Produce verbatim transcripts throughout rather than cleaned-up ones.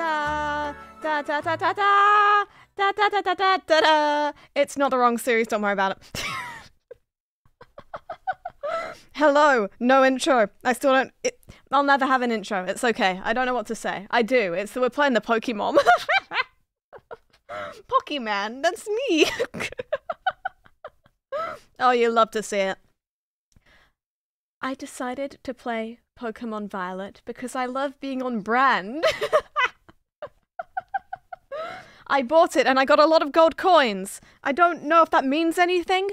da da da da da da da da da da da da da. It's not the wrong series, don't worry about it. Hello, no intro. I still don't it, I'll never have an intro. It's okay. I don't know what to say. I do. It's we're playing the Pokemon. Pokemon, that's me. Oh, you love to see it. I decided to play Pokemon Violet because I love being on brand. I bought it and I got a lot of gold coins. I don't know if that means anything.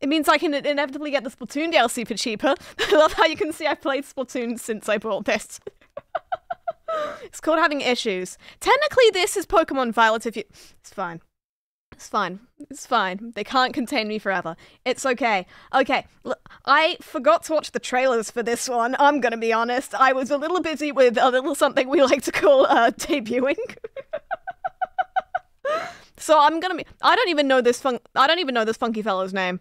It means I can inevitably get the Splatoon D L C for cheaper. I love how you can see I've played Splatoon since I bought this. It's called having issues. Technically, this is Pokemon Violet if you... It's fine. It's fine. It's fine. They can't contain me forever. It's okay. Okay, look, I forgot to watch the trailers for this one. I'm gonna be honest. I was a little busy with a little something we like to call uh, debuting. So I'm gonna be... I don't even know this fun... I don't even know this funky fellow's name.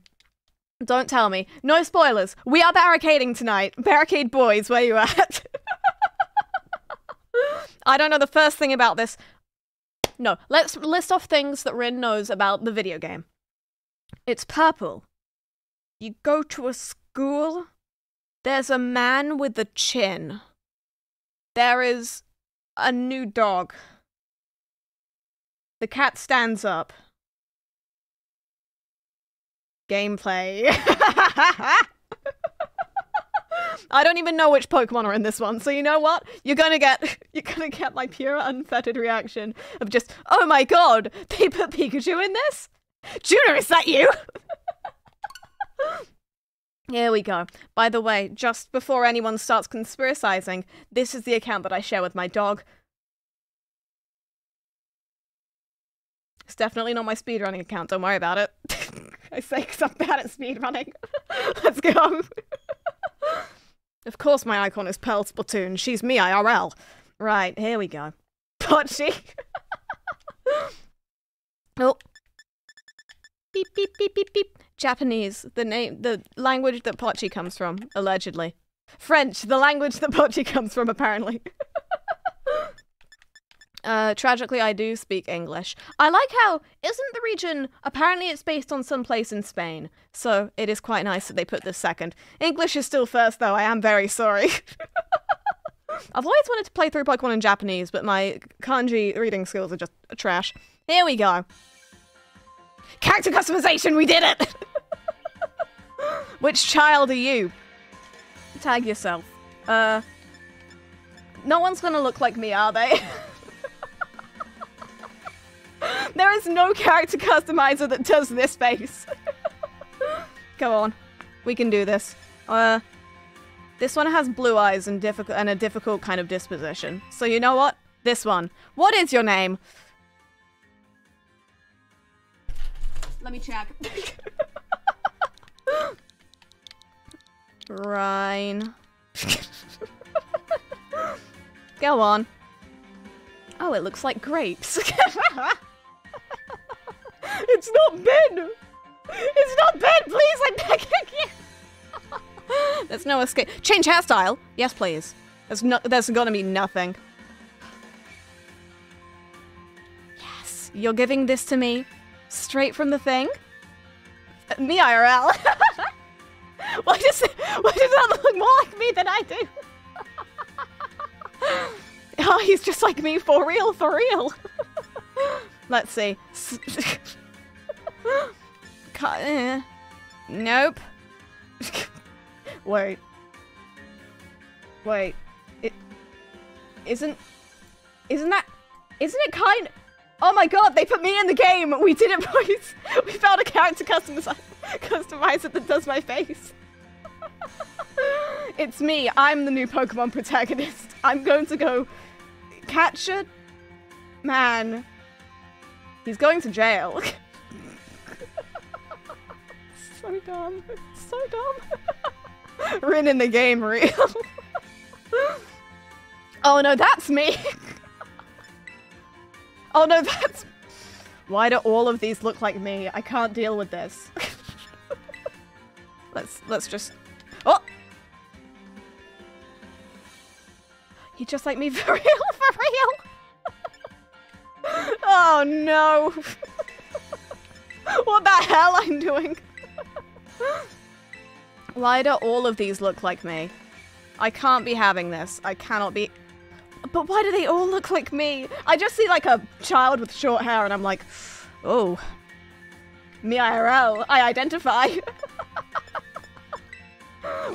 Don't tell me. No spoilers. We are barricading tonight. Barricade boys, where you at? I don't know the first thing about this. No, let's list off things that Rin knows about the video game. It's purple. You go to a school. There's a man with a chin. There is a new dog. The cat stands up. Gameplay. I don't even know which Pokemon are in this one, so you know what? You're gonna get you're gonna get my pure unfettered reaction of just, oh my god, they put Pikachu in this? Juno, is that you? Here we go. By the way, just before anyone starts conspiracizing, this is the account that I share with my dog. It's definitely not my speedrunning account, don't worry about it. I say because I'm bad at speedrunning. Let's go. Of course my icon is Pearl Splatoon. She's me I R L. Right, here we go. Pochi! Oh. Beep, beep, beep, beep, beep. Japanese, the name, the language that Pochi comes from, allegedly. French, the language that Pochi comes from, apparently. Uh, tragically, I do speak English. I like how, isn't the region, apparently it's based on some place in Spain, so it is quite nice that they put this second. English is still first, though, I am very sorry. I've always wanted to play through Pokemon in Japanese, but my kanji reading skills are just trash. Here we go. Character customization, we did it! Which child are you? Tag yourself. Uh, no one's gonna look like me, are they? There is no character customizer that does this face. Go on. We can do this. Uh, this one has blue eyes and, difficult, and a difficult kind of disposition. So you know what? This one. What is your name? Let me check. Ryan. Go on. Oh, it looks like grapes. It's not Ben! It's not Ben, please! I'm begging you! There's no escape. Change hairstyle! Yes, please. There's no- there's gonna be nothing. Yes, you're giving this to me straight from the thing? Me I R L. Why does it- why does that look more like me than I do? Oh, he's just like me for real, for real! Let's see. uh, nope. Wait. Wait. It isn't. Isn't that? Isn't it kind? Of, oh my god! They put me in the game. We did it, boys. We found a character customizer, customizer that does my face. It's me. I'm the new Pokemon protagonist. I'm going to go catch a man. He's going to jail. So dumb. So dumb. Rin in the game real. Oh no, that's me. Oh no, that's... Why do all of these look like me? I can't deal with this. Let's, let's just... Oh! He's just like me for real, for real. Oh no! What the hell I'm doing? Why do all of these look like me? I can't be having this. I cannot be... But why do they all look like me? I just see like a child with short hair and I'm like, oh, me I R L, I identify.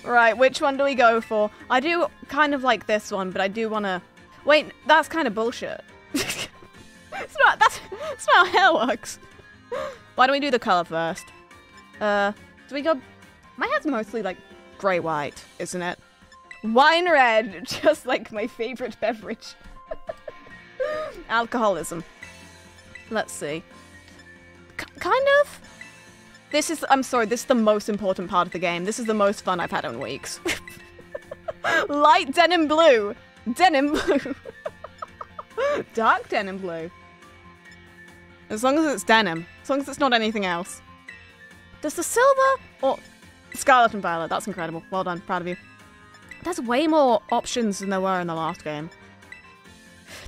Right, which one do we go for? I do kind of like this one, but I do want to... Wait, that's kind of bullshit. it's not, that's, that's not how hair works. Why don't we do the color first? Uh, do we go... My hair's mostly like grey-white, isn't it? Wine red, just like my favorite beverage. Alcoholism. Let's see. K kind of? This is, I'm sorry, this is the most important part of the game. This is the most fun I've had in weeks. Light denim blue. Denim blue. Dark denim blue. As long as it's denim. As long as it's not anything else. Does the silver or... Scarlet and Violet, that's incredible. Well done, proud of you. There's way more options than there were in the last game.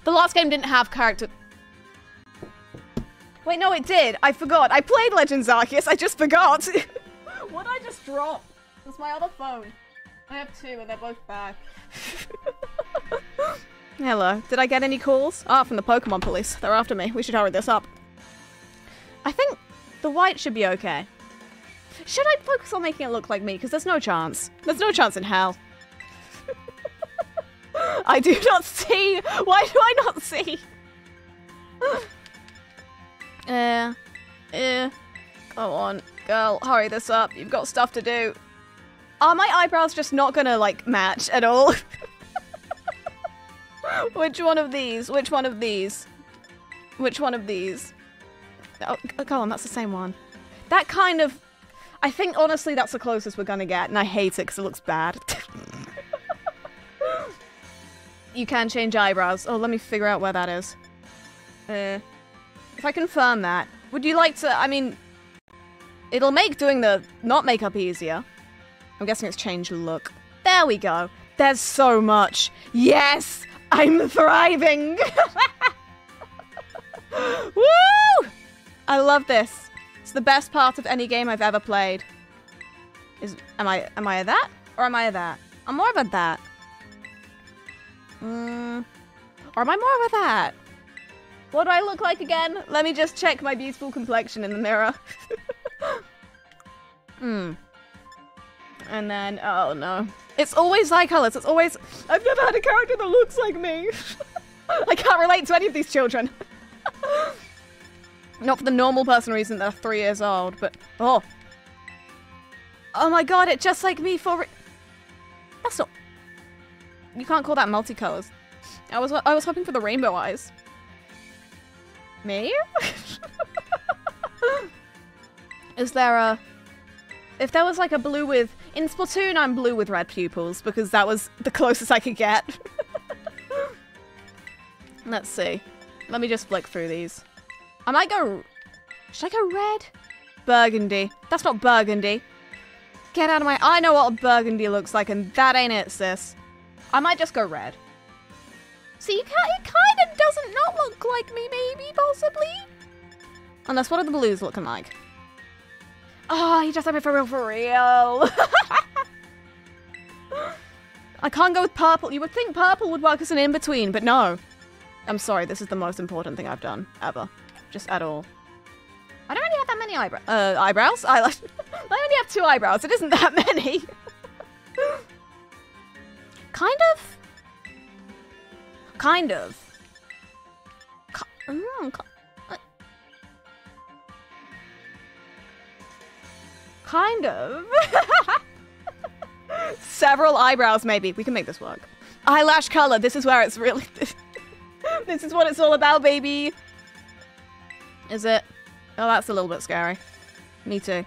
The last game didn't have character... Wait, no, it did. I forgot. I played Legends Arceus. I just forgot. What did I just drop? It's my other phone. I have two and they're both bad. Hello. Did I get any calls? Ah, oh, from the Pokemon police. They're after me. We should hurry this up. I think the white should be okay. Should I focus on making it look like me? Because there's no chance. There's no chance in hell. I do not see. Why do I not see? Uh, uh, come on, girl, hurry this up. You've got stuff to do. Are my eyebrows just not gonna like match at all? Which one of these? Which one of these? Which one of these? Oh, come on, that's the same one. That kind of. I think honestly that's the closest we're gonna get, and I hate it because it looks bad. You can change eyebrows. Oh, let me figure out where that is. Uh, if I confirm that, would you like to, I mean, it'll make doing the not makeup easier. I'm guessing it's change look. There we go. There's so much. Yes, I'm thriving. Woo! I love this. It's the best part of any game I've ever played. Is, am I, am I a that? Or am I a that? I'm more of a that. Mm. Or am I more with that? What do I look like again? Let me just check my beautiful complexion in the mirror. Hmm. And then, oh no. It's always eye colors. It's always, I've never had a character that looks like me. I can't relate to any of these children. Not for the normal person reason they're three years old, but, oh. Oh my god, it's just like me for, that's not. You can't call that multicolors. I was I was hoping for the rainbow eyes. Me? Is there a... If there was like a blue with... In Splatoon, I'm blue with red pupils because that was the closest I could get. Let's see. Let me just flick through these. I might go... Should I go red? Burgundy. That's not burgundy. Get out of my... I know what a burgundy looks like and that ain't it, sis. I might just go red. See, it kind of doesn't not look like me, maybe, possibly. Unless what are the blues looking like? Oh, he just had me for real, for real. I can't go with purple. You would think purple would work as an in-between, but no. I'm sorry, this is the most important thing I've done, ever. Just at all. I don't really have that many eyebrow uh, eyebrows. I, I only have two eyebrows. It isn't that many. Kind of? Kind of. Kind of. Several eyebrows, maybe. We can make this work. Eyelash color. This is where it's really... This is what it's all about, baby. Is it? Oh, that's a little bit scary. Me too.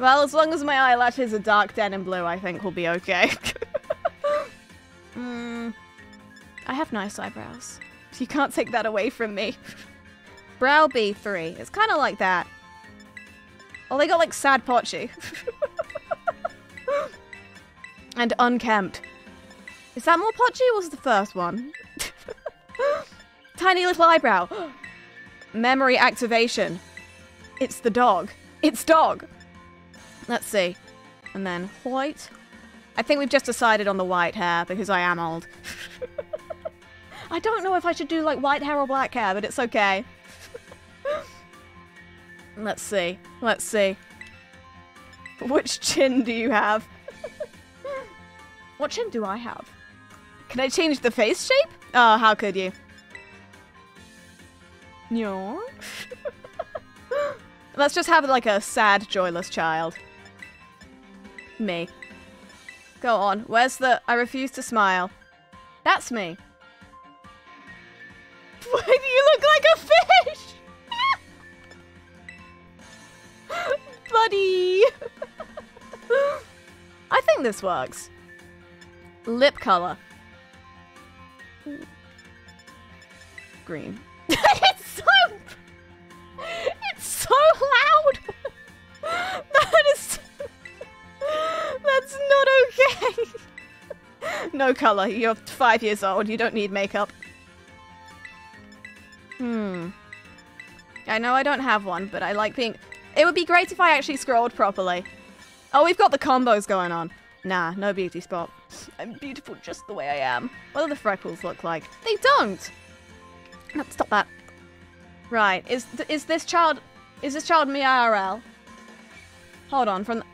Well, as long as my eyelashes are dark denim blue, I think we'll be okay. Mm, I have nice eyebrows. You can't take that away from me. Brow B three. It's kind of like that. Oh, they got like sad pochi. And unkempt. Is that more pochi or was the first one? Tiny little eyebrow. Memory activation. It's the dog. It's dog. Let's see. And then white. I think we've just decided on the white hair because I am old. I don't know if I should do like white hair or black hair, but it's okay. Let's see. Let's see. Which chin do you have? What chin do I have? Can I change the face shape? Oh, how could you? No. Let's just have like a sad, joyless child. Me. Go on. Where's the... I refuse to smile. That's me. Why do you look like a fish? Buddy! I think this works. Lip color. Green. It's so... It's so loud! That is... That's not okay! No color. You're five years old. You don't need makeup. Hmm. I know I don't have one, but I like being... It would be great if I actually scrolled properly. Oh, we've got the combos going on. Nah, no beauty spot. I'm beautiful just the way I am. What do the freckles look like? They don't! No, stop that. Right, is th is this child... Is this child me I R L? Hold on, from the...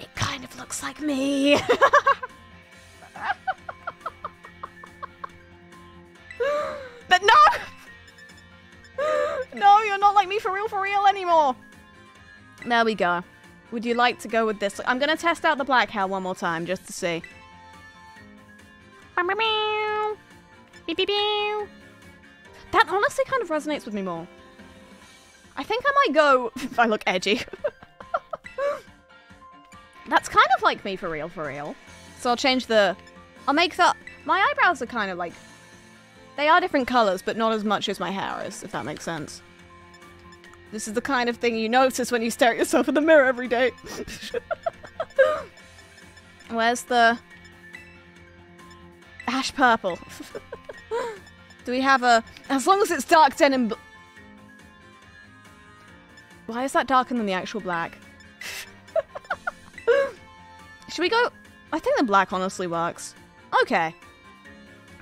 It kind of looks like me! But no! No, you're not like me for real, for real anymore! There we go. Would you like to go with this? I'm gonna test out the black hair one more time, just to see. That honestly kind of resonates with me more. I think I might go... I look edgy. That's kind of like me for real, for real. So I'll change the... I'll make the... My eyebrows are kind of like... They are different colors, but not as much as my hair is, if that makes sense. This is the kind of thing you notice when you stare at yourself in the mirror every day. Where's the... Ash purple. Do we have a... As long as it's dark denim... Why is that darker than the actual black? Should we go... I think the black honestly works. Okay.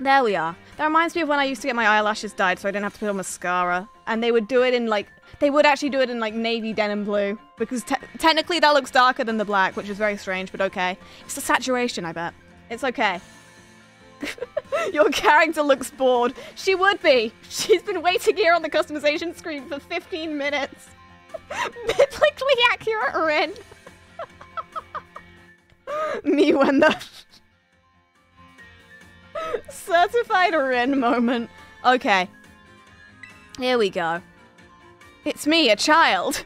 There we are. That reminds me of when I used to get my eyelashes dyed so I didn't have to put on mascara. And they would do it in like... They would actually do it in like navy denim blue. Because te technically that looks darker than the black, which is very strange, but okay. It's the saturation, I bet. It's okay. Your character looks bored. She would be. She's been waiting here on the customization screen for fifteen minutes. Biblically accurate, Rin. Me when the... Certified Rin moment. Okay. Here we go. It's me, a child.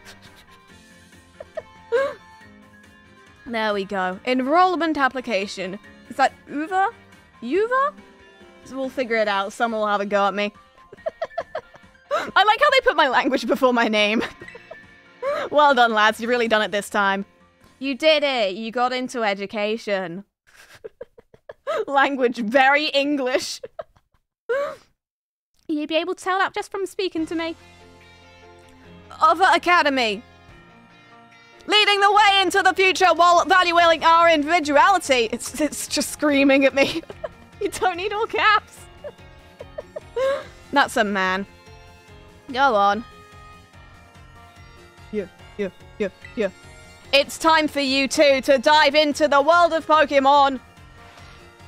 There we go. Enrollment application. Is that Uva? Uva? So we'll figure it out. Someone will have a go at me. I like how they put my language before my name. Well done, lads. You've really done it this time. You did it. You got into education. Language very English. You'd be able to tell that just from speaking to me. Uva Academy. Leading the way into the future while valuing our individuality. It's, it's just screaming at me. You don't need all caps. That's a man. Go on. Yeah, yeah, yeah, yeah. It's time for you two to dive into the world of Pokemon.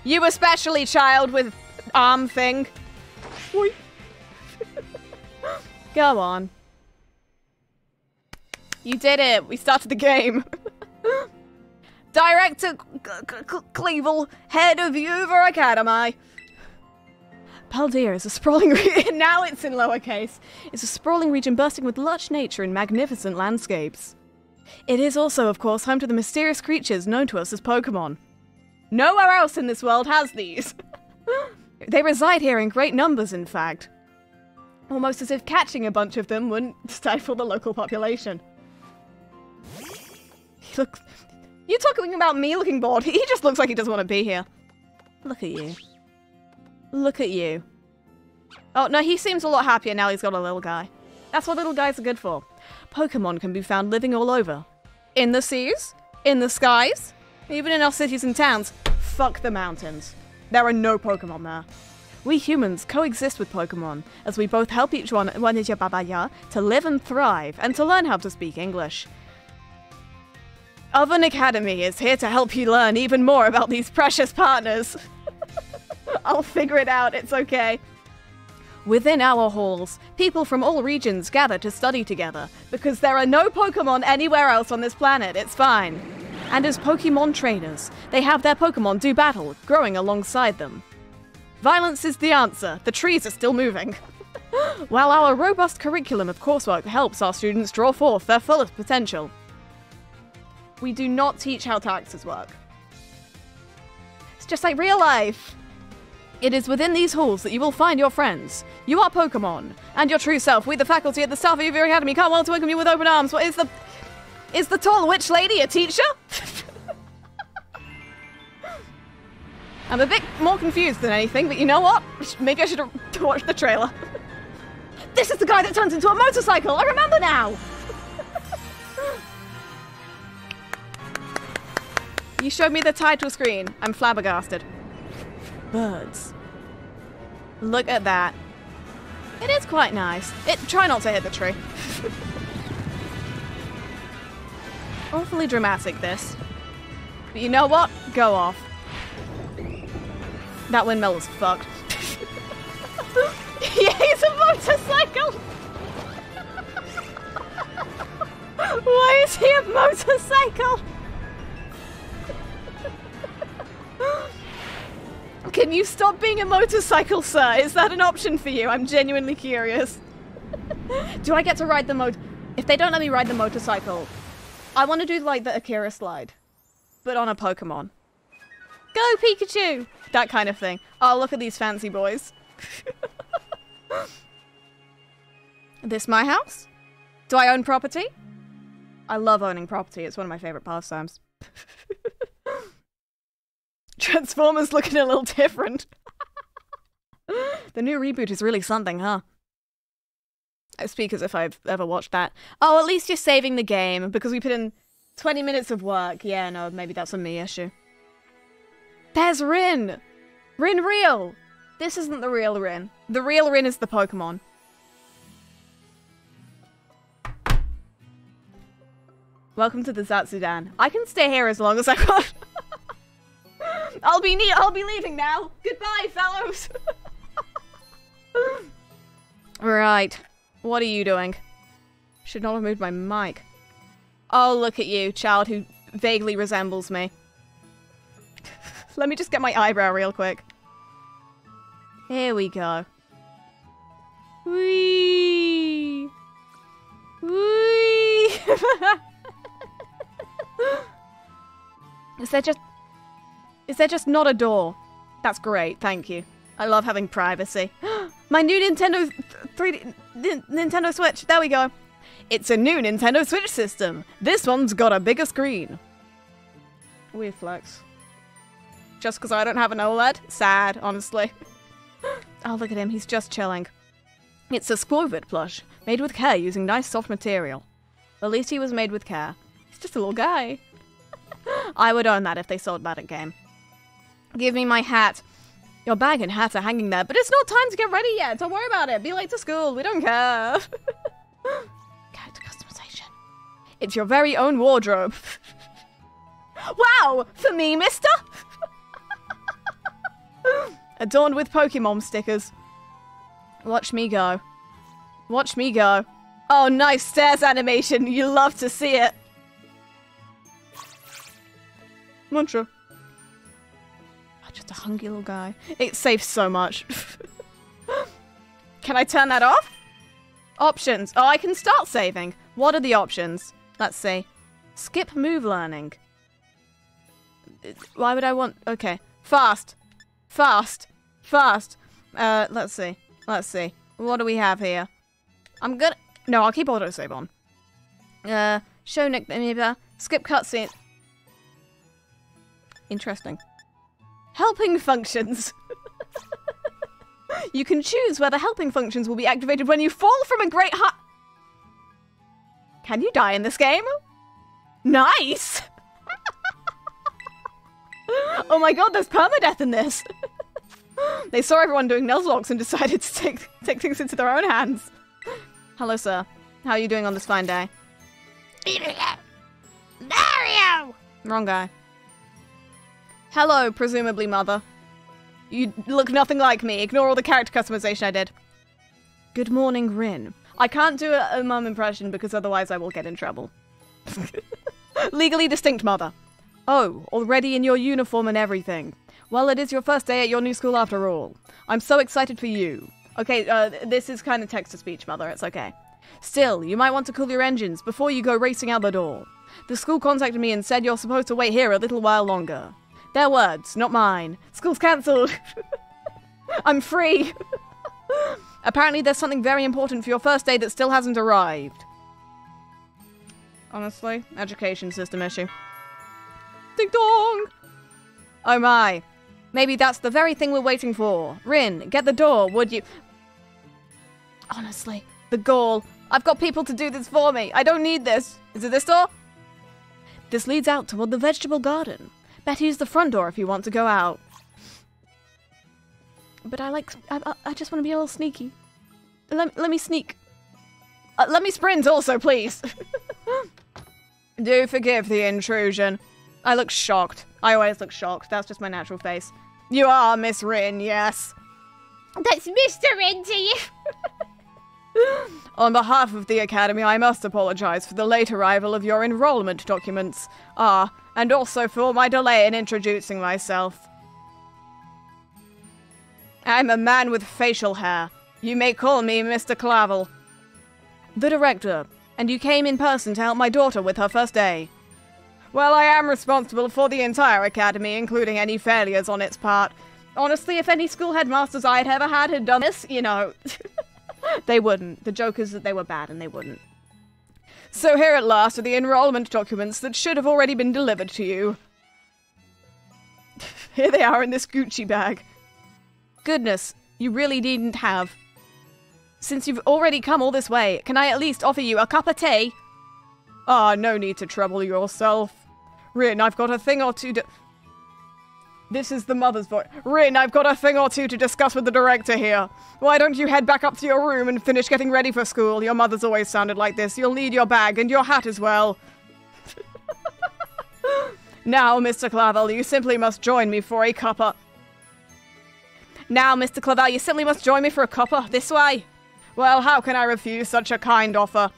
You especially, child with arm thing. Go on. You did it. We started the game. Director Clavell, head of Uva Academy. Paldea is a sprawling region. Now it's in lowercase. It's a sprawling region bursting with lush nature and magnificent landscapes. It is also, of course, home to the mysterious creatures known to us as Pokemon. Nowhere else in this world has these. They reside here in great numbers, in fact. Almost as if catching a bunch of them wouldn't stifle the local population. He looks... You're talking about me looking bored. He just looks like he doesn't want to be here. Look at you. Look at you. Oh, no, he seems a lot happier now he's got a little guy. That's what little guys are good for. Pokemon can be found living all over. In the seas, in the skies, even in our cities and towns. Fuck the mountains. There are no Pokemon there. We humans coexist with Pokemon, as we both help each one to live and thrive, and to learn how to speak English. Uva Academy is here to help you learn even more about these precious partners. I'll figure it out, it's okay. Within our halls, people from all regions gather to study together, because there are no Pokemon anywhere else on this planet, it's fine. And as Pokemon trainers, they have their Pokemon do battle, growing alongside them. Violence is the answer. The trees are still moving. While our robust curriculum of coursework helps our students draw forth their fullest potential. We do not teach how taxes work. It's just like real life. It is within these halls that you will find your friends. You are Pokemon, and your true self. We, the faculty at the staff of Uva Academy, can't well to welcome you with open arms. What is the... Is the tall witch lady a teacher? I'm a bit more confused than anything, but you know what? Maybe I should watch the trailer. This is the guy that turns into a motorcycle! I remember now! You showed me the title screen. I'm flabbergasted. Birds. Look at that. It is quite nice. It, try not to hit the tree. Awfully dramatic, this. But you know what? Go off. That windmill is fucked. Yeah, he's a motorcycle! Why is he a motorcycle? Can you stop being a motorcycle, sir? Is that an option for you? I'm genuinely curious. Do I get to ride the mo- If they don't let me ride the motorcycle, I want to do, like, the Akira slide. But on a Pokemon. Go, Pikachu! That kind of thing. Oh, look at these fancy boys. This my house? Do I own property? I love owning property. It's one of my favorite pastimes. Transformers looking a little different. The new reboot is really something, huh? I speak as if I've ever watched that. Oh, at least you're saving the game, because we put in twenty minutes of work. Yeah, no, maybe that's a me issue. There's Rin! Rin Real! This isn't the real Rin. The real Rin is the Pokemon. Welcome to the Zatsudan. I can stay here as long as I want. I'll be ne- I'll be leaving now. Goodbye, fellows! Right. What are you doing? Should not have moved my mic. Oh, look at you, child who vaguely resembles me. Let me just get my eyebrow real quick. Here we go. Whee! Whee! Is there just... Is there just not a door? That's great, thank you. I love having privacy. My new Nintendo... three D... Nintendo Switch! There we go. It's a new Nintendo Switch system. This one's got a bigger screen. Weird flex. Just because I don't have an OLED? Sad, honestly. Oh, look at him. He's just chilling. It's a Squirtle plush, made with care using nice soft material. At least he was made with care. He's just a little guy. I would own that if they sold that at game. Give me my hat. Your bag and hat are hanging there, but it's not time to get ready yet. Don't worry about it. Be late to school. We don't care. Character customization. It's your very own wardrobe. Wow! For me, mister? Adorned with Pokemon stickers. Watch me go. Watch me go. Oh, nice stairs animation. You love to see it. Mantra. Oh, just a hungry little guy. It saves so much. Can I turn that off? Options. Oh, I can start saving. What are the options? Let's see. Skip move learning. Why would I want... Okay. Fast. Fast. Fast. Uh, let's see. Let's see. What do we have here? I'm gonna... No, I'll keep autosave on. Uh, show nickname. Skip cutscene. Interesting. Helping functions. You can choose whether helping functions will be activated when you fall from a great height. Can you die in this game? Nice! Oh my god, there's permadeath in this! They saw everyone doing Nuzlocke and decided to take, take things into their own hands. Hello, sir. How are you doing on this fine day? Mario! Wrong guy. Hello, presumably mother. You look nothing like me. Ignore all the character customization I did. Good morning, Rin. I can't do a, a mum impression because otherwise I will get in trouble. Legally distinct, mother. Oh, already in your uniform and everything. Well, it is your first day at your new school after all. I'm so excited for you. Okay, uh, this is kind of text-to-speech, mother. It's okay. Still, you might want to cool your engines before you go racing out the door. The school contacted me and said you're supposed to wait here a little while longer. Their words, not mine. School's cancelled. I'm free. Apparently there's something very important for your first day that still hasn't arrived. Honestly, education system issue. Ding dong! Oh my. Maybe that's the very thing we're waiting for. Rin, get the door, would you? Honestly, the gall. I've got people to do this for me. I don't need this. Is it this door? This leads out toward the vegetable garden. Better use the front door if you want to go out. But I like, I, I just want to be a little sneaky. Let, let me sneak. Uh, let me sprint also, please. Do forgive the intrusion. I look shocked. I always look shocked. That's just my natural face. You are Miss Rin, yes. That's Mister Rin to you. On behalf of the Academy, I must apologize for the late arrival of your enrollment documents. Ah, and also for my delay in introducing myself. I'm a man with facial hair. You may call me Mister Clavell. The director. And you came in person to help my daughter with her first day. Well, I am responsible for the entire academy, including any failures on its part. Honestly, if any school headmasters I'd ever had had done this, you know, they wouldn't. The joke is that they were bad and they wouldn't. So here at last are the enrollment documents that should have already been delivered to you. Here they are in this Gucci bag. Goodness, you really needn't have. Since you've already come all this way, can I at least offer you a cup of tea? Ah, no need to trouble yourself. Rin, I've got a thing or two to... This is the mother's voice. Rin, I've got a thing or two to discuss with the director here. Why don't you head back up to your room and finish getting ready for school? Your mother's always sounded like this. You'll need your bag and your hat as well. Now, Mister Clavell, you simply must join me for a cuppa. Now, Mister Clavell, you simply must join me for a cuppa. This way. Well, how can I refuse such a kind offer?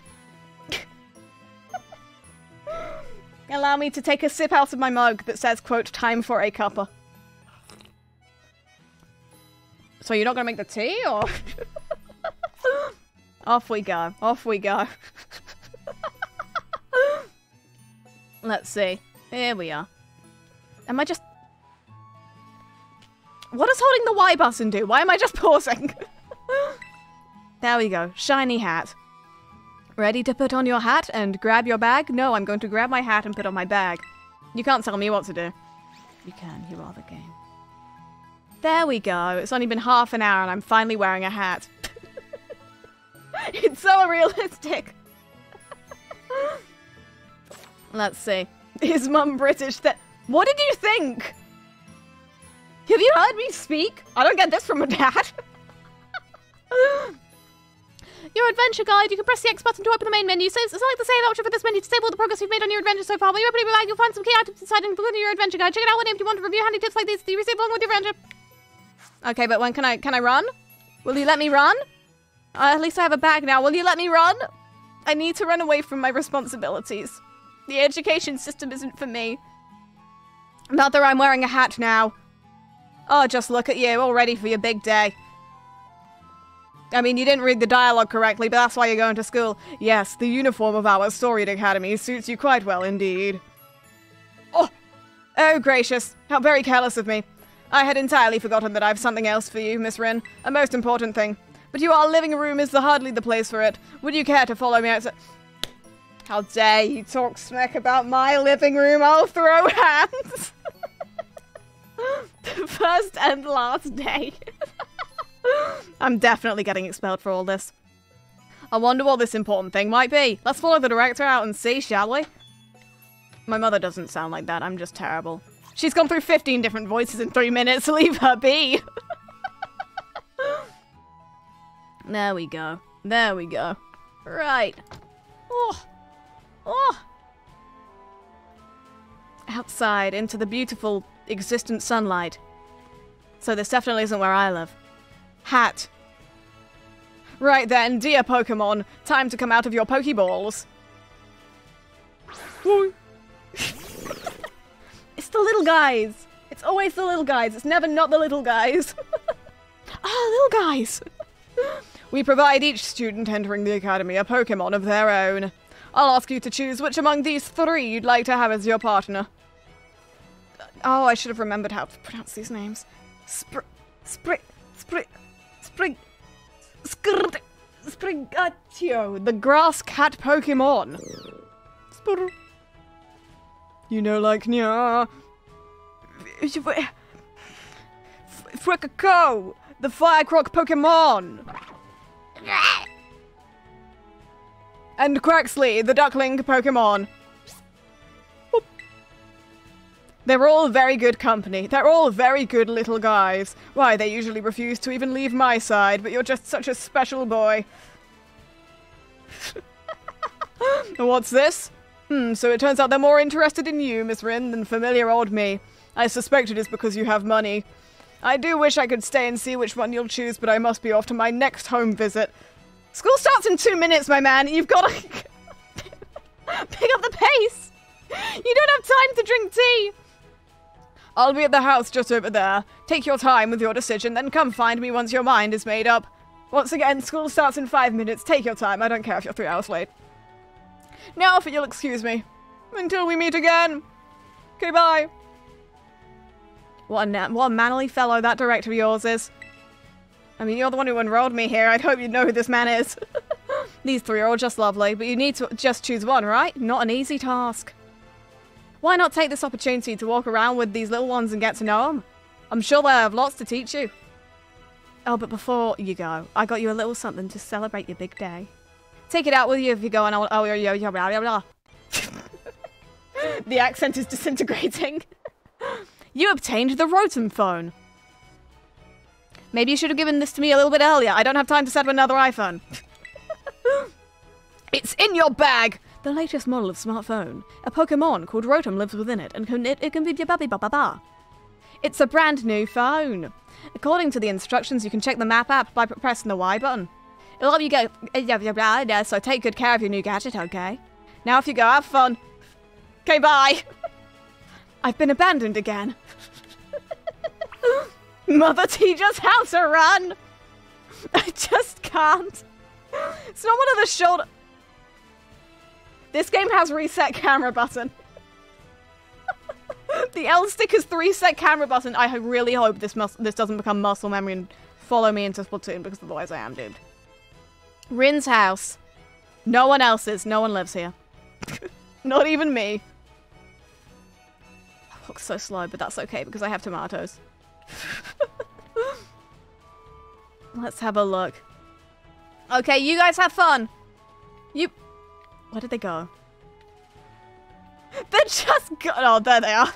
Allow me to take a sip out of my mug that says, quote, time for a cuppa. So you're not going to make the tea, or? Off we go. Off we go. Let's see. Here we are. Am I just... What does holding the Y button do? Why am I just pausing? There we go. Shiny hat. Ready to put on your hat and grab your bag? No, I'm going to grab my hat and put on my bag. You can't tell me what to do. You can. You are the game. There we go. It's only been half an hour and I'm finally wearing a hat. It's so unrealistic. Let's see. Is Mum British? That. What did you think? Have you heard me speak? I don't get this from a dad. Your adventure guide, you can press the X button to open the main menu. So select the save option for this menu to save all the progress you've made on your adventure so far. When you open your bag, you'll find some key items inside and including your adventure guide. Check it out whenever you want to review handy tips like these that you receive along with your adventure. Okay, but when can I, can I run? Will you let me run? Uh, at least I have a bag now. Will you let me run? I need to run away from my responsibilities. The education system isn't for me. Mother, I'm wearing a hat now. Oh, just look at you, all ready for your big day. I mean, you didn't read the dialogue correctly, but that's why you're going to school. Yes, the uniform of our storied academy suits you quite well indeed. Oh! Oh, gracious. How very careless of me. I had entirely forgotten that I have something else for you, Miss Rin. A most important thing. But your living room is the hardly the place for it. Would you care to follow me outside? How dare you talk smack about my living room? I'll throw hands! The first and last day. I'm definitely getting expelled for all this. I wonder what this important thing might be. Let's follow the director out and see, shall we? My mother doesn't sound like that. I'm just terrible. She's gone through fifteen different voices in three minutes. Leave her be. There we go. There we go. Right. Oh. Oh. Outside, into the beautiful existent sunlight. So this definitely isn't where I live. Hat. Right then, dear Pokemon, time to come out of your Pokeballs. It's the little guys. It's always the little guys. It's never not the little guys. Ah, little guys. We provide each student entering the academy a Pokemon of their own. I'll ask you to choose which among these three you'd like to have as your partner. Oh, I should have remembered how to pronounce these names. Spr... Spr... Spr... Sprig... Skr... Sprigatito, the grass cat Pokemon. Spr... You know, like, nya... Frickaco, the Firecroc Pokemon. And Quaxley, the duckling Pokemon. Boop. They're all very good company. They're all very good little guys. Why, they usually refuse to even leave my side, but you're just such a special boy. What's this? Hmm, so it turns out they're more interested in you, Miss Rin, than familiar old me. I suspect it is because you have money. I do wish I could stay and see which one you'll choose, but I must be off to my next home visit. School starts in two minutes, my man. You've got to pick up the pace. You don't have time to drink tea. I'll be at the house just over there. Take your time with your decision, then come find me once your mind is made up. Once again, school starts in five minutes. Take your time. I don't care if you're three hours late. Now, if you'll excuse me. Until we meet again. Okay, bye. What a, what a manly fellow that director of yours is. I mean, you're the one who enrolled me here. I'd hope you know who this man is. These three are all just lovely, but you need to just choose one, right? Not an easy task. Why not take this opportunity to walk around with these little ones and get to know them? I'm sure they have lots to teach you. Oh, but before you go, I got you a little something to celebrate your big day. Take it out with you if you go and I'll... Oh, yo, yo, blah, blah, blah. The accent is disintegrating. You obtained the Rotom phone. Maybe you should have given this to me a little bit earlier. I don't have time to set up another iPhone. It's in your bag! The latest model of smartphone. A Pokemon called Rotom lives within it, and can, it, it can be ba-ba-ba-ba-ba. It's a brand new phone. According to the instructions, you can check the map app by pressing the Y button. It'll help you get... So take good care of your new gadget, okay? Now if you go, have fun. Okay, bye! I've been abandoned again. Mother teaches how to run! I just can't. It's not one of the shoulder... This game has reset camera button. The L stick is the reset camera button. I really hope this mus this doesn't become muscle memory and follow me into Splatoon, because otherwise I am doomed. Rin's house. No one else's. No one lives here. Not even me. I walk so slow, but that's okay because I have tomatoes. Let's have a look. Okay, you guys have fun. You... Where did they go? They're just go- Oh, there they are.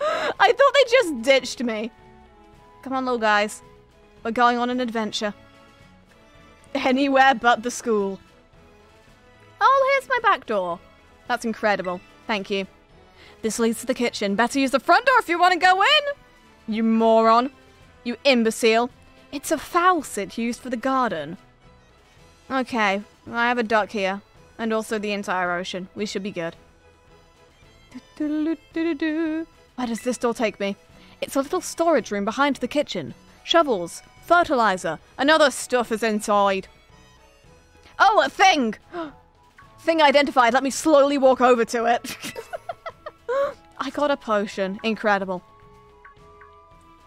I thought they just ditched me. Come on, little guys. We're going on an adventure. Anywhere but the school. Oh, here's my back door. That's incredible. Thank you. This leads to the kitchen. Better use the front door if you want to go in. You moron. You imbecile. It's a faucet used for the garden. Okay, I have a duck here. And also the entire ocean. We should be good. Where does this door take me? It's a little storage room behind the kitchen. Shovels, fertilizer, and other stuff is inside. Oh, a thing! Thing identified. Let me slowly walk over to it. I got a potion. Incredible.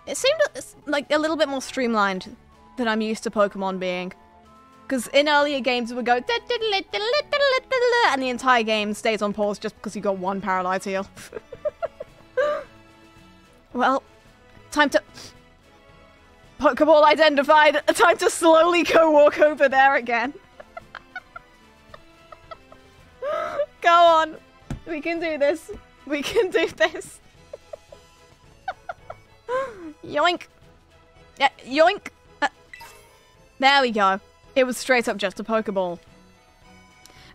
It seemed like a little bit more streamlined than I'm used to Pokemon being. Because in earlier games, it would go... And the entire game stays on pause just because you got one paralyzed heal. Well, time to... Pokeball identified. Time to slowly go walk over there again. Go on. We can do this. We can do this. Yoink. Yeah, yoink. Uh, there we go. It was straight up just a Pokeball.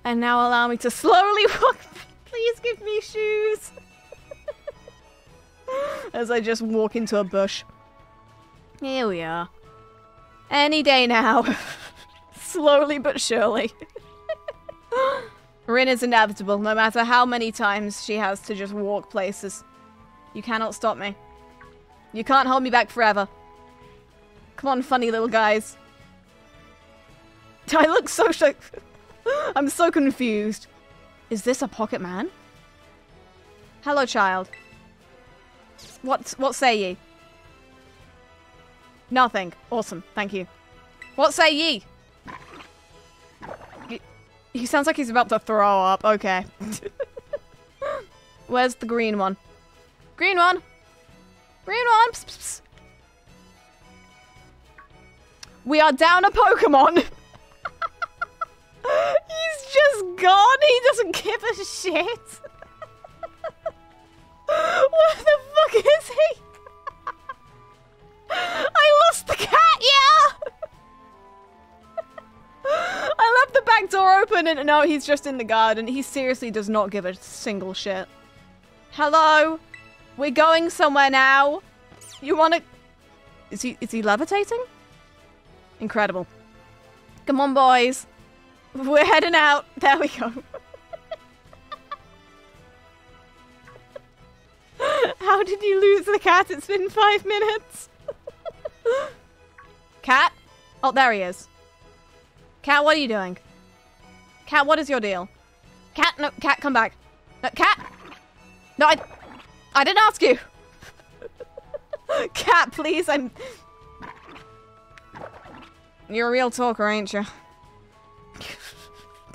And now allow me to slowly walk. Please give me shoes. As I just walk into a bush. Here we are. Any day now. Slowly but surely. Rin is inevitable, no matter how many times she has to just walk places. You cannot stop me. You can't hold me back forever. Come on, funny little guys. I look so shook. I'm so confused. Is this a pocket man? Hello, child. What, what say ye? Nothing. Awesome. Thank you. What say ye? He sounds like he's about to throw up. Okay. Where's the green one? Green one! Green one! Psst, psst, psst. We are down a Pokemon! He's just gone! He doesn't give a shit! Where the fuck is he? I lost the cat, yeah! I left the back door open and no, he's just in the garden. He seriously does not give a single shit. Hello? We're going somewhere now. You wanna... Is he, is he levitating? Incredible. Come on, boys. We're heading out. There we go. How did you lose the cat? It's been five minutes. Cat? Oh, there he is. Cat, what are you doing? Cat, what is your deal? Cat, no, Cat, come back. No, Cat! No, I... I didn't ask you! Cat, please, I'm... You're a real talker, ain't you?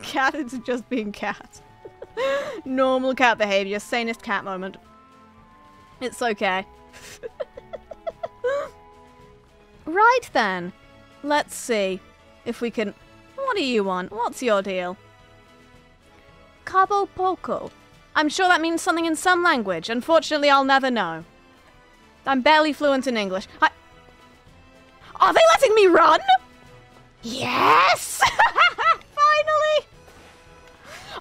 Cat is just being Cat. Normal cat behavior, sanest cat moment. It's okay. Right then. Let's see if we can... What do you want? What's your deal? Cabo Poco. I'm sure that means something in some language. Unfortunately, I'll never know. I'm barely fluent in English. I... Are they letting me run? Yes! Finally!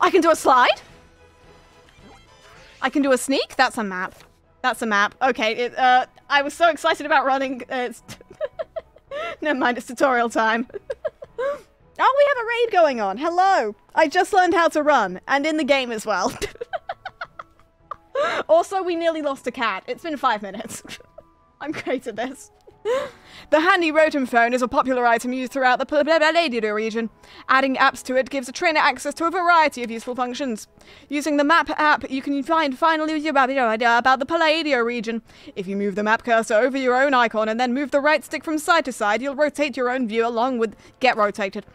I can do a slide. I can do a sneak. That's a map. That's a map. Okay, it, uh, I was so excited about running. Uh, Never mind, it's tutorial time. Oh, we have a raid going on. Hello. I just learned how to run, and in the game as well. Also, we nearly lost a cat. It's been five minutes. I'm great at this. The handy Rotom phone is a popular item used throughout the Paldea region. Adding apps to it gives a trainer access to a variety of useful functions. Using the map app, you can find finally about the Paldea region. If you move the map cursor over your own icon and then move the right stick from side to side, you'll rotate your own view along with get rotated.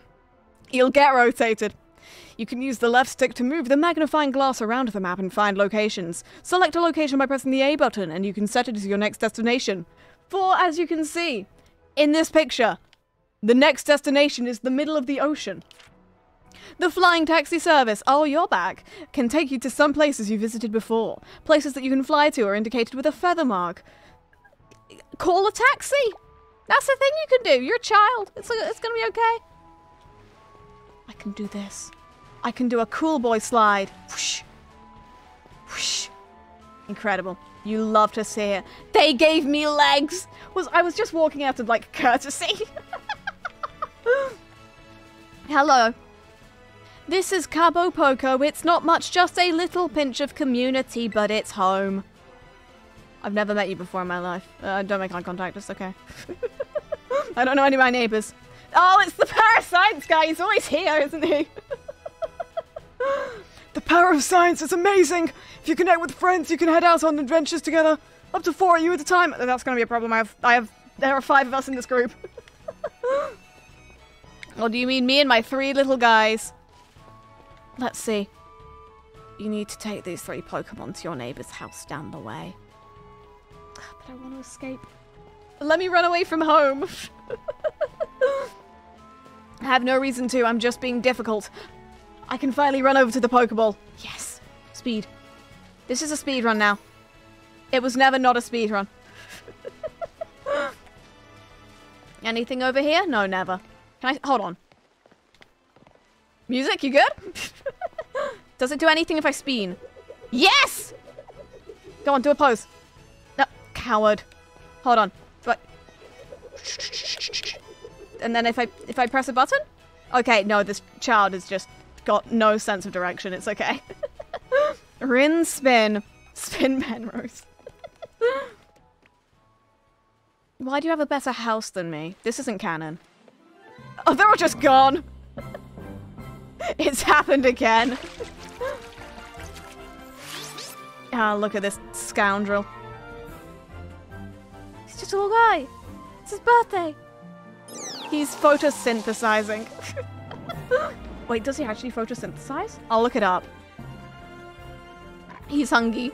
You'll get rotated. You can use the left stick to move the magnifying glass around the map and find locations. Select a location by pressing the A button and you can set it as your next destination. For, as you can see, in this picture, the next destination is the middle of the ocean. The flying taxi service, oh, you're back, can take you to some places you visited before. Places that you can fly to are indicated with a feather mark. Call a taxi! That's the thing you can do, you're a child, it's, it's gonna be okay. I can do this. I can do a cool boy slide. Whoosh. Whoosh. Incredible. You love to see it. They gave me legs! Was I was just walking out of, like, courtesy. Hello. This is Cabo Poco. It's not much, just a little pinch of community, but it's home. I've never met you before in my life. Uh, don't make eye contact, it's okay. I don't know any of my neighbours. Oh, it's the Parascience guy! He's always here, isn't he? The power of science is amazing! If you connect with friends, you can head out on adventures together. Up to four of you at a time. That's going to be a problem. I have, I have, there are five of us in this group. Or do you mean me and my three little guys? Let's see. You need to take these three Pokemon to your neighbor's house down the way. But I want to escape. Let me run away from home. I have no reason to. I'm just being difficult. I can finally run over to the Pokeball. Yes. Speed. This is a speed run now. It was never not a speed run. Anything over here? No, never. Can I? Hold on. Music, you good? Does it do anything if I spin? Yes! Go on, do a pose. No, coward. Hold on. But and then if I if I press a button? Okay, no, this child has just got no sense of direction. It's okay. Rin spin. Spin Penrose. Why do you have a better house than me? This isn't canon. Oh, they're all just gone. It's happened again. Ah, oh, look at this scoundrel. He's just a little guy. It's his birthday. He's photosynthesizing. Wait, does he actually photosynthesize? I'll look it up. He's hungry.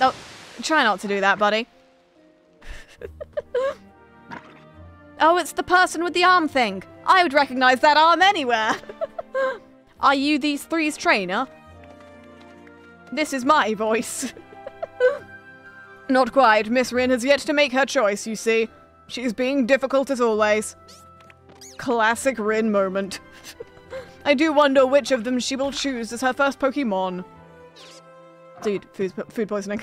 Oh, try not to do that, buddy. Oh, it's the person with the arm thing. I would recognize that arm anywhere. Are you these three's trainer? This is my voice. Not quite. Miss Rin has yet to make her choice, you see. She's being difficult as always. Classic Rin moment. I do wonder which of them she will choose as her first Pokemon. Dude, food, food poisoning.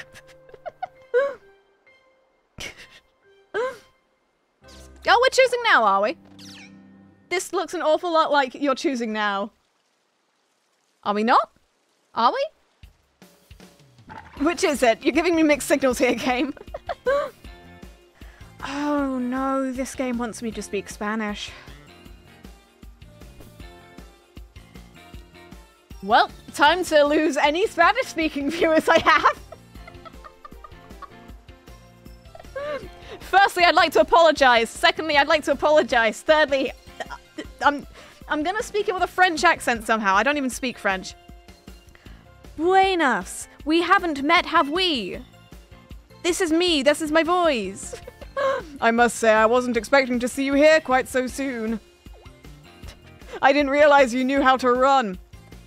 Oh, we're choosing now, are we? This looks an awful lot like you're choosing now. Are we not? Are we? Which is it? You're giving me mixed signals here, game. Oh no, this game wants me to speak Spanish. Well, time to lose any Spanish-speaking viewers I have. Firstly, I'd like to apologize. Secondly, I'd like to apologize. Thirdly, I'm I'm gonna speak it with a French accent somehow. I don't even speak French. Buenas. We haven't met, have we? This is me. This is my voice. I must say, I wasn't expecting to see you here quite so soon. I didn't realize you knew how to run.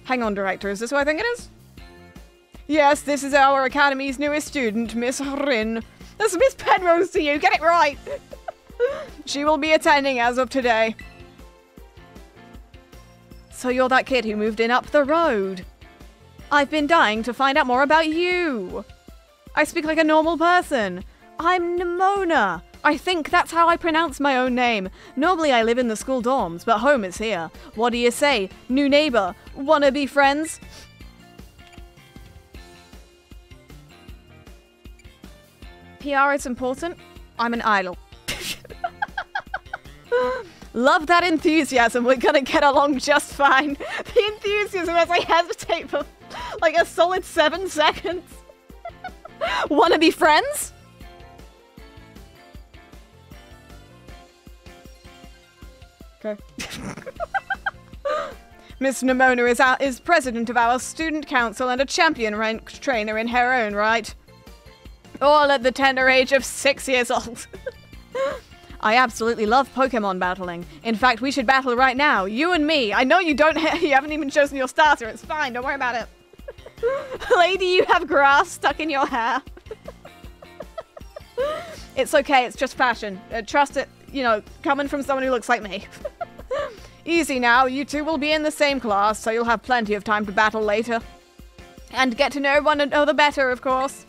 Hang on, Director. Is this who I think it is? Yes, this is our Academy's newest student, Miss Rin. That's Miss Penrose to you, get it right! She will be attending as of today. So you're that kid who moved in up the road. I've been dying to find out more about you. I speak like a normal person. I'm Nemona. I think that's how I pronounce my own name. Normally I live in the school dorms, but home is here. What do you say? New neighbor? Wanna be friends? P R is important. I'm an idol. Love that enthusiasm. We're gonna get along just fine. The enthusiasm as I hesitate for like a solid seven seconds. Wanna be friends? Okay. Miss Nemona is our, is president of our student council and a champion ranked trainer in her own right. All at the tender age of six years old. I absolutely love Pokemon battling. In fact, we should battle right now, you and me. I know you don't, you haven't even chosen your starter. It's fine, don't worry about it. Lady, you have grass stuck in your hair. It's okay, it's just fashion. Uh, trust it, you know, coming from someone who looks like me. Easy now, you two will be in the same class, so you'll have plenty of time to battle later. And get to know one another better, of course.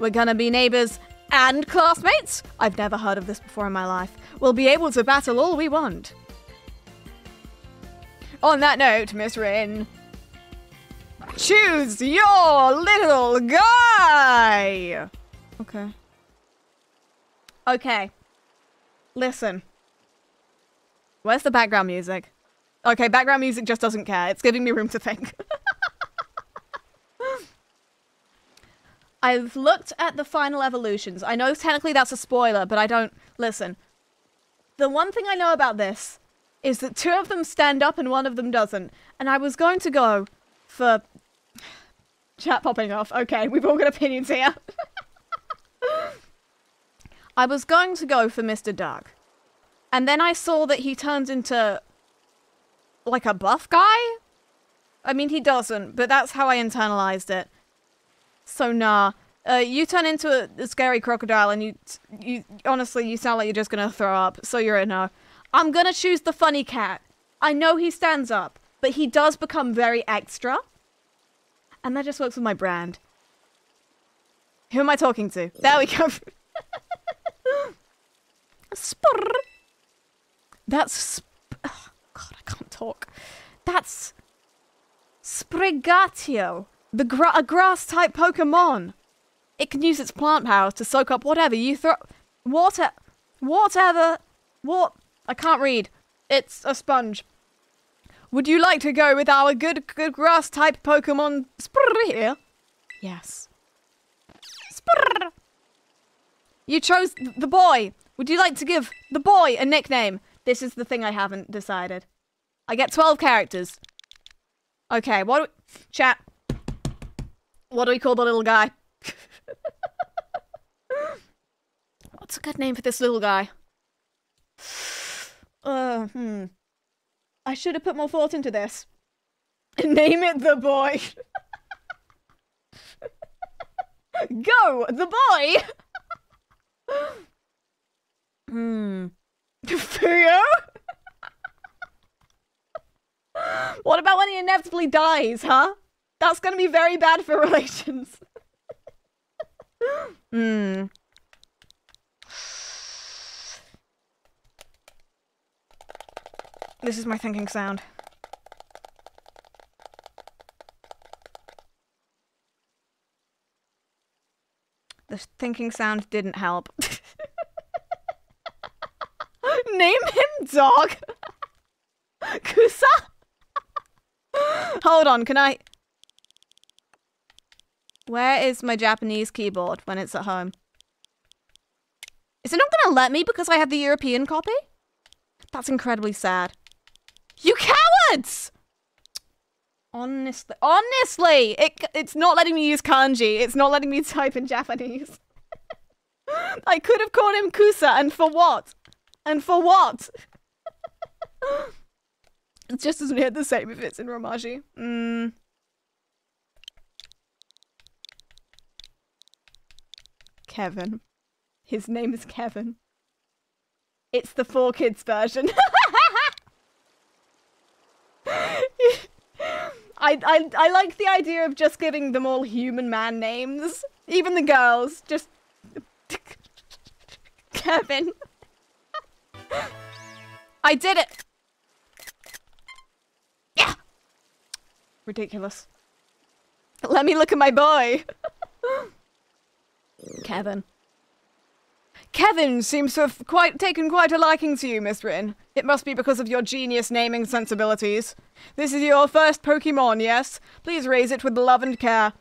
We're gonna be neighbors and classmates. I've never heard of this before in my life. We'll be able to battle all we want. On that note, Miss Rin, choose your little guy. Okay. Okay. Listen. Where's the background music? Okay, background music just doesn't care. It's giving me room to think. I've looked at the final evolutions. I know technically that's a spoiler, but I don't... Listen. The one thing I know about this is that two of them stand up and one of them doesn't. And I was going to go for... Chat popping off. Okay, we've all got opinions here. I was going to go for Mister Dark. And then I saw that he turns into, like, a buff guy? I mean, he doesn't, but that's how I internalized it. So, nah. Uh, you turn into a, a scary crocodile and you, you, honestly, you sound like you're just gonna throw up, so you're a no. I'm gonna choose the funny cat. I know he stands up, but he does become very extra. And that just works with my brand. Who am I talking to? There we go. Spurr. That's sp oh, God, I can't talk. That's Sprigatito, the gra a grass-type Pokemon. It can use its plant power to soak up whatever you throw. Water, whatever, what? I can't read. It's a sponge. Would you like to go with our good, good grass-type Pokemon Spurr here? Yes. Spurr. You chose the boy. Would you like to give the boy a nickname? This is the thing I haven't decided. I get twelve characters. Okay, what do we... Chat. What do we call the little guy? What's a good name for this little guy? Uh, hmm. I should have put more thought into this. Name it the boy. Go, the boy! Hmm... Fuyo? What about when he inevitably dies, huh? That's gonna be very bad for relations. Hmm. This is my thinking sound. The thinking sound didn't help. Name him Dog. Kusa. Hold on, can I... Where is my Japanese keyboard when it's at home? Is it not gonna let me because I have the European copy? That's incredibly sad. You cowards! Honestly, honestly, it, it's not letting me use kanji. It's not letting me type in Japanese. I could have called him Kusa, and for what? And for what? It just doesn't hit the same if it's in Romaji. Mm. Kevin. His name is Kevin. It's the four kids version. I, I, I like the idea of just giving them all human man names. Even the girls. Just... Kevin. I did it! Yeah! Ridiculous. Let me look at my boy! Kevin. Kevin seems to have quite taken quite a liking to you, Miss Rin. It must be because of your genius naming sensibilities. This is your first Pokemon, yes? Please raise it with love and care.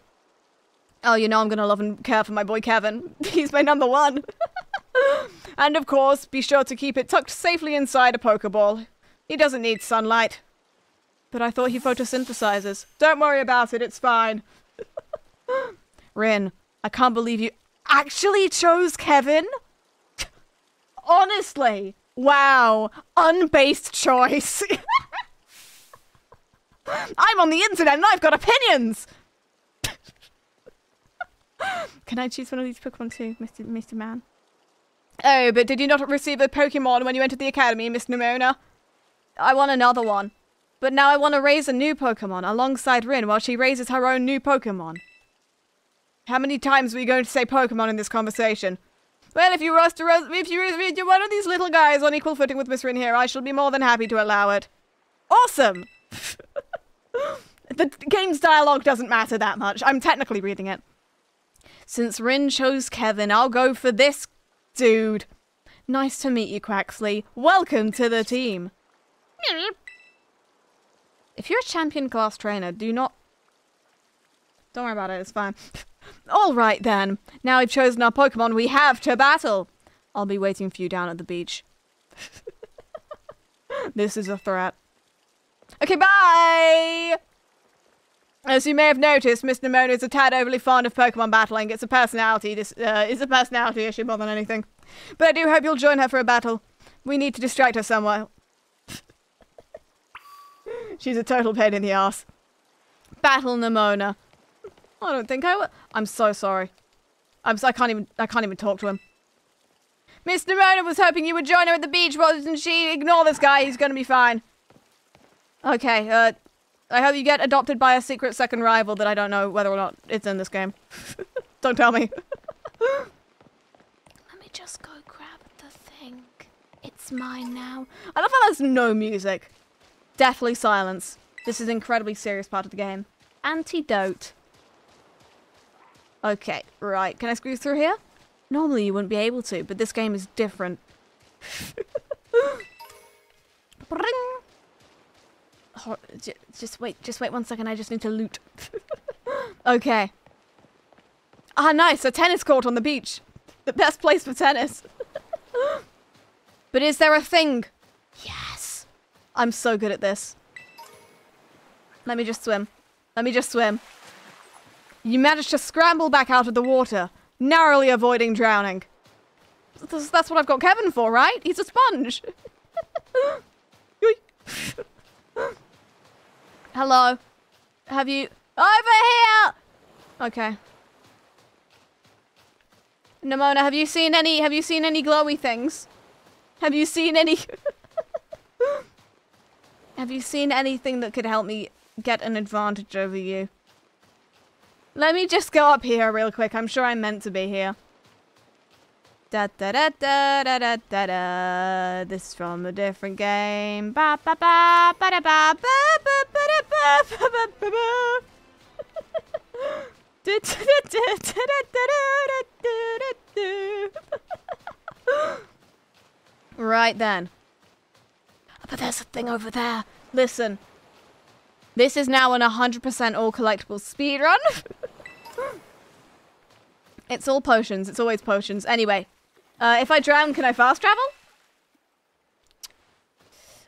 Oh, you know I'm gonna love and care for my boy Kevin. He's my number one. And of course, be sure to keep it tucked safely inside a Pokeball. He doesn't need sunlight. But I thought he photosynthesizes. Don't worry about it, it's fine. Rin, I can't believe you actually chose Kevin? Honestly, wow, unbased choice. I'm on the internet and I've got opinions! Can I choose one of these Pokemon too, Mister Mister Man? Oh, but did you not receive a Pokemon when you entered the academy, Miss Nemona? I want another one. But now I want to raise a new Pokemon alongside Rin while she raises her own new Pokemon. How many times are we going to say Pokemon in this conversation? Well, if you asked to raise, if you raise one of these little guys on equal footing with Miss Rin here, I shall be more than happy to allow it. Awesome! The game's dialogue doesn't matter that much. I'm technically reading it. Since Rin chose Kevin, I'll go for this dude. Nice to meet you, Quaxley. Welcome to the team. If you're a champion class trainer, do not... Don't worry about it, it's fine. All right, then. Now we've chosen our Pokemon, we have to battle. I'll be waiting for you down at the beach. This is a threat. Okay, bye! As you may have noticed, Miss Nemona is a tad overly fond of Pokemon battling. It's a personality. This uh, is a personality issue more than anything. But I do hope you'll join her for a battle. We need to distract her somewhat. She's a total pain in the ass. Battle Nemona. I don't think I will. I'm so sorry. I'm so, I can't even I can't even talk to him. Miss Nemona was hoping you would join her at the beach, wasn't she? Ignore this guy, he's gonna be fine. Okay, uh I hope you get adopted by a secret second rival that I don't know whether or not it's in this game. Don't tell me. Let me just go grab the thing. It's mine now. I love how there's no music. Deathly silence. This is an incredibly serious part of the game. Antidote. Okay, right. Can I squeeze through here? Normally you wouldn't be able to, but this game is different. Oh, just wait, just wait one second. I just need to loot. Okay. Ah, nice. A tennis court on the beach. The best place for tennis. But is there a thing? Yes. I'm so good at this. Let me just swim. Let me just swim. You managed to scramble back out of the water, narrowly avoiding drowning. That's, that's what I've got Kevin for, right? He's a sponge. Hello. Have you... Over here! Okay. Nemona, have you seen any... Have you seen any glowy things? Have you seen any... Have you seen anything that could help me get an advantage over you? Let me just go up here real quick. I'm sure I'm meant to be here. Da da da da da da da da. This is from a different game. Ba ba ba ba da ba ba ba ba da ba ba ba ba ba. Da da da da da da da da. Right then. But there's a thing over there. Listen. This is now an one hundred percent all collectibles speedrun. It's all potions. It's always potions. Anyway, uh, if I drown, can I fast travel?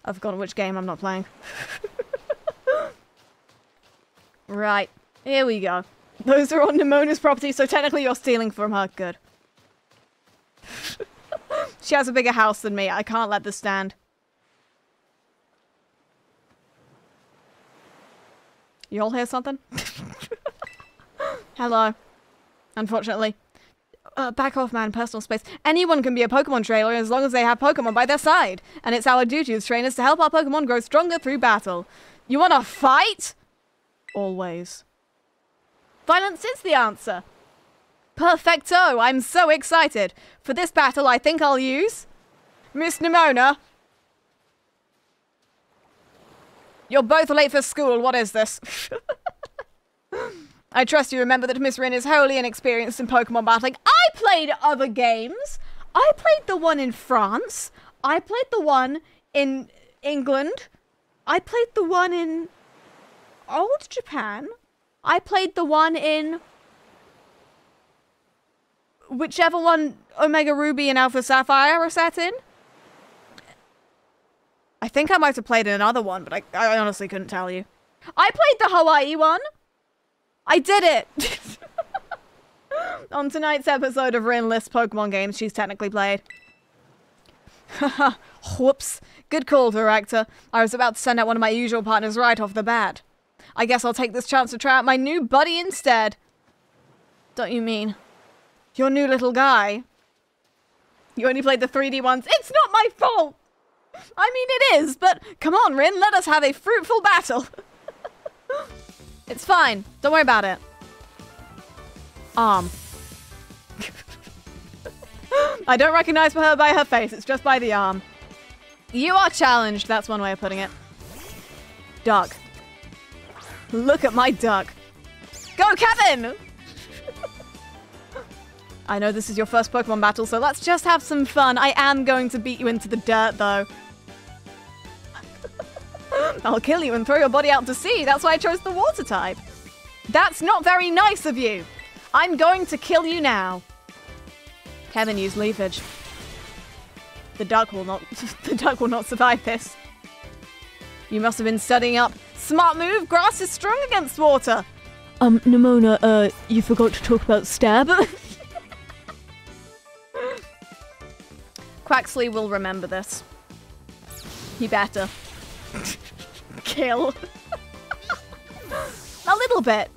I've forgotten which game I'm not playing. Right. Here we go. Those are on Nemona's property, so technically you're stealing from her. Good. She has a bigger house than me. I can't let this stand. You all hear something? Hello. Unfortunately. Uh, back off, man. Personal space. Anyone can be a Pokemon trainer as long as they have Pokemon by their side. And it's our duty as trainers to help our Pokemon grow stronger through battle. You want to fight? Always. Violence is the answer. Perfecto. I'm so excited. For this battle, I think I'll use... Miss Nemona. You're both late for school. What is this? I trust you remember that Miss Rin is wholly inexperienced in Pokemon battling. I played other games. I played the one in France. I played the one in England. I played the one in Old Japan. I played the one in whichever one Omega Ruby and Alpha Sapphire are set in. I think I might have played in another one, but I, I honestly couldn't tell you. I played the Hawaii one. I did it! On tonight's episode of Rin lists Pokemon games she's technically played. Haha, whoops. Good call, Director. I was about to send out one of my usual partners right off the bat. I guess I'll take this chance to try out my new buddy instead. Don't you mean? Your new little guy? You only played the three D ones. It's not my fault! I mean it is, but come on, Rin, let us have a fruitful battle. It's fine. Don't worry about it. Arm. I don't recognize her by her face. It's just by the arm. You are challenged. That's one way of putting it. Duck. Look at my duck. Go, Kevin! I know this is your first Pokemon battle, so let's just have some fun. I am going to beat you into the dirt, though. I'll kill you and throw your body out to sea. That's why I chose the water type. That's not very nice of you. I'm going to kill you now. Kevin used leafage. The duck will not the duck will not survive this. You must have been studying up. Smart move. Grass is strong against water. Um, Nemona, uh, you forgot to talk about stab. Quaxley will remember this. He better. Kill. A little bit.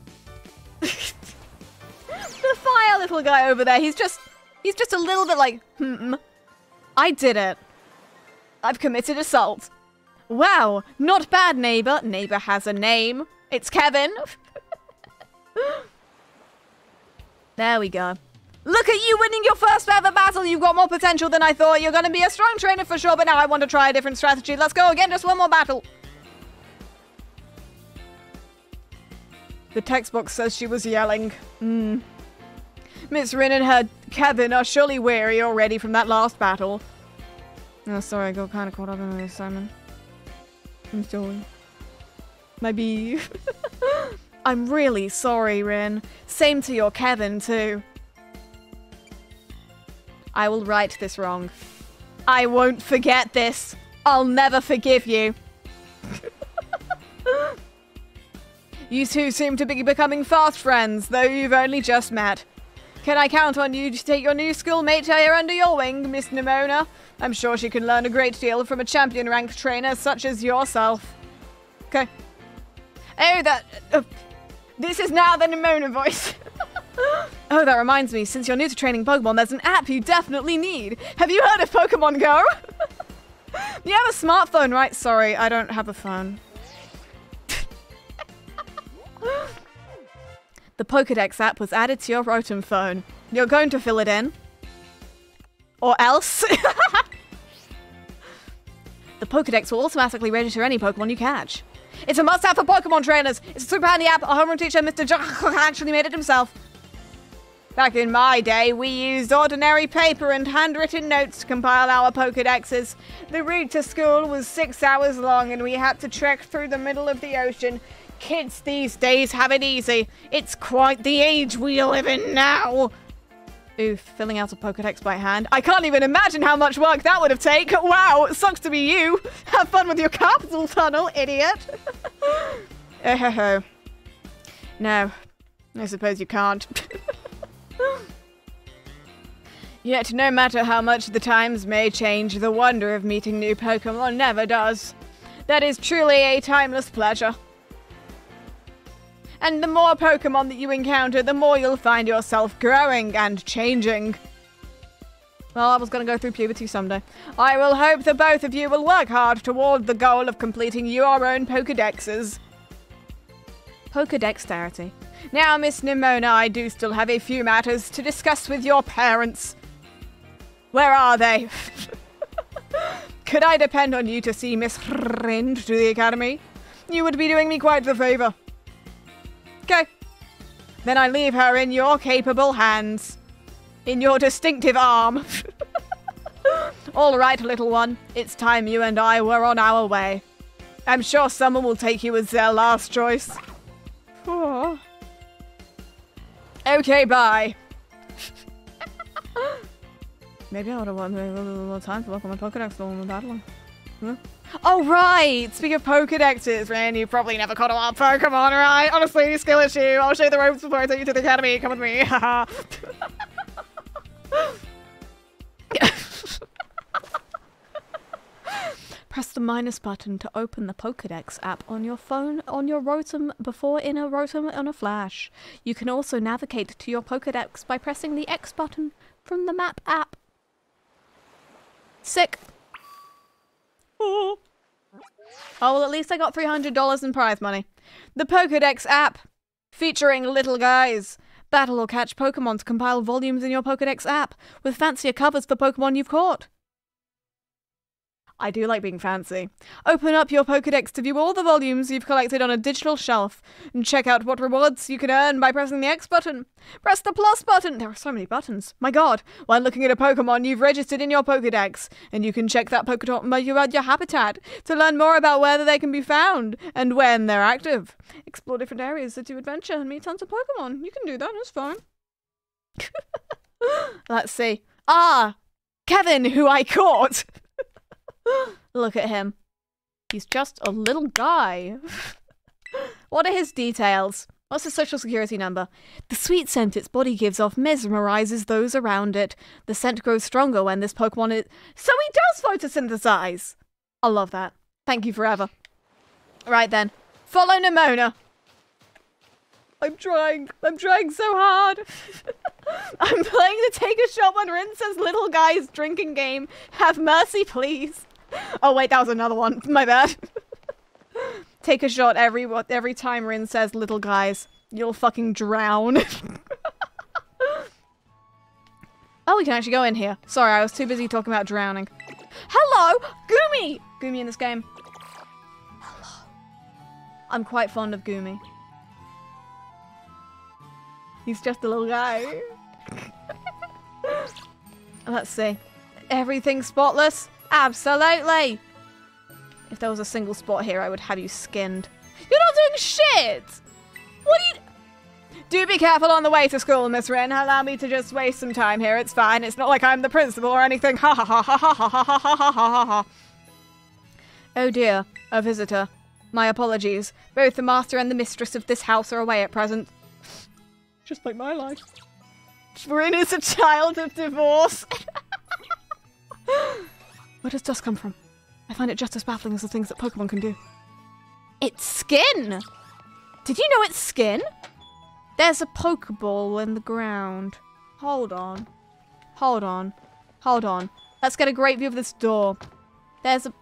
The fire little guy over there, he's just, he's just a little bit like, hmm, I did it. I've committed assault. Wow, not bad, neighbor. Neighbor has a name. It's Kevin. There we go. Look at you winning your first ever battle. You've got more potential than I thought. You're going to be a strong trainer for sure, but now I want to try a different strategy. Let's go again, just one more battle. The text box says she was yelling. Mm. Miss Rin and her Kevin are surely weary already from that last battle. Oh, sorry, I got kind of caught up in the assignment. I'm sorry. Maybe. I'm really sorry, Rin. Same to your Kevin, too. I will right this wrong. I won't forget this. I'll never forgive you. You two seem to be becoming fast friends, though you've only just met. Can I count on you to take your new schoolmate here under your wing, Miss Nemona? I'm sure she can learn a great deal from a champion-ranked trainer such as yourself. Okay. Oh, that... Uh, this is now the Nemona voice. Oh, that reminds me. Since you're new to training Pokemon, there's an app you definitely need. Have you heard of Pokemon Go? You have a smartphone, right? Sorry, I don't have a phone. The Pokedex app was added to your Rotom phone. You're going to fill it in. Or else. The Pokedex will automatically register any Pokemon you catch. It's a must-have for Pokemon trainers. It's a super handy app. Our homeroom teacher, Mister J actually made it himself. Back in my day, we used ordinary paper and handwritten notes to compile our Pokedexes. The route to school was six hours long and we had to trek through the middle of the ocean. Kids these days have it easy. It's quite the age we live in now. Oof, filling out a Pokedex by hand. I can't even imagine how much work that would have taken. Wow, it sucks to be you. Have fun with your carpal tunnel, idiot. Oh, ho, ho. No, I suppose you can't. Yet, no matter how much the times may change, the wonder of meeting new Pokemon never does. That is truly a timeless pleasure. And the more Pokemon that you encounter, the more you'll find yourself growing and changing. Well, I was going to go through puberty someday. I will hope that both of you will work hard toward the goal of completing your own Pokedexes. Pokedexterity. Now, Miss Nemona, I do still have a few matters to discuss with your parents. Where are they? Could I depend on you to see Miss Rin to the academy? You would be doing me quite the favour. Okay. Then I leave her in your capable hands. In your distinctive arm. All right, little one. It's time you and I were on our way. I'm sure someone will take you as their last choice. Oh. Okay, bye. Maybe I ought to want a little time to work on my Pokedex while I'm battling. Huh? Oh, right! Speaking of Pokedexes, Ren, you probably never caught a wild Pokemon, right? Honestly, skill issue. I'll show you the ropes before I take you to the academy. Come with me. Haha. Press the minus button to open the Pokedex app on your phone, on your Rotom, before in a Rotom on a flash. You can also navigate to your Pokedex by pressing the X button from the map app. Sick. Oh, well, at least I got three hundred dollars in prize money. The Pokedex app, featuring little guys. Battle or catch Pokemon to compile volumes in your Pokedex app, with fancier covers for Pokemon you've caught. I do like being fancy. Open up your Pokedex to view all the volumes you've collected on a digital shelf, and check out what rewards you can earn by pressing the X button. Press the plus button! There are so many buttons. My god. While looking at a Pokemon you've registered in your Pokedex, and you can check that Pokemon by your habitat to learn more about whether they can be found and when they're active. Explore different areas that you adventure and meet tons of Pokemon. You can do that, it's fine. Let's see. Ah! Kevin, who I caught! Look at him. He's just a little guy. What are his details? What's the social security number? The sweet scent its body gives off mesmerizes those around it. The scent grows stronger when this Pokemon is... So he does photosynthesize! I love that. Thank you forever. Right then. Follow Nemona! I'm trying. I'm trying so hard. I'm playing the take a shot when Rin says little guys drinking game. Have mercy, please. Oh, wait, that was another one. My bad. Take a shot every every time Rin says little guys. You'll fucking drown. Oh, we can actually go in here. Sorry, I was too busy talking about drowning. Hello, Goomy! Goomy in this game. Hello. I'm quite fond of Goomy. He's just a little guy. Let's see. Everything spotless? Absolutely! If there was a single spot here, I would have you skinned. You're not doing shit! What are you... Do be careful on the way to school, Miss Wren. Allow me to just waste some time here. It's fine. It's not like I'm the principal or anything. Ha ha ha ha ha ha ha ha ha ha ha. Oh dear. A visitor. My apologies. Both the master and the mistress of this house are away at present. Just like my life. Rin is a child of divorce. Where does dust come from? I find it just as baffling as the things that Pokemon can do. It's skin! Did you know it's skin? There's a Pokeball in the ground. Hold on. Hold on. Hold on. Let's get a great view of this door. There's a...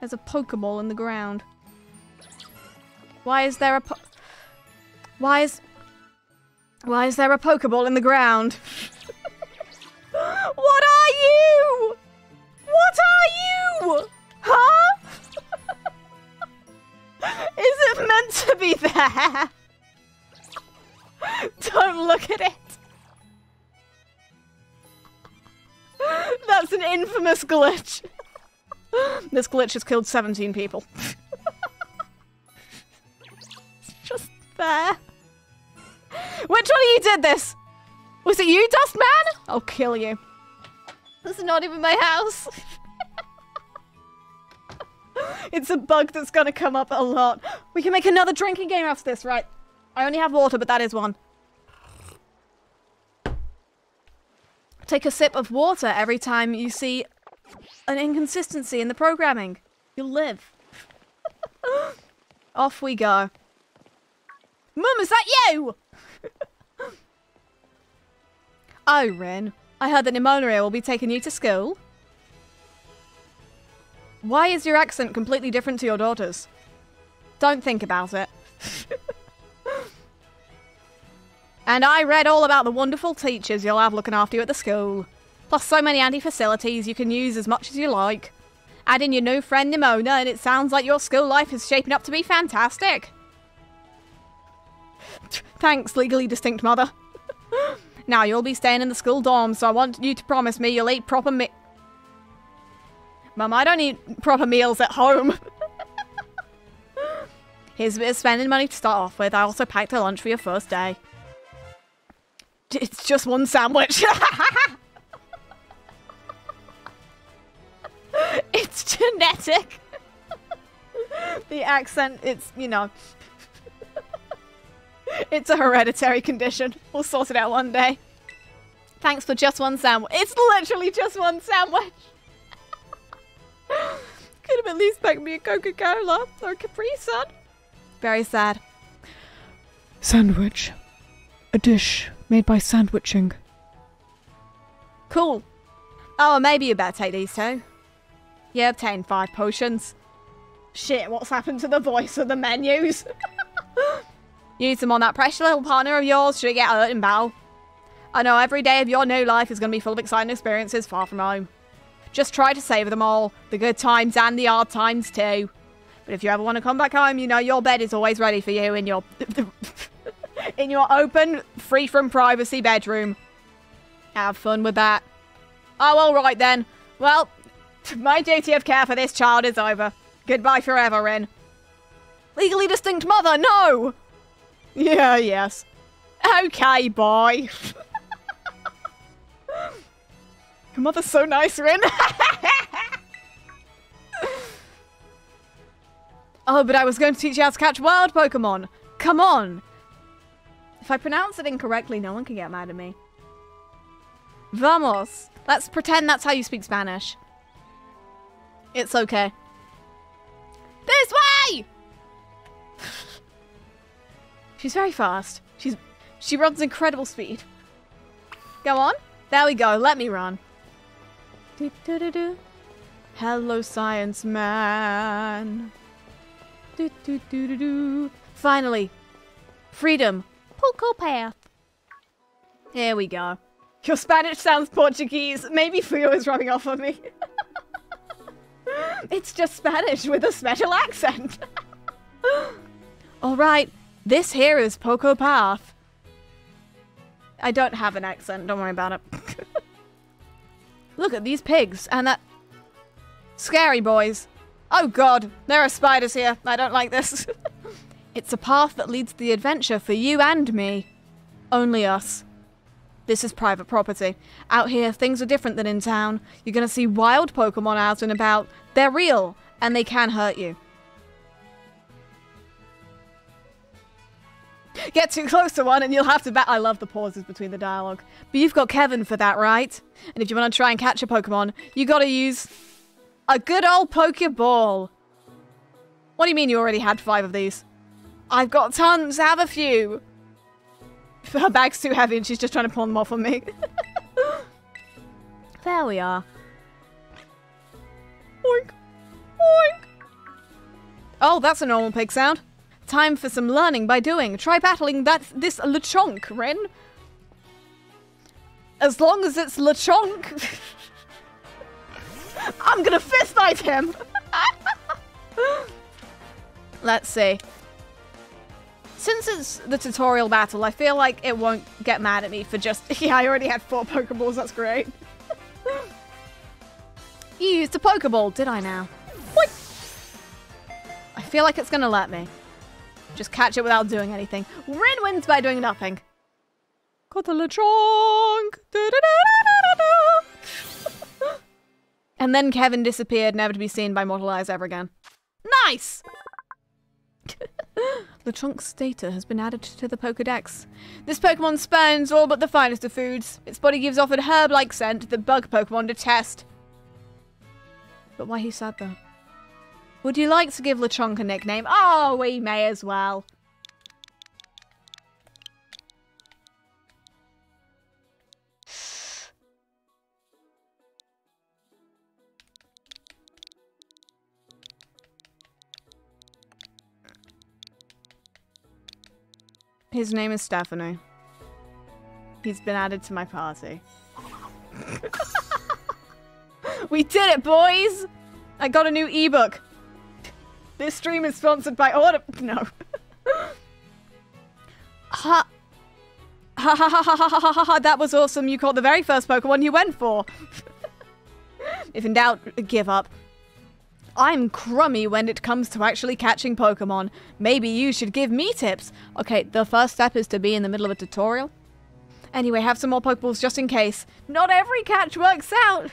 There's a Pokeball in the ground. Why is there a po- Why is... Why is there a Pokeball in the ground? What are you? What are you? Huh? Is it meant to be there? Don't look at it. That's an infamous glitch. This glitch has killed seventeen people. It's just there. Which one of you did this? Was it you, Dustman? I'll kill you. This is not even my house. It's a bug that's gonna come up a lot. We can make another drinking game after this, right? I only have water, but that is one. Take a sip of water every time you see an inconsistency in the programming. You'll live. Off we go. Mum, is that you? Oh, Rin. I heard that Nemona will be taking you to school. Why is your accent completely different to your daughter's? Don't think about it. And I read all about the wonderful teachers you'll have looking after you at the school. Plus so many handy facilities you can use as much as you like. Add in your new friend Nemona and it sounds like your school life is shaping up to be fantastic. Thanks, legally distinct mother. Now, you'll be staying in the school dorm, so I want you to promise me you'll eat proper me- Mum, I don't eat proper meals at home. Here's a bit of spending money to start off with. I also packed a lunch for your first day. It's just one sandwich. It's genetic. The accent, it's, you know... It's a hereditary condition. We'll sort it out one day. Thanks for just one sandwich. It's literally just one sandwich. Could have at least baked me a Coca-Cola or a Capri Sun. Very sad. Sandwich. A dish made by sandwiching. Cool. Oh, maybe you better take these two. You obtained five potions. Shit, what's happened to the voice of the menus? Use them on that precious little partner of yours should it get hurt in battle. I know every day of your new life is going to be full of exciting experiences far from home. Just try to savour them all, the good times and the hard times too. But if you ever want to come back home, you know your bed is always ready for you in your in your open, free from privacy bedroom. Have fun with that. Oh, all right then. Well, my duty of care for this child is over. Goodbye forever, Rin. Legally distinct mother, no! Yeah, yes. Okay, boy. Your mother's so nice, Rin. Oh, but I was going to teach you how to catch wild Pokemon. Come on! If I pronounce it incorrectly, no one can get mad at me. Vamos! Let's pretend that's how you speak Spanish. It's okay. This way! She's very fast. She's she runs incredible speed. Go on. There we go. Let me run. Do, do, do, do. Hello, science man. Do, do, do, do, do. Finally. Freedom. Poco path. Here we go. Your Spanish sounds Portuguese. Maybe Fuyo is rubbing off on me. It's just Spanish with a special accent. All right. This here is Poco path. I don't have an accent. Don't worry about it. Look at these pigs and that... Scary boys. Oh god, there are spiders here. I don't like this. It's a path that leads to the adventure for you and me. Only us. This is private property. Out here, things are different than in town. You're gonna see wild Pokemon out and about. They're real, and they can hurt you. Get too close to one and you'll have to bat- I love the pauses between the dialogue. But you've got Kevin for that, right? And if you want to try and catch a Pokemon, you gotta use a good old Pokeball. What do you mean you already had five of these? I've got tons, have a few. Her bag's too heavy and she's just trying to pawn them off on me. There we are. Oink. Oink. Oh, that's a normal pig sound. Time for some learning by doing. Try battling that this Lechonk, Ren. As long as it's Lechonk. I'm gonna fist fight him. Let's see. Since it's the tutorial battle, I feel like it won't get mad at me for just, yeah, I already had four Pokeballs, that's great. You used a Pokeball, did I now? What? I feel like it's gonna let me. Just catch it without doing anything. Red wins by doing nothing. Got the Lechonk. And then Kevin disappeared, never to be seen by mortal eyes ever again. Nice! Lechonk's data has been added to the Pokedex. This Pokemon spurns all but the finest of foods. Its body gives off a herb-like scent that bug Pokemon detest. But why he said that? Would you like to give Lechonk a nickname? Oh, we may as well. His name is Stephanie. He's been added to my party. We did it, boys! I got a new ebook. This stream is sponsored by Order. No. Ha. Ha ha ha ha ha ha ha ha. That was awesome. You caught the very first Pokemon you went for. If in doubt, give up. I'm crummy when it comes to actually catching Pokemon. Maybe you should give me tips. Okay, the first step is to be in the middle of a tutorial. Anyway, have some more Pokeballs just in case. Not every catch works out.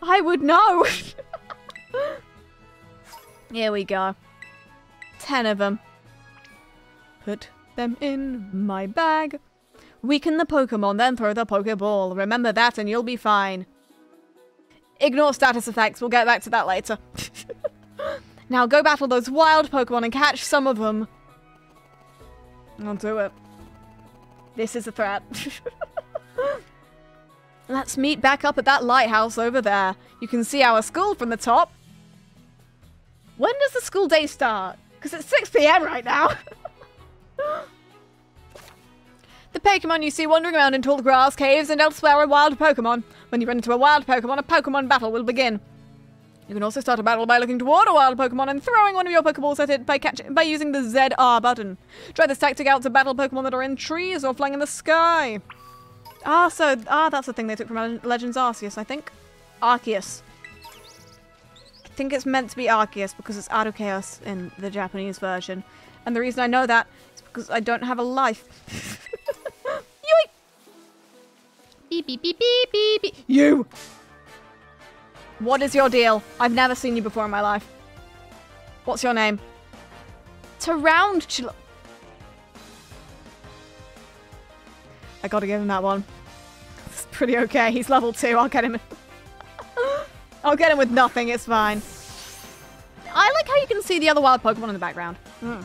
I would know. Here we go. Ten of them. Put them in my bag. Weaken the Pokemon, then throw the Pokeball. Remember that and you'll be fine. Ignore status effects. We'll get back to that later. Now go battle those wild Pokemon and catch some of them. I'll do it. This is a threat. Let's meet back up at that lighthouse over there. You can see our school from the top. When does the school day start? Because it's six p m right now. The Pokemon you see wandering around in tall grass, caves, and elsewhere are wild Pokemon. When you run into a wild Pokemon, a Pokemon battle will begin. You can also start a battle by looking toward a wild Pokemon and throwing one of your Pokeballs at it by, catch by using the Z R button. Try this tactic out to battle Pokemon that are in trees or flying in the sky. Ah, so ah, that's the thing they took from Legends Arceus, I think. Arceus. I think it's meant to be Arceus because it's Arceus in the Japanese version. And the reason I know that is because I don't have a life. Beep, beep, beep, beep, beep, beep. You! What is your deal? I've never seen you before in my life. What's your name? wrapped around. I gotta give him that one. It's pretty okay. He's level two. I'll get him. I'll get him with nothing. It's fine. I like how you can see the other wild Pokemon in the background. Mm.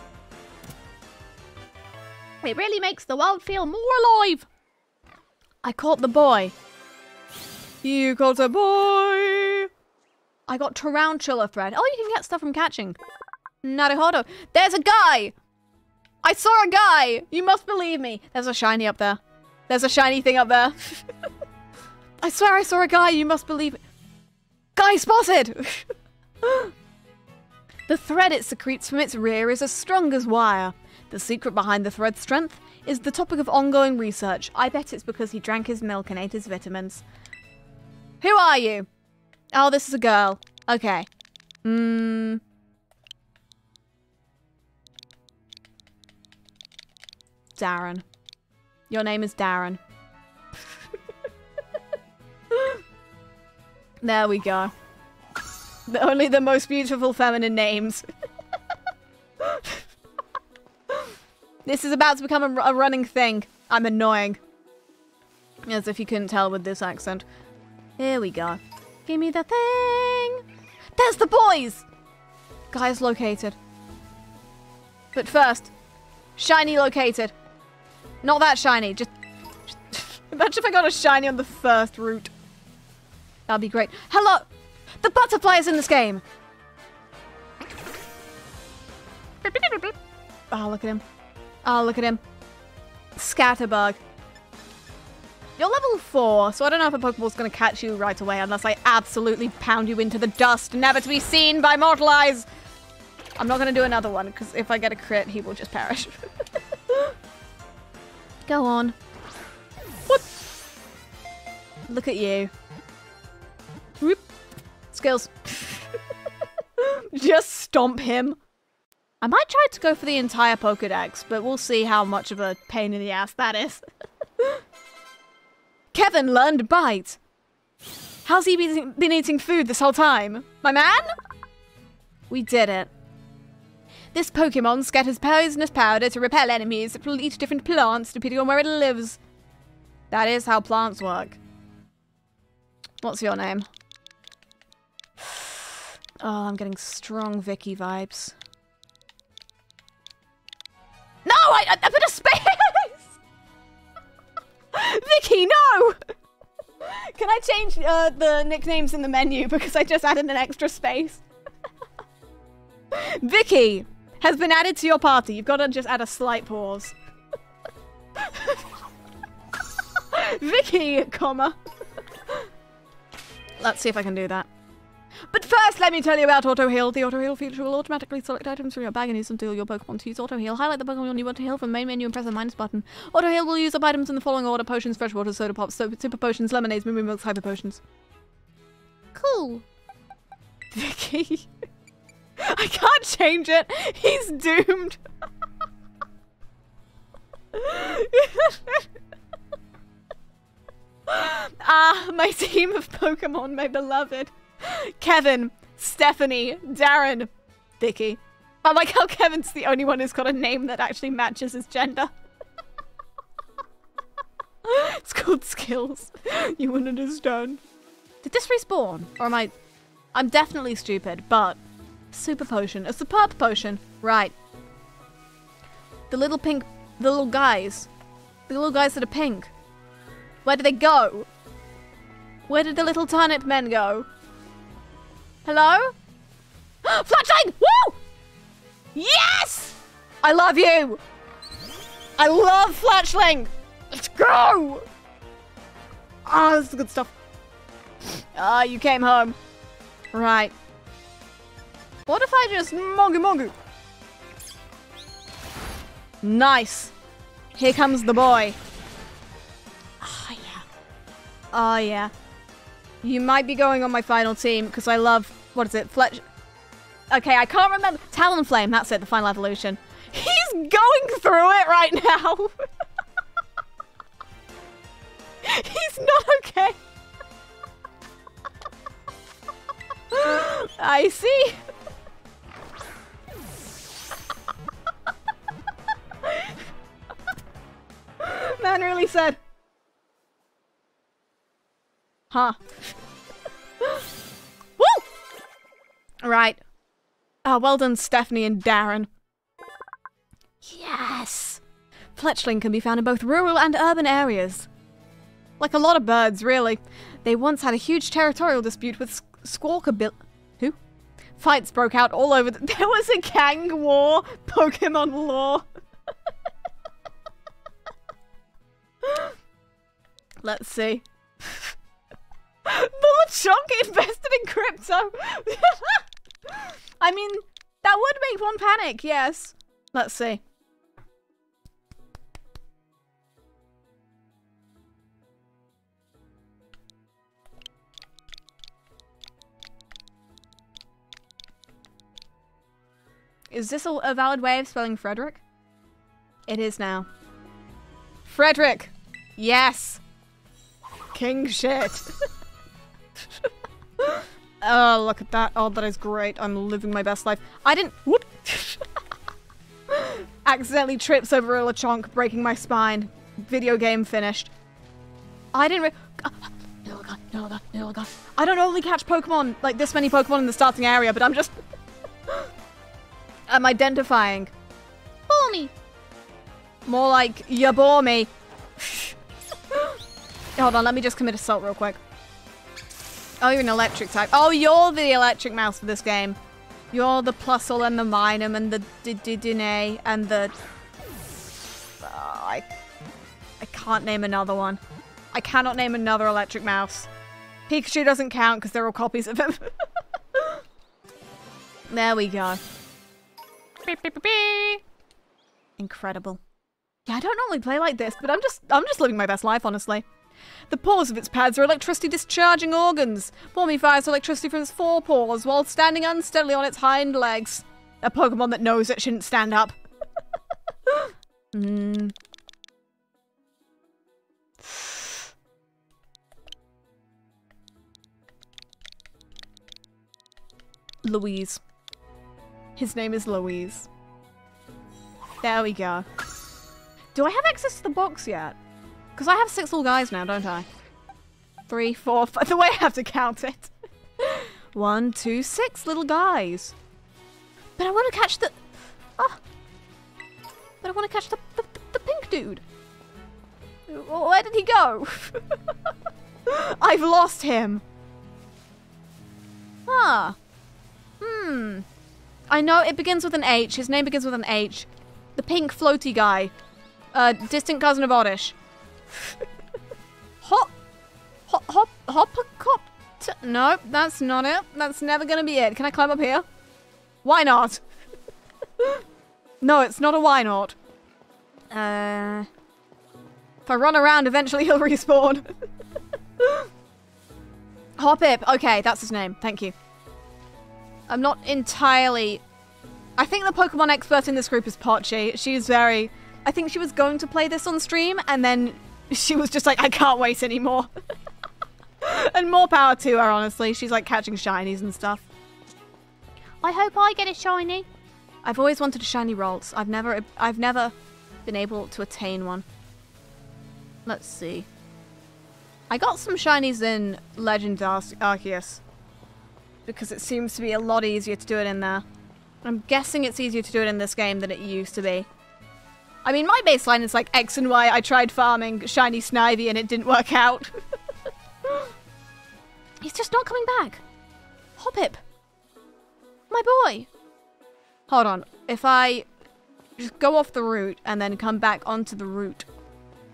It really makes the world feel more alive. I caught the boy. You caught a boy. I got Tarantula thread. Oh, you can get stuff from catching. Naruhodo. There's a guy. I saw a guy. You must believe me. There's a shiny up there. There's a shiny thing up there. I swear I saw a guy. You must believe it. Guy spotted. The thread it secretes from its rear is as strong as wire. The secret behind the thread's strength is the topic of ongoing research. I bet it's because he drank his milk and ate his vitamins. Who are you? Oh, this is a girl. Okay. Mm. Darren. Your name is Darren. There we go. The, only the most beautiful feminine names. This is about to become a, a running thing. I'm annoying. As if you couldn't tell with this accent. Here we go. Give me the thing. There's the boys! Guy's located. But first, shiny located. Not that shiny, just... just imagine if I got a shiny on the first route. That'd be great. Hello! The butterfly is in this game! Oh, look at him. Oh, look at him. Scatterbug. You're level four, so I don't know if a Pokeball's going to catch you right away unless I absolutely pound you into the dust, never to be seen by mortal eyes. I'm not going to do another one, because if I get a crit, he will just perish. Go on. What? Look at you. Whoop. Skills. Just stomp him. I might try to go for the entire Pokedex, but we'll see how much of a pain in the ass that is. Kevin learned bite. How's he been, been eating food this whole time? My man? We did it. This Pokemon scatters poisonous powder to repel enemies that will eat different plants depending on where it lives. That is how plants work. What's your name? Oh, I'm getting strong Vicky vibes. No, I, I, I put a space! Vicky, no! Can I change uh, the nicknames in the menu because I just added an extra space? Vicky has been added to your party. You've got to just add a slight pause. Vicky, comma. Let's see if I can do that. But first, let me tell you about Auto Heal. The Auto Heal feature will automatically select items from your bag and use them to heal your Pokemon. To use Auto Heal, highlight the Pokemon you want to heal from the main menu and press the minus button. Auto Heal will use up items in the following order: potions, fresh water, soda pops, soap, super potions, lemonades, moo moo milks, hyper potions. Cool. Vicky, I can't change it. He's doomed. Ah, my team of Pokemon, my beloved. Kevin, Stephanie, Darren, Vicky. I like how Kevin's the only one who's got a name that actually matches his gender. It's called skills. You wouldn't understand. Did this respawn? Or am I... I'm definitely stupid, but... Super potion. A superb potion. Right. The little pink... The little guys. The little guys that are pink. Where did they go? Where did the little turnip men go? Hello? Fletchling! Woo! Yes! I love you! I love Fletchling! Let's go! Ah, oh, this is good stuff. Ah, oh, you came home. Right. What if I just mongu mongu? Nice. Here comes the boy. Oh, yeah. Oh, yeah. You might be going on my final team because I love... What is it? Fletch... Okay, I can't remember. Talonflame, that's it, the final evolution. He's going through it right now. He's not okay. I see. man really said. Huh. Woo! Right. Ah, well done, Stephanie and Darren. Yes! Fletchling can be found in both rural and urban areas. Like a lot of birds, really. They once had a huge territorial dispute with Squawkabill. Who? Fights broke out all over the- There was a gang war! Pokemon lore! Let's see. The Lechonk invested in crypto! I mean, that would make one panic, yes. Let's see. Is this a, a valid way of spelling Frederick? It is now. Frederick! Yes! King shit. Oh, look at that. Oh, that is great. I'm living my best life. I didn't- Whoop! Accidentally trips over a Lechonk, breaking my spine. Video game finished. I didn't re- No, God, no, God, no, God. I don't normally catch Pokemon, like this many Pokemon in the starting area, but I'm just- I'm identifying. Bore me! More like, you bore me. Hold on, let me just commit assault real quick. Oh, you're an electric type. Oh, you're the electric mouse for this game. You're the Plusle and the Minum and the Didine and the... Oh, I... I can't name another one. I cannot name another electric mouse. Pikachu doesn't count because they're all copies of him. There we go. Incredible. Yeah, I don't normally play like this, but I'm just I'm just living my best life, honestly. The paws of its pads are electricity discharging organs. Bormy fires electricity from its forepaws while standing unsteadily on its hind legs. A Pokemon that knows it shouldn't stand up. mm. Louise. His name is Louise. There we go. Do I have access to the box yet? Because I have six little guys now, don't I? Three, four, five. The way I have to count it. One, two, six little guys. But I want to catch the... Oh. But I want to catch the, the, the pink dude. Where did he go? I've lost him. Ah. Hmm. I know it begins with an H. His name begins with an H. The pink floaty guy. Uh, distant cousin of Oddish. Hop, hop, hop, hoppercopter. Nope, that's not it. That's never gonna be it. Can I climb up here? Why not? No, it's not a why not. Uh, if I run around, eventually he'll respawn. Hoppip. Okay, that's his name. Thank you. I'm not entirely. I think the Pokemon expert in this group is Pochi. She's very. I think she was going to play this on stream, and then she was just like, I can't wait anymore. And more power to her, honestly. She's like catching shinies and stuff. I hope I get a shiny. I've always wanted a shiny Ralts. I've never, I've never been able to attain one. Let's see. I got some shinies in Legends Arceus because it seems to be a lot easier to do it in there. I'm guessing it's easier to do it in this game than it used to be. I mean, my baseline is like X and Y. I tried farming shiny Snivy and it didn't work out. He's just not coming back. Hoppip. My boy. Hold on. If I just go off the route and then come back onto the route.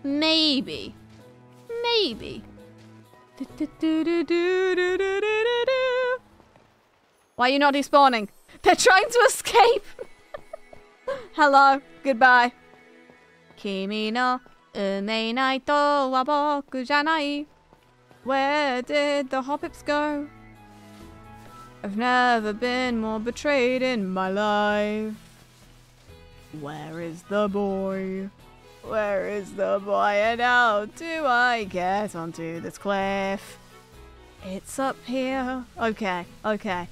Maybe. Maybe. Why are you not despawning? They're trying to escape. Hello. Goodbye. Kimi no umei nai to wa boku janai. Where did the Hoppips go? I've never been more betrayed in my life. Where is the boy? Where is the boy? And how do I get onto this cliff? It's up here. Okay, okay.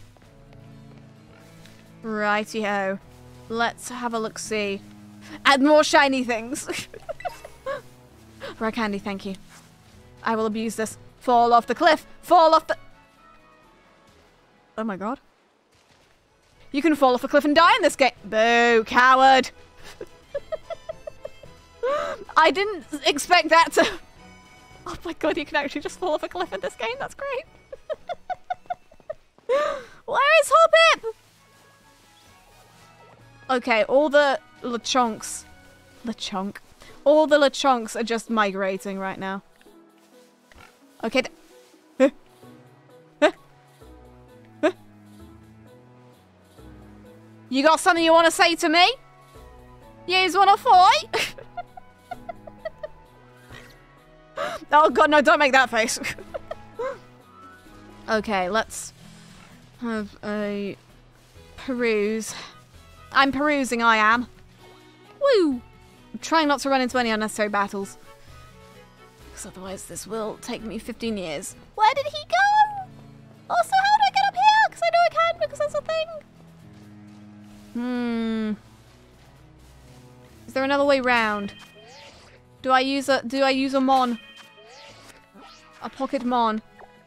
Righty-ho. Let's have a look-see. Add more shiny things. For a candy, thank you. I will abuse this. Fall off the cliff! Fall off the... Oh my god. You can fall off a cliff and die in this game! Boo, coward! I didn't expect that to... Oh my god, you can actually just fall off a cliff in this game? That's great! Where is Hoppip? Okay, all the Lechonks... Lechonk? All the Lechonks are just migrating right now. Okay. Huh. Huh. Huh. You got something you want to say to me? You just want to fight? Oh god, no, don't make that face. Okay, let's have a peruse. I'm perusing, I am. Woo! I'm trying not to run into any unnecessary battles. Because otherwise this will take me fifteen years. Where did he go? Also, how do I get up here? Because I know I can, because that's a thing. Hmm. Is there another way round? Do I use a, do I use a mon? A pocket mon.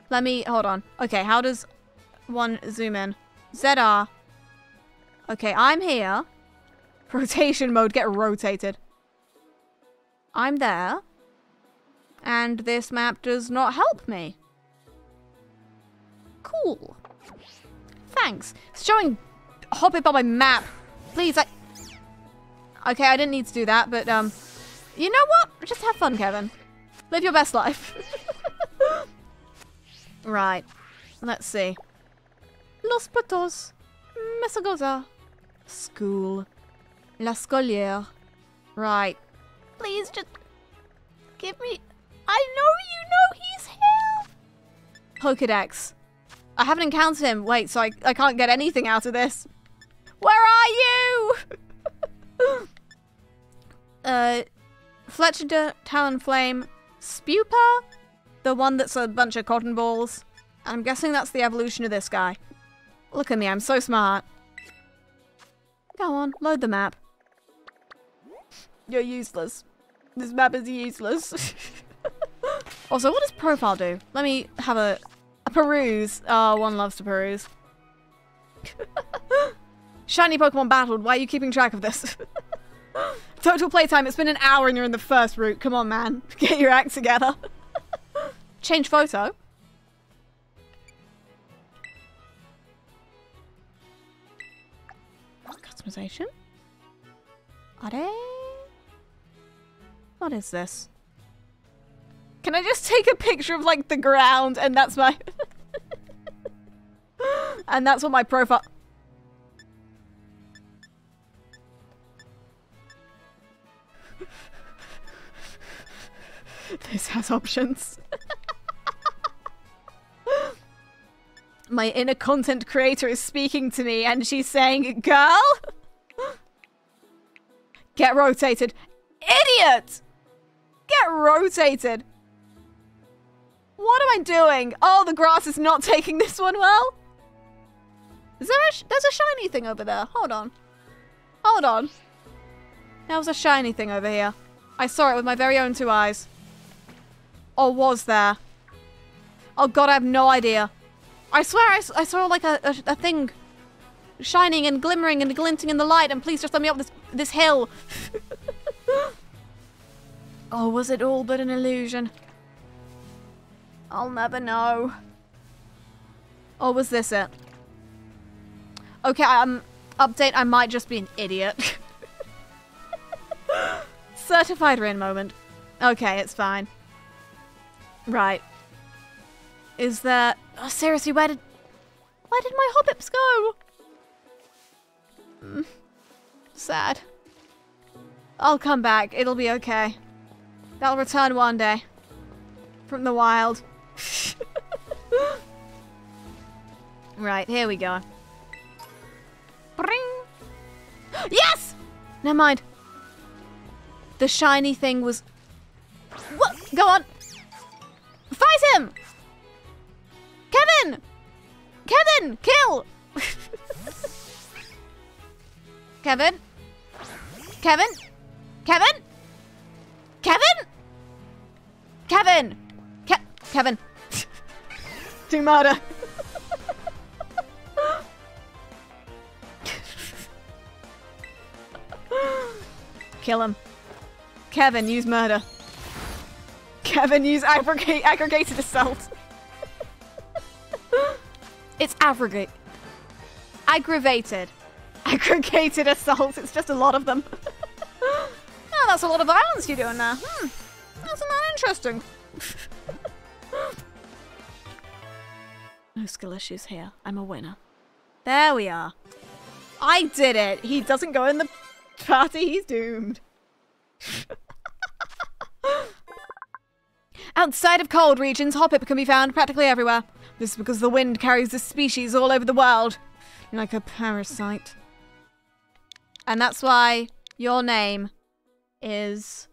Let me, hold on. Okay, how does one zoom in? Z R. Okay, I'm here. Rotation mode, get rotated. I'm there. And this map does not help me. Cool. Thanks. It's showing Hoppip on my map. Please, I... Okay, I didn't need to do that, but, um... You know what? Just have fun, Kevin. Live your best life. Right. Let's see. Los Patos. Mesagoza. School. La Scolière. Right. Please just... Give me... I know you know he's here! Pokedex. I haven't encountered him. Wait, so I, I can't get anything out of this. Where are you? uh, Fletchender, Talonflame, Spewpa? The one that's a bunch of cotton balls. I'm guessing that's the evolution of this guy. Look at me, I'm so smart. Go on, load the map. You're useless. This map is useless. Also, what does profile do? Let me have a, a peruse. Oh, one loves to peruse. Shiny Pokemon battled. Why are you keeping track of this? Total playtime. It's been an hour and you're in the first route. Come on, man. Get your act together. Change photo. Customization. Are they? What is this? Can I just take a picture of like the ground and that's my and that's what my profile. This has options. My inner content creator is speaking to me and she's saying, girl, get rotated. Idiot! Get rotated. What am I doing? Oh, the grass is not taking this one well. Is there a sh there's a shiny thing over there. Hold on. Hold on. There was a shiny thing over here. I saw it with my very own two eyes. Or was there? Oh god, I have no idea. I swear I, I saw like a, a, a thing shining and glimmering and glinting in the light, and please just let me up this, this hill. Oh, was it all but an illusion? I'll never know. Or was this it? Okay, um, update, I might just be an idiot. Certified rain moment. Okay, it's fine. Right. Is there... Oh, seriously, where did... Where did my Hoppips go? Mm. Sad. I'll come back. It'll be okay. They'll return one day. From the wild. Right, here we go. Bring. Yes! Never mind. The shiny thing was... What? Go on. Fight him! Kevin! Kevin, kill! Kevin? Kevin? Kevin? Kevin? Kevin! Ke Kevin. Tumata. Kill him. Kevin, use murder. Kevin, use aggregate aggregated assault. It's aggregate. Aggravated. Aggregated assault. It's just a lot of them. Oh, that's a lot of violence you're doing there. Hmm. Isn't that interesting? No skill issues here. I'm a winner. There we are. I did it. He doesn't go in the party. He's doomed. Outside of cold regions, Hoppip can be found practically everywhere. This is because the wind carries this species all over the world. Like a parasite. And that's why your name is...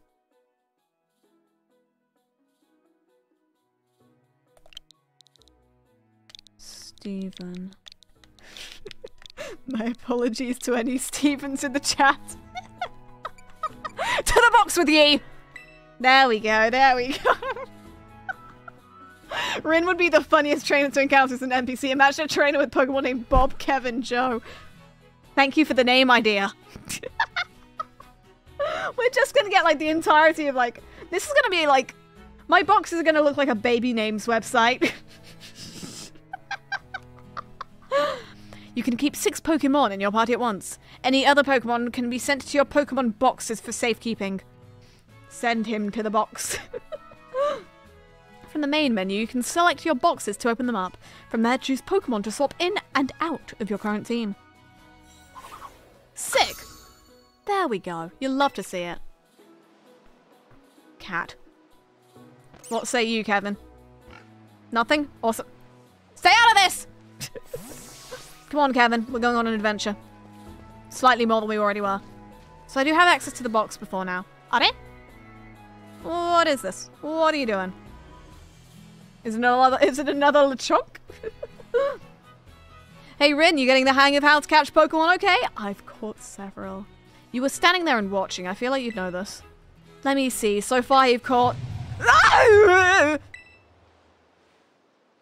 Stephen. My apologies to any Stephens in the chat. To the box with ye! There we go, there we go. Rin would be the funniest trainer to encounter as an N P C. Imagine a trainer with Pokemon named Bob, Kevin, Joe. Thank you for the name idea. We're just gonna get like the entirety of like, this is gonna be like, my box is gonna look like a baby names website. You can keep six Pokemon in your party at once. Any other Pokemon can be sent to your Pokemon boxes for safekeeping. Send him to the box. From the main menu, you can select your boxes to open them up. From there, choose Pokemon to swap in and out of your current team. Sick! There we go. You'll love to see it. Cat. What say you, Kevin? Nothing? Awesome. Stay out of this! Come on, Kevin. We're going on an adventure. Slightly more than we already were. So I do have access to the box before now. Are they? What is this? What are you doing? Is it another, is it another Lechonk? Hey, Rin, you getting the hang of how to catch Pokemon okay? I've caught several. You were standing there and watching. I feel like you'd know this. Let me see. So far, you've caught...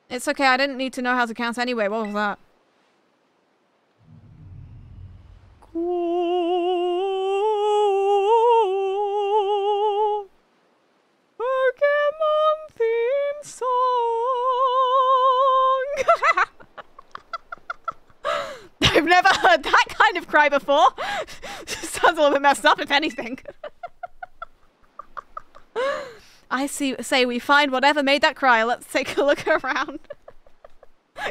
It's okay. I didn't need to know how to count anyway. What was that? Pokemon theme song. I've never heard that kind of cry before. Sounds a little bit messed up, if anything. I see, say we find whatever made that cry. Let's take a look around.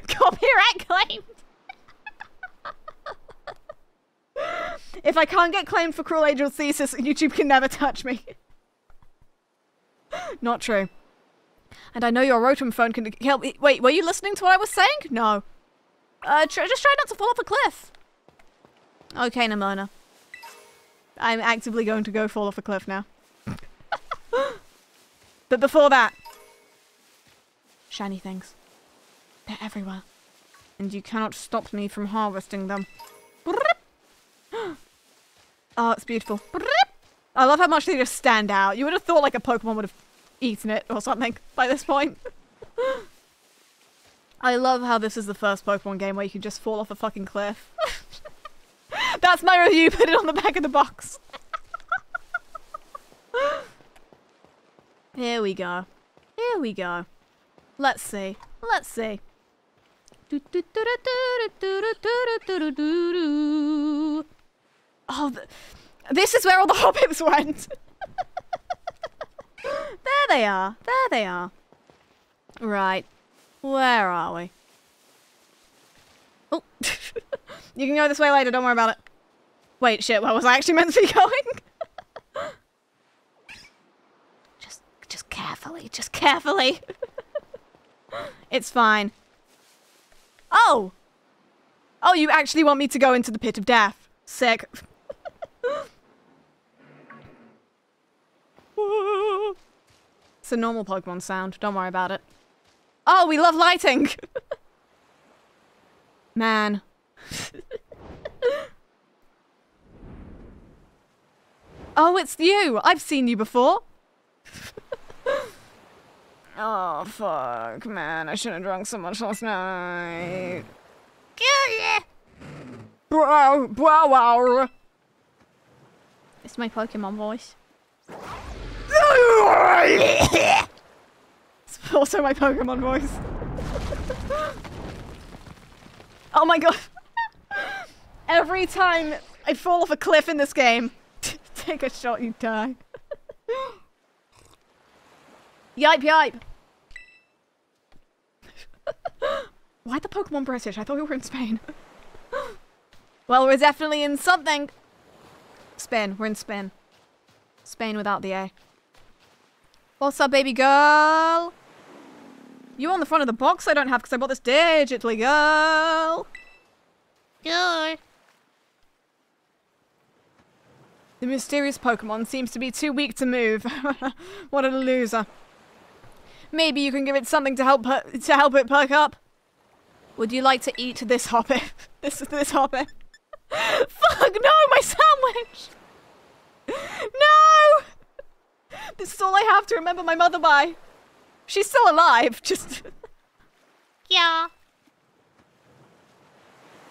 Copyright claim. If I can't get claimed for Cruel Angel Thesis, YouTube can never touch me. Not true. And I know your Rotom phone can help me. Wait, were you listening to what I was saying? No. Uh, tr just try not to fall off a cliff. Okay, Nemona. I'm actively going to go fall off a cliff now. But before that... Shiny things. They're everywhere. And you cannot stop me from harvesting them. Oh, it's beautiful. I love how much they just stand out. You would have thought like a Pokemon would have eaten it or something by this point. I love how this is the first Pokemon game where you can just fall off a fucking cliff. That's my review. Put it on the back of the box. Here we go. Here we go. Let's see. Let's see. Oh, the, this is where all the Hoppips went. There they are. There they are. Right. Where are we? Oh. You can go this way later. Don't worry about it. Wait, shit. Where was I actually meant to be going? just, just carefully. Just carefully. It's fine. Oh. Oh, you actually want me to go into the pit of death. Sick. It's a normal Pokemon sound. Don't worry about it. Oh, we love lighting. Man. Oh, it's you. I've seen you before. Oh, fuck, man. I shouldn't have drunk so much last night. Bro, bro, bro. It's my Pokemon voice. It's also my Pokemon voice. Oh my god. Every time I fall off a cliff in this game, take a shot, you die. Yipe, yipe. Why the Pokemon British? I thought we were in Spain. Well, we're definitely in something. Spain. We're in Spain. Spain without the A. What's up, baby girl? You on the front of the box I don't have because I bought this digitally, girl. Girl. The mysterious Pokemon seems to be too weak to move. What a loser. Maybe you can give it something to help her, to help it perk up. Would you like to eat this Hoppip? This is this Hoppip. Fuck no, my sandwich! No! This is all I have to remember my mother by. She's still alive, just... Yeah.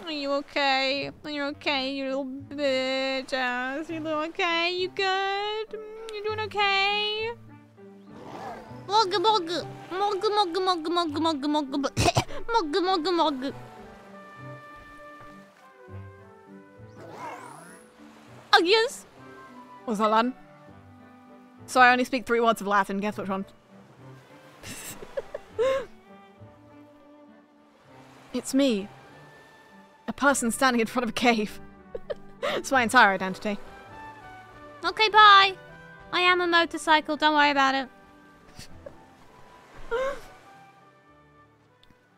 Are you okay? Are you okay, you little bitch ass? You little okay? You good? You doing okay? Mog, mog. Mog, mog, mog, mog, mog, mog, mog, mog, mog. Oh, yes. Was that Latin? So I only speak three words of Latin. Guess which one? It's me. A person standing in front of a cave. It's my entire identity. Okay, bye. I am a motorcycle. Don't worry about it.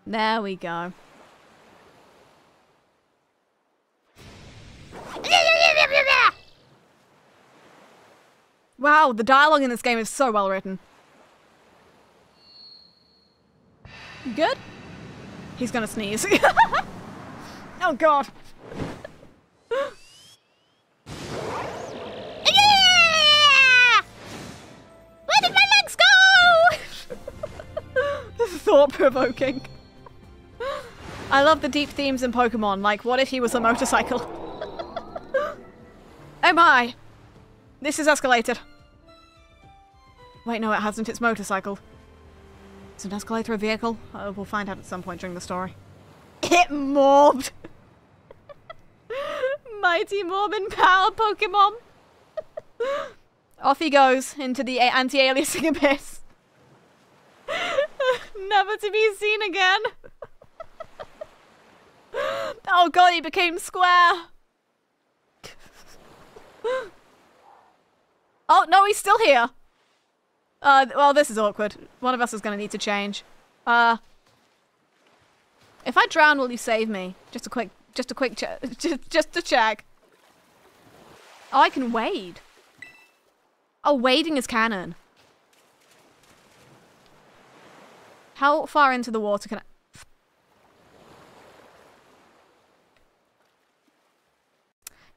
There we go. Wow, the dialogue in this game is so well written. Good? He's gonna sneeze. Oh god. Where did my legs go? This is thought-provoking. I love the deep themes in Pokemon, like what if he was a motorcycle? Oh my! This is escalated. Wait, no, it hasn't. It's motorcycle. Is an escalator a vehicle? Uh, we'll find out at some point during the story. It morbed! Mighty Morbin power Pokemon! Off he goes into the anti-aliasing abyss. Never to be seen again. Oh god, he became square! Oh, no, he's still here. Uh, well, this is awkward. One of us is going to need to change. Uh, if I drown, will you save me? Just a quick, just a quick, che just, just to check. Oh, I can wade. Oh, wading is canon. How far into the water can I?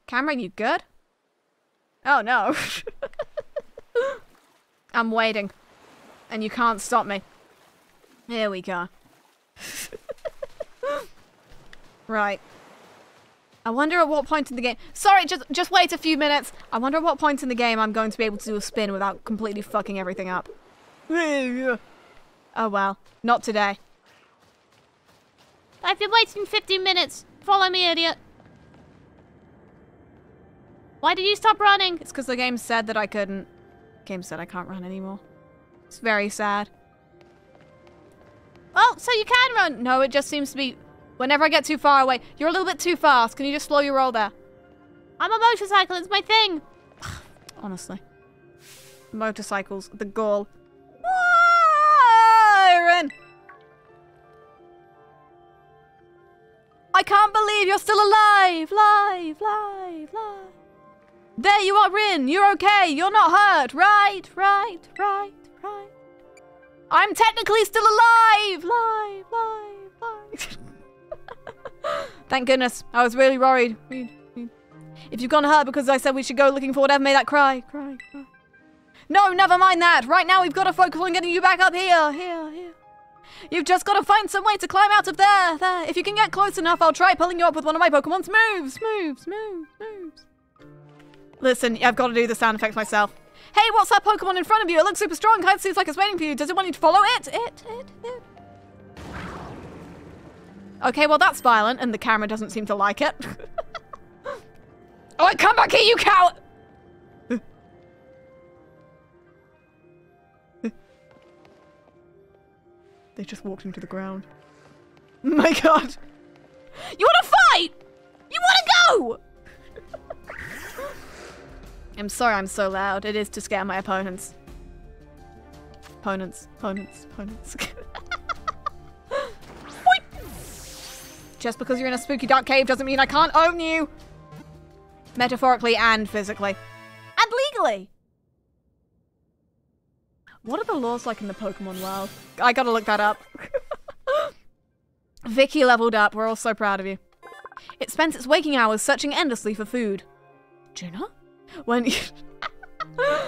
Cameron, you good? Oh no. I'm waiting. And you can't stop me. Here we go. Right. I wonder at what point in the game... Sorry, just just wait a few minutes. I wonder at what point in the game I'm going to be able to do a spin without completely fucking everything up. Oh well. Not today. I've been waiting fifteen minutes. Follow me, idiot. Why did you stop running? It's because the game said that I couldn't. The game said I can't run anymore. It's very sad. Oh, so you can run. No, it just seems to be whenever I get too far away. You're a little bit too fast. Can you just slow your roll there? I'm a motorcycle. It's my thing. Honestly. Motorcycles. The goal. Iron. I can't believe you're still alive. Live, live, live. There you are, Rin. You're okay. You're not hurt. Right, right, right, right. I'm technically still alive. Live, live, live. Thank goodness. I was really worried. If you've gone hurt because I said we should go looking for whatever made that cry. Cry, cry. No, never mind that. Right now we've got to focus on getting you back up here. Here, here. You've just got to find some way to climb out of there. There. If you can get close enough, I'll try pulling you up with one of my Pokemon's moves. Moves, moves, moves. Listen, I've got to do the sound effects myself. Hey, what's that Pokemon in front of you? It looks super strong. Kind of seems like it's waiting for you. Does it want you to follow it? It, it, it. Okay, well, that's violent, and the camera doesn't seem to like it. Oh, come back here, you coward! They just walked into the ground. My god! You wanna fight? You wanna go? I'm sorry I'm so loud. It is to scare my opponents. Opponents, opponents, opponents. Just because you're in a spooky dark cave doesn't mean I can't own you! Metaphorically and physically. And legally! What are the laws like in the Pokemon world? I gotta look that up. Vicky leveled up. We're all so proud of you. It spends its waking hours searching endlessly for food. Juna? When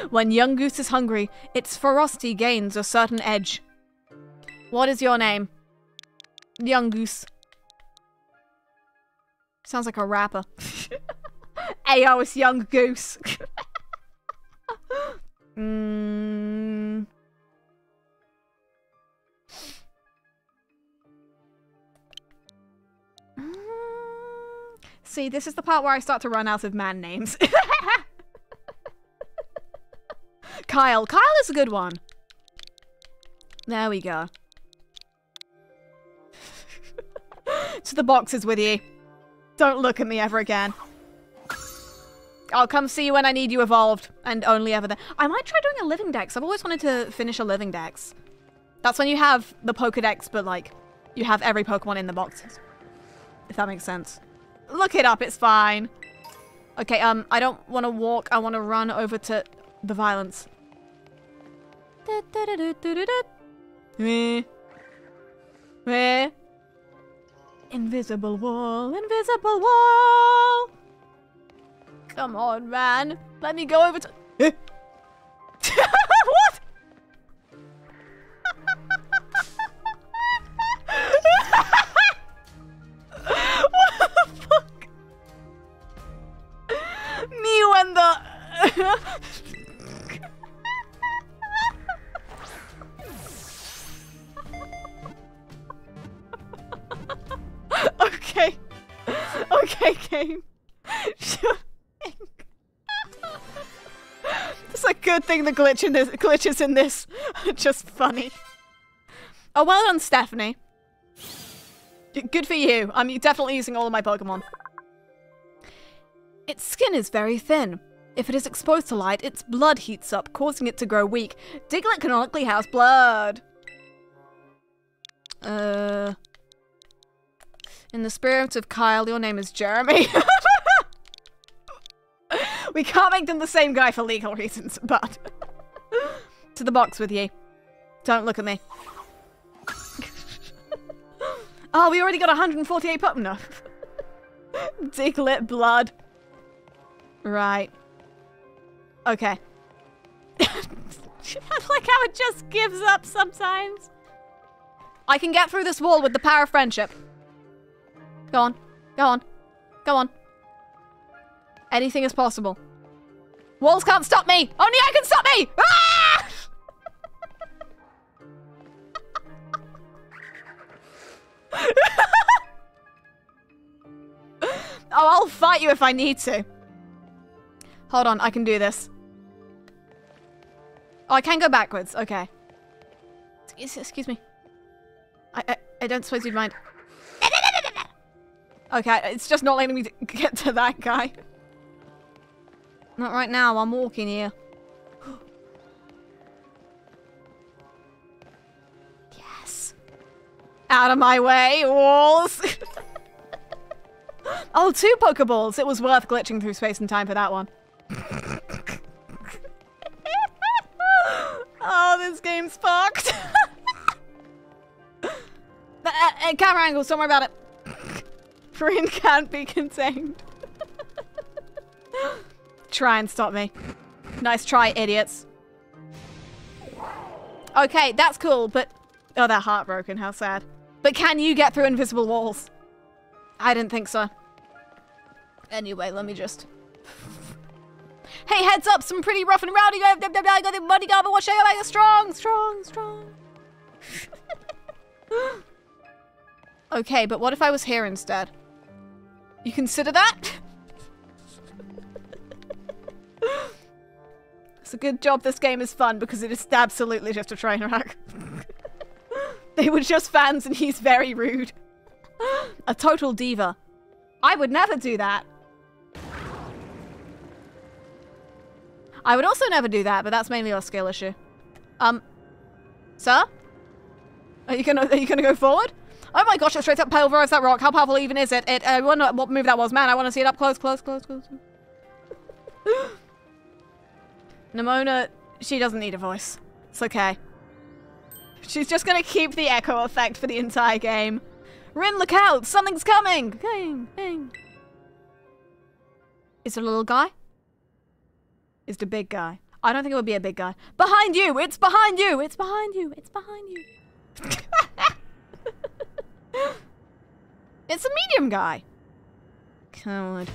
when young goose is hungry, its ferocity gains a certain edge. What is your name? Young goose. Sounds like a rapper. Ayo, it's young goose. Mm. Mm. See, this is the part where I start to run out of man names. Kyle. Kyle is a good one. There we go. To the boxes with you. Don't look at me ever again. I'll come see you when I need you evolved, and only ever there. I might try doing a living dex. I've always wanted to finish a living dex. That's when you have the Pokedex, but like, you have every Pokemon in the boxes. If that makes sense. Look it up, it's fine. Okay, um, I don't want to walk. I want to run over to the violence. Invisible wall, invisible wall. Come on, man. Let me go over to... Eh? What? What the fuck? Me when the... Okay. Okay, game. It's a good thing the glitch in this glitches in this are just funny. Oh, well done, Stephanie. Good for you. I'm definitely using all of my Pokemon. Its skin is very thin. If it is exposed to light, its blood heats up, causing it to grow weak. Diglett canonically has blood. Uh, in the spirit of Kyle, your name is Jeremy. We can't make them the same guy for legal reasons, but... To the box with you. Don't look at me. Oh, we already got one hundred forty-eight pop- No. Diglett blood. Right. Okay. I like how it just gives up sometimes. I can get through this wall with the power of friendship. Go on. Go on. Go on. Anything is possible. Walls can't stop me! Only I can stop me! Ah! Oh, I'll fight you if I need to. Hold on, I can do this. Oh, I can go backwards. Okay. Excuse me. I, I, I don't suppose you'd mind. Okay, it's just not letting me get to that guy. Not right now, I'm walking here. Yes. Out of my way, walls! Oh, two Pokeballs! It was worth glitching through space and time for that one. Oh, this game's fucked! But, uh, uh, camera angles, don't worry about it. Print can't be contained. Try and stop me. Nice try, idiots. Okay, that's cool, but... Oh, they're heartbroken. How sad. But can you get through invisible walls? I didn't think so. Anyway, let me just... Hey, heads up! Some pretty rough and rowdy guy. I got the money guy, but watch out! Strong, strong, strong. Okay, but what if I was here instead? You consider that? It's a good job this game is fun because it is absolutely just a train wreck. They were just fans and he's very rude. A total diva. I would never do that. I would also never do that, but that's mainly our skill issue. Um, sir? Are you gonna, are you gonna go forward? Oh my gosh, it straight up pulverized that rock. How powerful even is it? It, I wonder what move that was. Man, I want to see it up close, close, close, close. Nemona, she doesn't need a voice. It's okay. She's just gonna keep the echo effect for the entire game. Rin, look out! Something's coming! Ding, ding. Is it a little guy? Is the big guy? I don't think it would be a big guy. Behind you! It's behind you! It's behind you! It's behind you! It's a medium guy. God.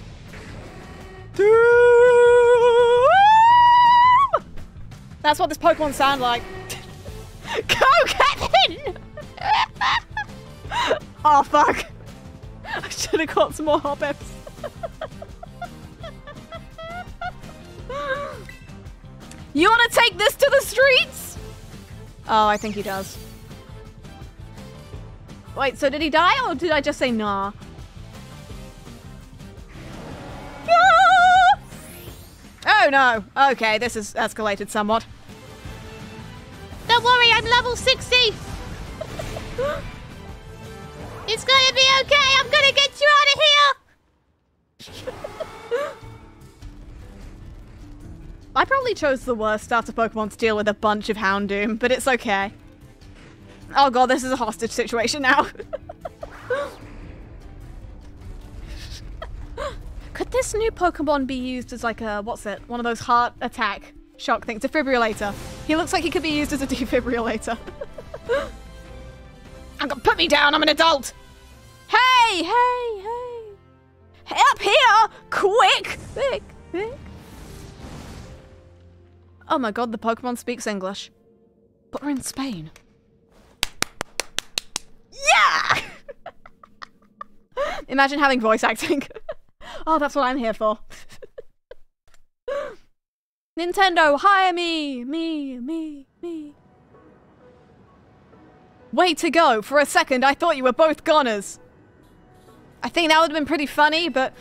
That's what this Pokemon sound like. Go, Kevin! Oh fuck! I should have got some more Hoppips. You want to take this to the streets? Oh, I think he does. Wait, so did he die or did I just say nah? Oh no! Okay, this has escalated somewhat. Don't worry, I'm level sixty! It's gonna be okay, I'm gonna get you out of here! I probably chose the worst starter Pokemon to deal with a bunch of Houndoom, but it's okay. Oh god, this is a hostage situation now. Could this new Pokemon be used as like a, what's it? One of those heart attack shock things, defibrillator. He looks like he could be used as a defibrillator. I'm gonna put me down, I'm an adult. Hey, hey, hey. Hey, up here, quick, quick, quick. Oh my god, the Pokemon speaks English. But we're in Spain. Yeah! Imagine having voice acting. Oh, that's what I'm here for. Nintendo, hire me, me, me, me. Way to go. For a second, I thought you were both goners. I think that would have been pretty funny, but...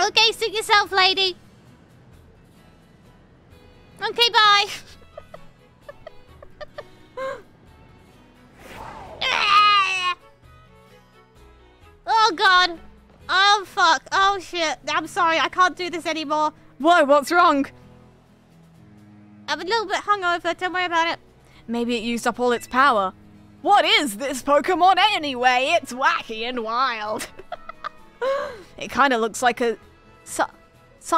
Okay, suit yourself, lady. Okay, bye. Oh god. Oh fuck. Oh shit. I'm sorry. I can't do this anymore. Whoa, what's wrong? I'm a little bit hungover. Don't worry about it. Maybe it used up all its power. What is this Pokemon anyway? It's wacky and wild. It kind of looks like a... Su su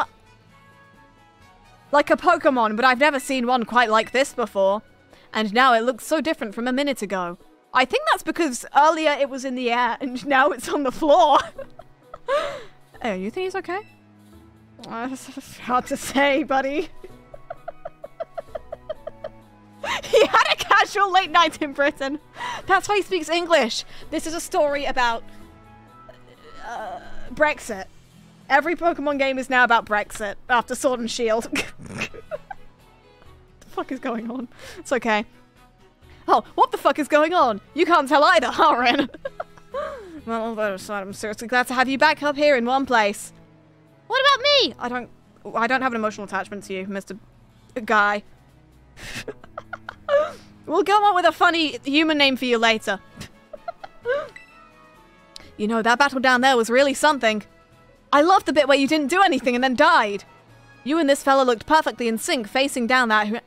like a Pokemon, but I've never seen one quite like this before. And now it looks so different from a minute ago. I think that's because earlier it was in the air and now it's on the floor. Oh, you think he's okay? That's hard to say, buddy. He had a casual late night in Britain. That's why he speaks English. This is a story about uh, Brexit. Every Pokemon game is now about Brexit after Sword and Shield. What the fuck is going on? It's okay. Oh, what the fuck is going on? You can't tell either, huh, Ren? Well, on the other side, I'm seriously glad to have you back up here in one place. What about me? I don't... I don't have an emotional attachment to you, Mister Guy. We'll go on with a funny human name for you later. You know, that battle down there was really something. I love the bit where you didn't do anything and then died. You and this fella looked perfectly in sync facing down that...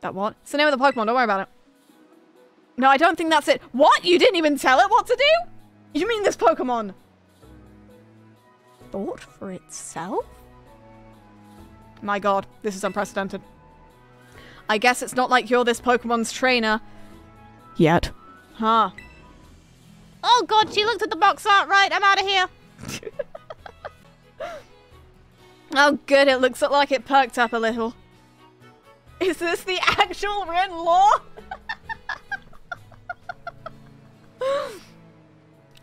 That what? It's the name of the Pokemon, don't worry about it. No, I don't think that's it. What? You didn't even tell it what to do? You mean this Pokemon? Thought for itself? My god, this is unprecedented. I guess it's not like you're this Pokemon's trainer. Yet. Huh. Oh god, she looked at the box art right, I'm out of here. Oh good, it looks like it perked up a little. Is this the actual Ren lore?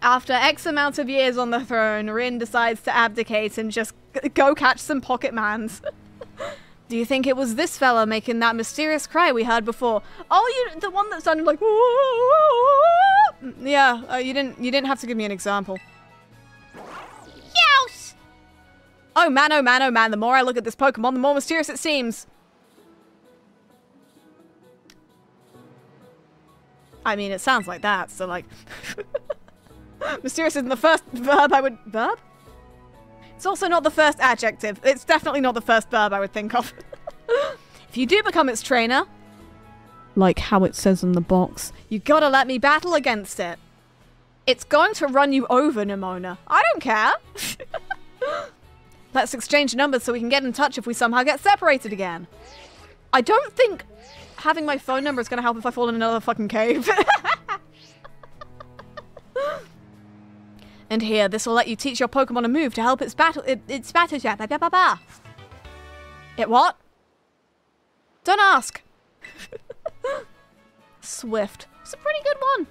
After X amount of years on the throne, Rin decides to abdicate and just go catch some pocket mans. Do you think it was this fella making that mysterious cry we heard before? Oh, you, the one that sounded like... Yeah, uh, you didn't, you didn't have to give me an example. Youse! Oh man, oh man, oh man, the more I look at this Pokemon, the more mysterious it seems. I mean, it sounds like that, so like... Mysterious isn't the first verb I would... Verb? It's also not the first adjective. It's definitely not the first verb I would think of. If you do become its trainer... Like how it says on the box. You gotta let me battle against it. It's going to run you over, Nemona. I don't care. Let's exchange numbers so we can get in touch if we somehow get separated again. I don't think having my phone number is gonna help if I fall in another fucking cave. And here, this will let you teach your Pokemon a move to help its battle- it, its battle- yeah, blah, blah, blah, blah. It what? Don't ask! Swift. It's a pretty good one.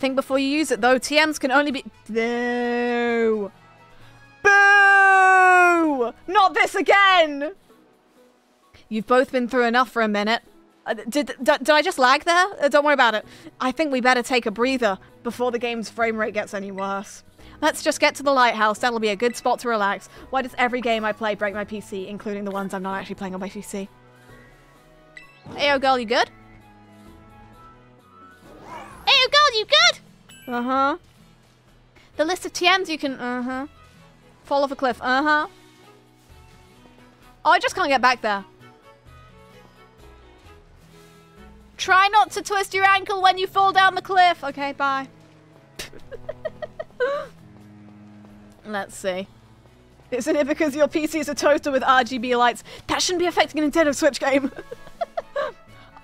Think before you use it though, T Ms can only be- No! Boo! Not this again! You've both been through enough for a minute. Uh, did, d did I just lag there? Uh, don't worry about it. I think we better take a breather before the game's frame rate gets any worse. Let's just get to the lighthouse. That'll be a good spot to relax. Why does every game I play break my P C, including the ones I'm not actually playing on my P C? Hey, oh girl, you good? Hey, oh girl, you good? Uh-huh. The list of T Ms you can... Uh-huh. Fall off a cliff. Uh-huh. Oh, I just can't get back there. Try not to twist your ankle when you fall down the cliff. Okay, bye. Let's see. Isn't it because your P C is a toaster with R G B lights? That shouldn't be affecting a Nintendo Switch game.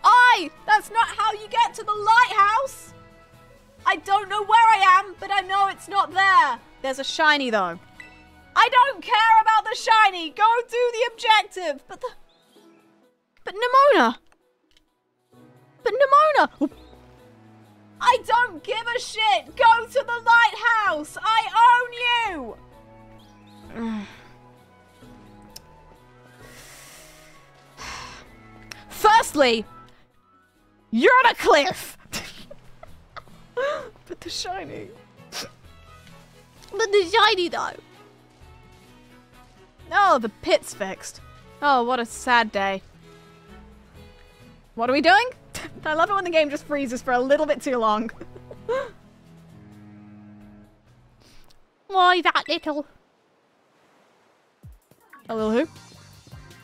Aye! That's not how you get to the lighthouse! I don't know where I am, but I know it's not there. There's a shiny, though. I don't care about the shiny! Go do the objective! But the... But Nemona! But Nemona! I don't give a shit! Go to the lighthouse! I own you! Firstly, you're on a cliff! But the shiny. But the shiny, though. Oh, the pit's fixed. Oh, what a sad day. What are we doing? I love it when the game just freezes for a little bit too long. Why that little? A little who?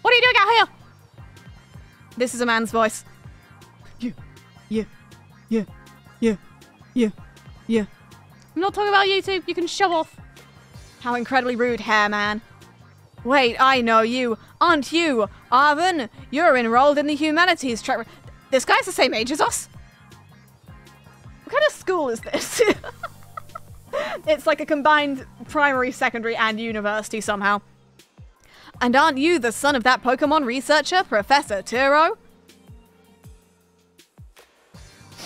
What are you doing out here? This is a man's voice. Yeah, yeah, yeah, yeah, yeah, yeah. I'm not talking about YouTube. You can shove off. How incredibly rude, hair man. Wait, I know you. Aren't you, Arvin? You're enrolled in the humanities track. This guy's the same age as us. What kind of school is this? It's like a combined primary, secondary, and university somehow. And aren't you the son of that Pokemon researcher, Professor Turo?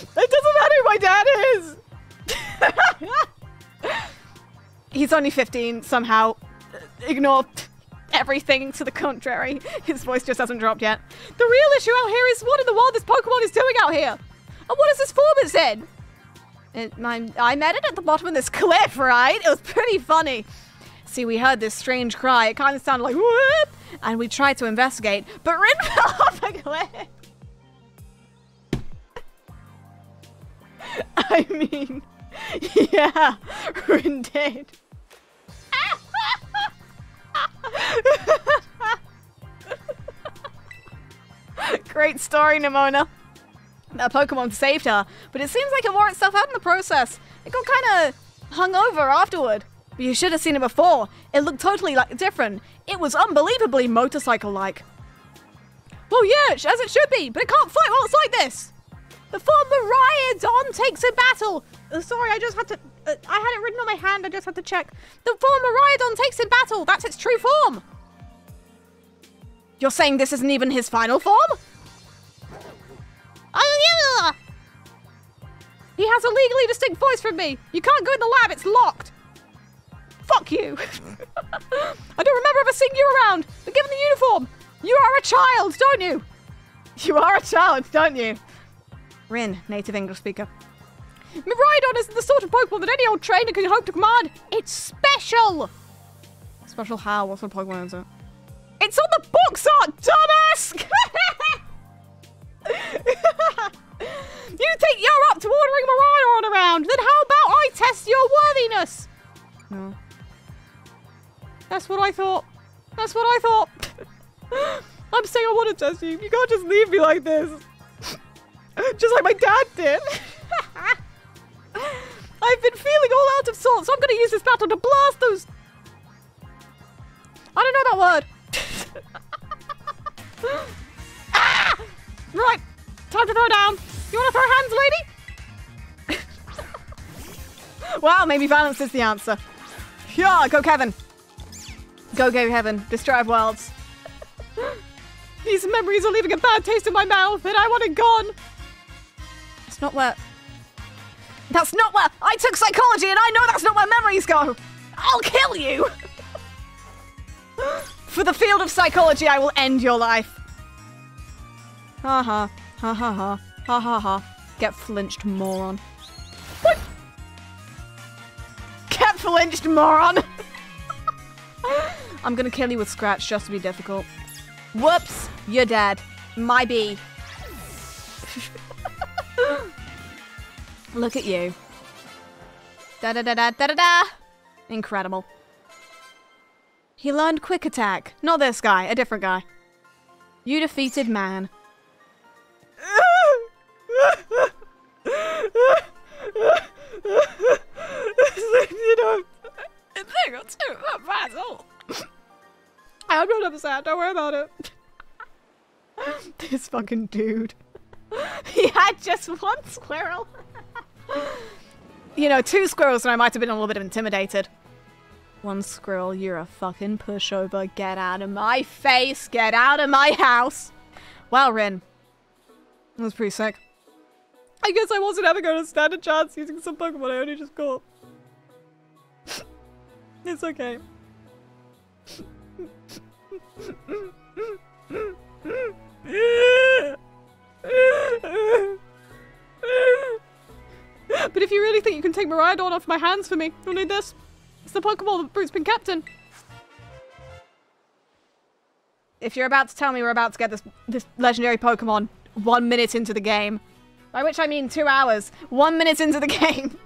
It doesn't matter who my dad is! He's only fifteen, somehow. Ignore everything to the contrary. His voice just hasn't dropped yet. The real issue out here is what in the world this Pokemon is doing out here? And what is this form it's in? It, my, I met it at the bottom of this cliff, right? It was pretty funny. See, we heard this strange cry. It kind of sounded like whoop, and we tried to investigate, but Rin fell off a cliff. I mean, yeah, Rin did. Great story, Nemona. That Pokemon saved her, but it seems like it wore itself out in the process. It got kind of hung over afterward. But you should have seen it before. It looked totally like different. It was unbelievably motorcycle-like. Well, yeah, as it should be, but it can't fight while it's like this. Before Miraidon takes a battle. Uh, sorry, I just had to... Uh, I had it written on my hand, I just had to check. Before Miraidon takes in battle, that's its true form. You're saying this isn't even his final form? Oh, yeah. He has a legally distinct voice from me. You can't go in the lab, it's locked. Fuck you. I don't remember ever seeing you around, but given the uniform, you are a child, don't you? You are a child, don't you? Rin, native English speaker. Miraidon isn't the sort of Pokemon that any old trainer can hope to command. It's special. Special how? What sort of Pokemon is it? It's on the box art, dumbass! You think you're up to ordering Miraidon around? Then how about I test your worthiness? No. That's what I thought. That's what I thought. I'm saying I want to test you. You can't just leave me like this. Just like my dad did. I've been feeling all out of sorts, so I'm going to use this battle to blast those... I don't know that word. Ah! Right, time to throw down. You want to throw hands, lady? Wow, maybe violence is the answer. Yeah, go Kevin. Go, go Kevin. Destroy worlds. These memories are leaving a bad taste in my mouth, and I want it gone. It's not where... That's not where... I took psychology, and I know that's not where memories go. I'll kill you. For the field of psychology, I will end your life. Ha ha. Ha ha ha. Ha ha ha. Get flinched, moron. What? Get flinched, moron. I'm going to kill you with Scratch just to be difficult. Whoops, you're dead. My bee. Look at you. Da da da da da da da. Incredible. He learned Quick Attack. Not this guy, a different guy. You defeated man. You know, they got two of my soul. I'm not upset, don't worry about it. This fucking dude. He had just one squirrel. You know, two squirrels and I might have been a little bit intimidated. One squirrel, you're a fucking pushover. Get out of my face. Get out of my house. Wow, Rin. That was pretty sick. I guess I wasn't ever going to stand a chance using some Pokemon I only just caught. It's okay. But if you really think you can take Miraidon off my hands for me, you'll need this. It's the Pokeball that Brute's been kept in. If you're about to tell me we're about to get this this legendary Pokemon one minute into the game, by which I mean two hours, one minute into the game.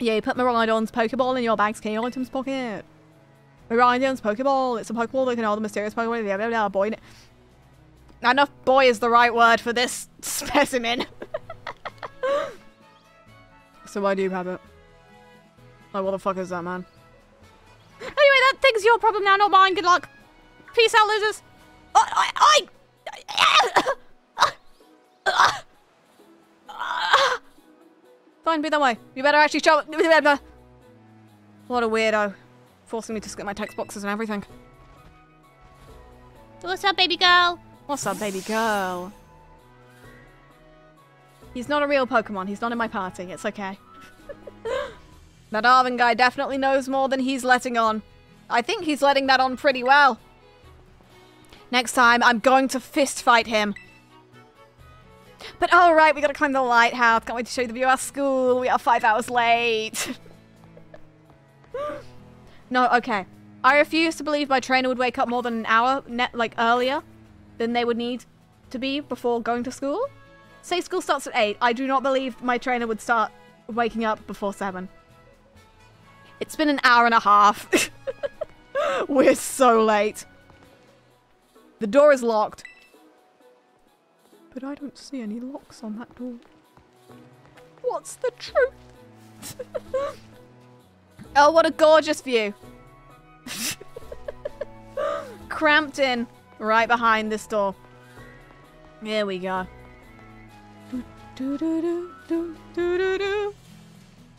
Yeah, you put Miraidon's Pokeball in your bag's key item's pocket. Miraidon's Pokeball, it's a Pokeball that can hold the mysterious Pokemon, blah, blah, blah, boy. Enough boy is the right word for this specimen. So why do you have it? Like, what the fuck is that, man? Anyway, that thing's your problem now, not mine. Good luck. Peace out, losers. I... I... I... Fine, be that way. You better actually show up. What a weirdo. Forcing me to skip my text boxes and everything. What's up, baby girl? What's up, baby girl? He's not a real Pokemon. He's not in my party. It's okay. That Arvin guy definitely knows more than he's letting on. I think he's letting that on pretty well. Next time, I'm going to fist fight him. But alright, we gotta climb the lighthouse. Can't wait to show you the view of our school. We are five hours late. No, okay. I refuse to believe my trainer would wake up more than an hour, net, like, earlier than they would need to be before going to school. Say school starts at eight. I do not believe my trainer would start waking up before seven. It's been an hour and a half. We're so late. The door is locked. But I don't see any locks on that door. What's the truth? Oh, what a gorgeous view. cramped in right behind this door. Here we go.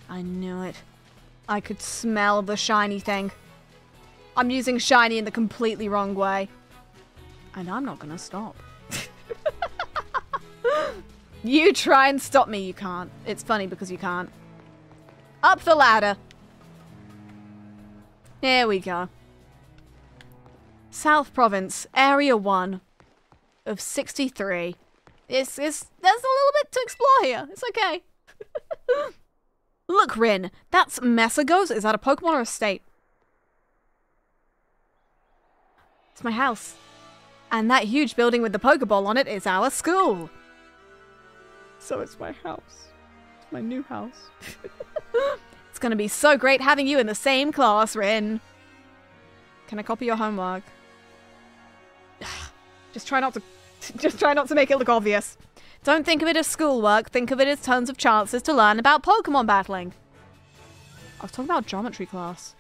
I knew it. I could smell the shiny thing. I'm using shiny in the completely wrong way. And I'm not gonna stop. You try and stop me, you can't. It's funny because you can't. Up the ladder. Here we go. South Province, Area one of sixty-three. It's, it's, there's a little bit to explore here. It's okay. Look, Rin, that's Mesagoza. Is that a Pokemon or a state? It's my house. And that huge building with the Pokeball on it is our school. So it's my house. It's my new house. It's going to be so great having you in the same class, Rin. Can I copy your homework? Just try not to... Just try not to make it look obvious. Don't think of it as schoolwork. Think of it as tons of chances to learn about Pokemon battling. I was talking about geometry class.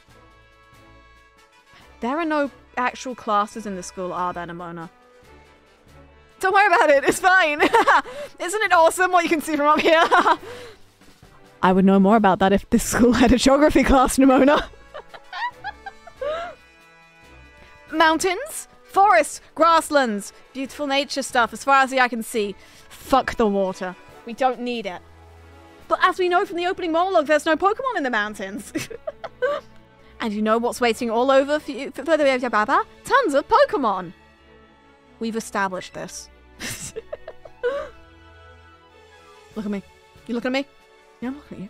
There are no actual classes in the school, are there, Nemona? Don't worry about it. It's fine. Isn't it awesome what you can see from up here? I would know more about that if this school had a geography class, Nemona. Mountains, forests, grasslands, beautiful nature stuff as far as the eye can see. Fuck the water. We don't need it. But as we know from the opening monologue, there's no Pokemon in the mountains. And you know what's waiting all over for you? For the tons of Pokemon. We've established this. Look at me. You looking at me? Yeah, I'm looking at you.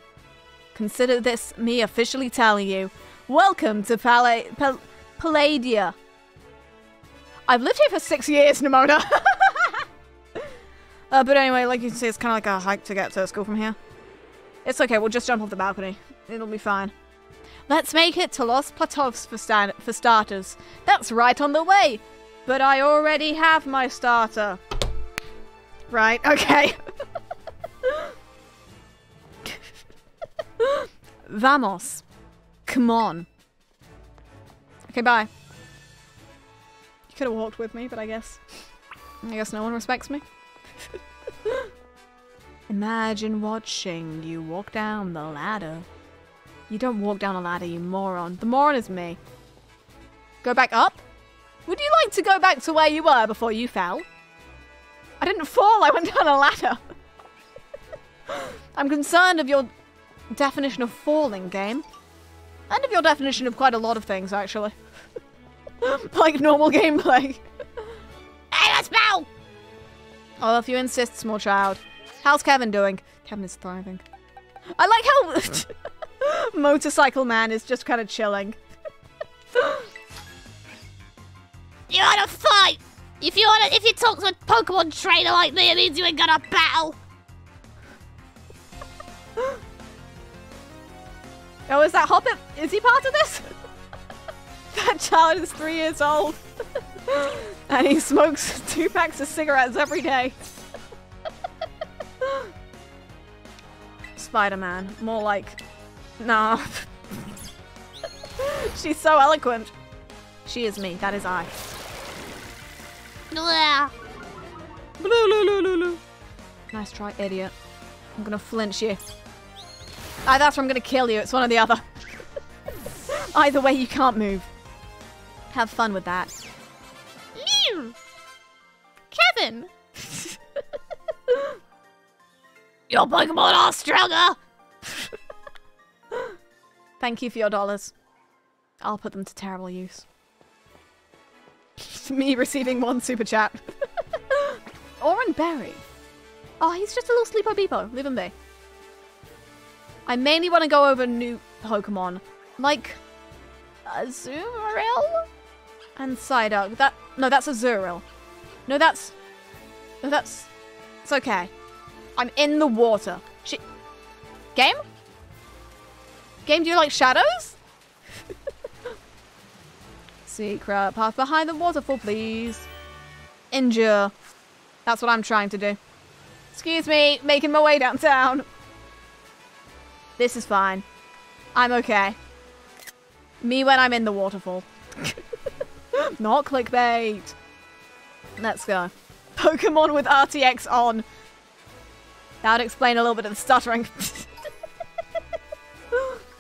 Consider this me officially telling you, welcome to Pal Pal Paldea. I've lived here for six years, Nemona. uh, but anyway, like you can see, it's kind of like a hike to get to school from here. It's okay, we'll just jump off the balcony. It'll be fine. Let's make it to Los Platos for, sta for starters. That's right on the way. But I already have my starter. Right, okay. Vamos. Come on. Okay, bye. You could have walked with me, but I guess... I guess no one respects me. Imagine watching you walk down the ladder. You don't walk down a ladder, you moron. The moron is me. Go back up? Would you like to go back to where you were before you fell? I didn't fall, I went down a ladder. I'm concerned of your definition of falling, game. And of your definition of quite a lot of things, actually. Like normal gameplay. Hey, let's bow! Oh, if you insist, small child. How's Kevin doing? Kevin is thriving. I like how Motorcycle Man is just kind of chilling. You wanna fight? If you wanna, if you talk to a Pokemon trainer like me, it means you ain't gonna battle. Oh, is that Hoppip? Is he part of this? That child is three years old. And he smokes two packs of cigarettes every day. Spider-Man. More like... Nah. She's so eloquent. She is me. That is I. Blah. Blah, blah, blah, blah, blah. Nice try, idiot. I'm gonna flinch you. Either that's or I'm gonna kill you. It's one or the other. Either way, you can't move. Have fun with that. Ew. Kevin! Your Pokemon are stronger! Thank you for your dollars. I'll put them to terrible use. Me receiving one super chat. Oran Berry. Oh, he's just a little sleepo beepo. Leave him be. I mainly want to go over new Pokemon, like Azurill and Psyduck. That no, that's Azurill. No, that's no, that's it's okay. I'm in the water. She, game, game. Do you like shadows? Secret path behind the waterfall, please. Endure. That's what I'm trying to do. Excuse me, making my way downtown. This is fine. I'm okay. Me when I'm in the waterfall. Not clickbait. Let's go. Pokemon with R T X on. That would explain a little bit of the stuttering.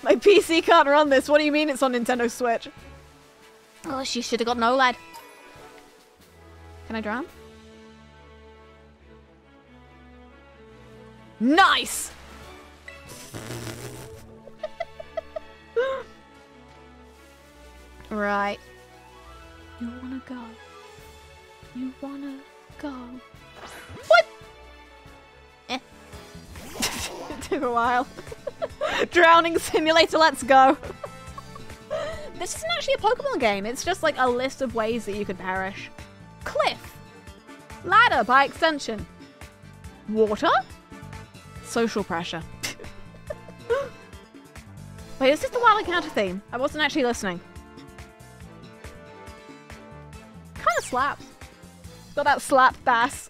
My P C can't run this. What do you mean it's on Nintendo Switch? Oh, she should have got an OLED. Can I drown? Nice! Right. You wanna go? You wanna go? What? Eh. It took a while. Drowning simulator, let's go. This isn't actually a Pokemon game. It's just like a list of ways that you could perish. Cliff. Ladder by extension. Water. Social pressure. Wait, is this the Wild Encounter theme? I wasn't actually listening. Kind of slaps. Got that slap bass.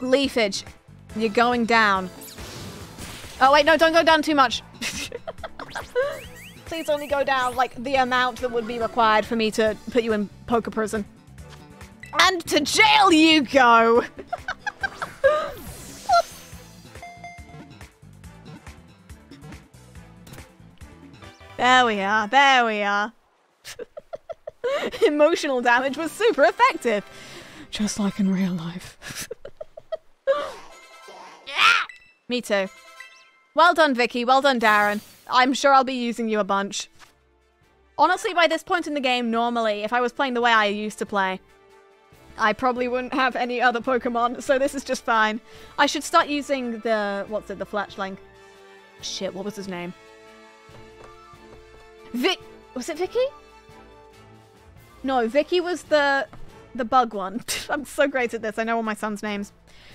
Leafage. You're going down. Oh wait, no, don't go down too much. Please only go down like the amount that would be required for me to put you in poker prison. And to jail you go! There we are, there we are. Emotional damage was super effective. Just like in real life. Yeah! Me too. Well done, Vicky. Well done, Darren. I'm sure I'll be using you a bunch. Honestly, by this point in the game, normally, if I was playing the way I used to play, I probably wouldn't have any other Pokemon, so this is just fine. I should start using the... what's it? The Fletchling. Shit, what was his name? Vic... was it Vicky? No, Vicky was the... the bug one. I'm so great at this. I know all my son's names.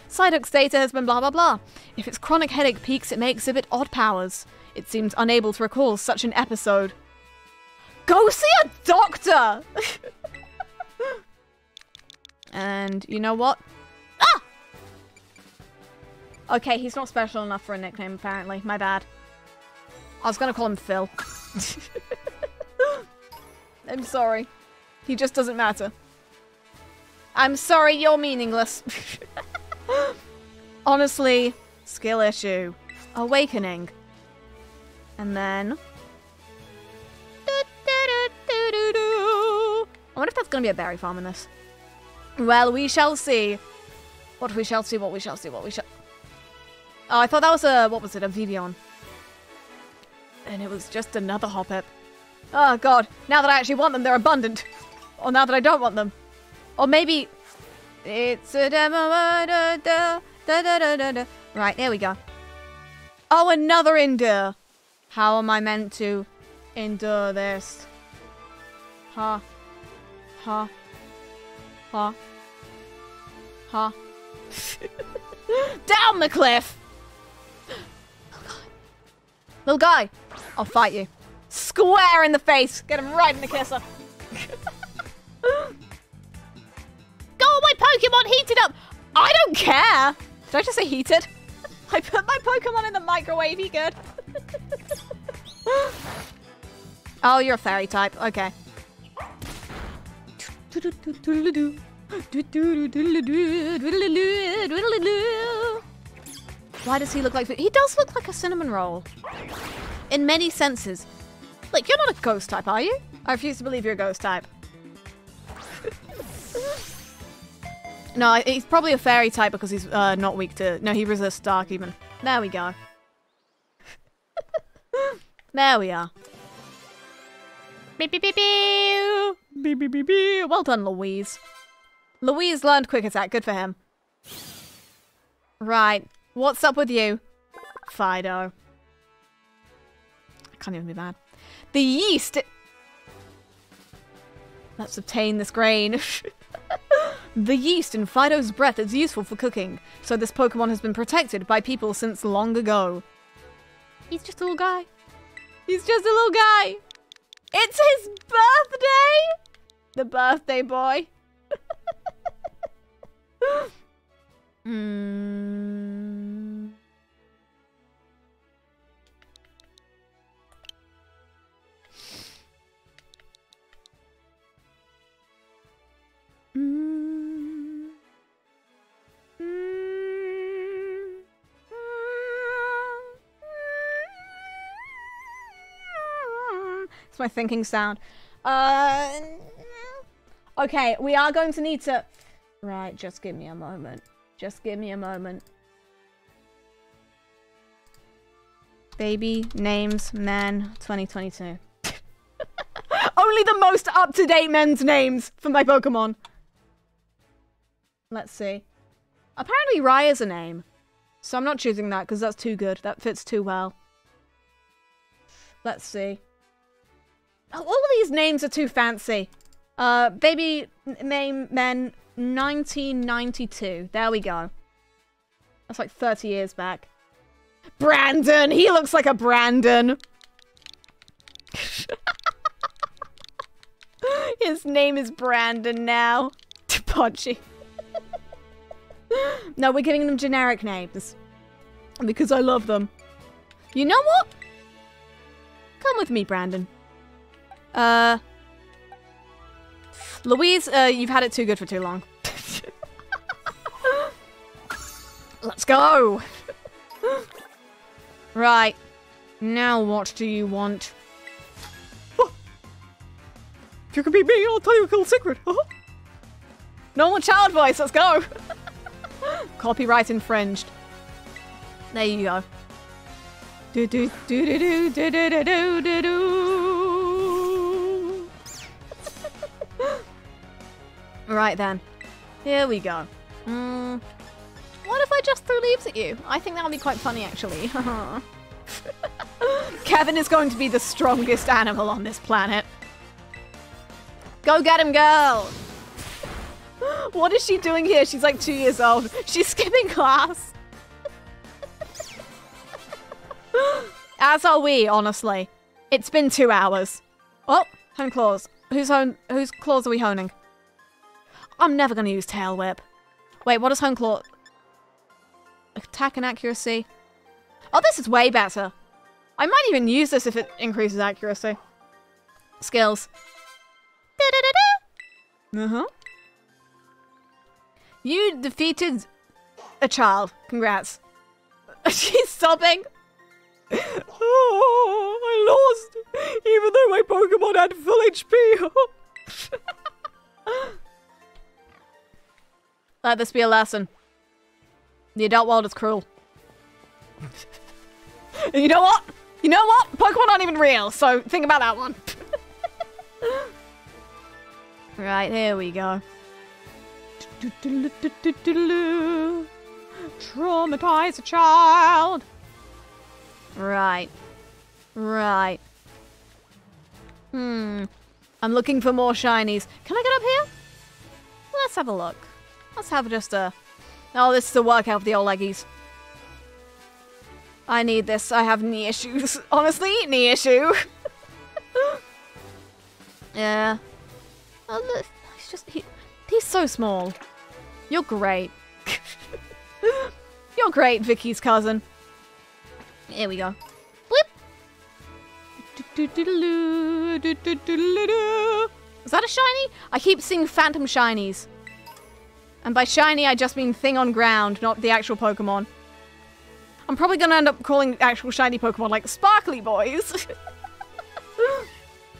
Psyduck's data has been blah blah blah. If its chronic headache peaks, it may exhibit odd powers. It seems unable to recall such an episode. Go see a doctor! And you know what? Ah! Okay, he's not special enough for a nickname apparently. My bad. I was gonna call him Phil. I'm sorry. He just doesn't matter. I'm sorry, you're meaningless. Honestly, skill issue. Awakening. And then... I wonder if that's going to be a berry farm in this. Well, we shall see. What we shall see, what we shall see, what we shall... Oh, I thought that was a... what was it? A Vivian. And it was just another Hoppip. Oh, God. Now that I actually want them, they're abundant. Or now that I don't want them. Or maybe... It's a demo, da, da, da, da, da, da. Right, there we go. Oh, another endure. How am I meant to endure this? Ha. Ha. Ha. Ha. Down the cliff! Little guy. Little guy. I'll fight you. Square in the face. Get him right in the kisser. Oh, my Pokemon heated up! I don't care! Did I just say heated? I put my Pokemon in the microwave, he good. Oh, you're a fairy type. Okay. Why does he look like... He does look like a cinnamon roll. In many senses. Like, you're not a ghost type, are you? I refuse to believe you're a ghost type. No, he's probably a fairy type because he's uh, not weak to... No, he resists dark even. There we go. There we are. Beep, beep, beep, beep. Beep, beep, beep, beep. Well done, Louise. Louise learned quick attack. Good for him. Right. What's up with you? Fido. I can't even be mad. The yeast... Let's obtain this grain. The yeast in Fido's breath is useful for cooking, so this Pokemon has been protected by people since long ago. He's just a little guy. He's just a little guy. It's his birthday! The birthday boy. mm. It's my thinking sound. Uh, okay, we are going to need to... Right, just give me a moment. Just give me a moment. Baby names men twenty twenty-two. Only the most up-to-date men's names for my Pokemon. Let's see. Apparently Raya's a name. So I'm not choosing that because that's too good. That fits too well. Let's see. Oh, all of these names are too fancy. Uh, baby name men nineteen ninety-two. There we go. That's like thirty years back. Brandon! He looks like a Brandon. His name is Brandon now. Podgy. No, we're giving them generic names. Because I love them. You know what? Come with me, Brandon. Uh... Louise, uh, you've had it too good for too long. Let's go! Right. Now what do you want? Oh. If you can beat me, I'll tell you a cool secret. Oh. Normal child voice, let's go! Copyright infringed. There you go. Do do do do do do do do do do. Right then, here we go. Mm. What if I just threw leaves at you? I think that would be quite funny, actually. Kevin is going to be the strongest animal on this planet. Go get him, girl! What is she doing here? She's like two years old. She's skipping class. As are we, honestly. It's been two hours. Oh, hone claws. Whose hone? Whose claws are we honing? I'm never going to use tail whip. Wait, what is hone claw? Attack and accuracy. Oh, this is way better. I might even use this if it increases accuracy. Skills. Uh-huh. You defeated a child. Congrats. She's sobbing. Oh, I lost, even though my Pokemon had full H P. Let this be a lesson. The adult world is cruel. And you know what? You know what? Pokemon aren't even real, so think about that one. Right, here we go. Traumatize a child. Right. Right. Hmm. I'm looking for more shinies. Can I get up here? Let's have a look. Let's have just a... Oh, this is a workout for the old leggies. I need this. I have knee issues. Honestly, knee issue. Yeah. Oh, look. He's just... He, he's so small. You're great. You're great, Vicky's cousin. Here we go. Bloop. Is that a shiny? I keep seeing phantom shinies. And by shiny, I just mean thing on ground, not the actual Pokemon. I'm probably going to end up calling actual shiny Pokemon like Sparkly Boys.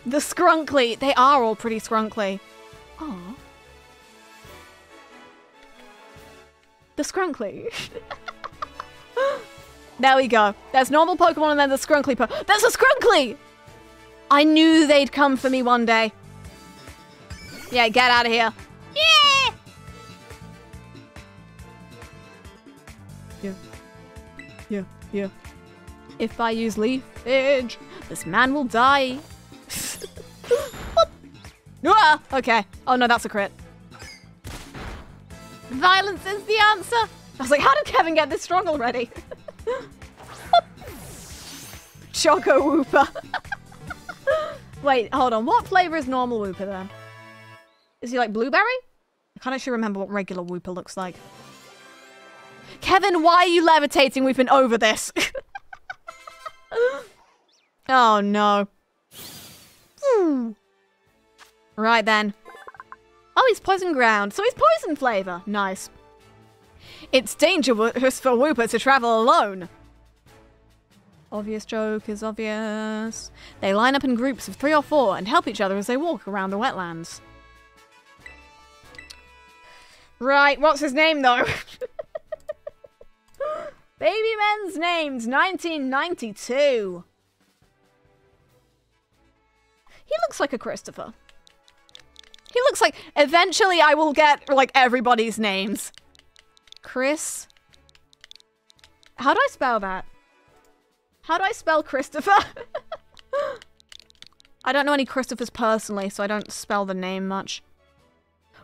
The Scrunkly. They are all pretty Scrunkly. Aww. The Scrunkly. There we go. There's normal Pokemon and then the Scrunkly po- That's a Scrunkly! I knew they'd come for me one day. Yeah, get out of here. Yeah! Yeah. Yeah, yeah. If I use leafage, this man will die. Ah, okay. Oh no, that's a crit. Violence is the answer. I was like, how did Kevin get this strong already? Choco Wooper. Wait, hold on. What flavor is normal Wooper then? Is he like blueberry? I can't actually remember what regular Wooper looks like. Kevin, why are you levitating? We've been over this. Oh no. Hmm. Right then. Oh, he's poison ground. So he's poison flavor. Nice. It's dangerous for Wooper to travel alone. Obvious joke is obvious. They line up in groups of three or four and help each other as they walk around the wetlands. Right, what's his name though? Baby Men's named nineteen ninety-two. He looks like a Christopher. He looks like, eventually I will get like everybody's names. Chris. How do I spell that? How do I spell Christopher? I don't know any Christophers personally, so I don't spell the name much.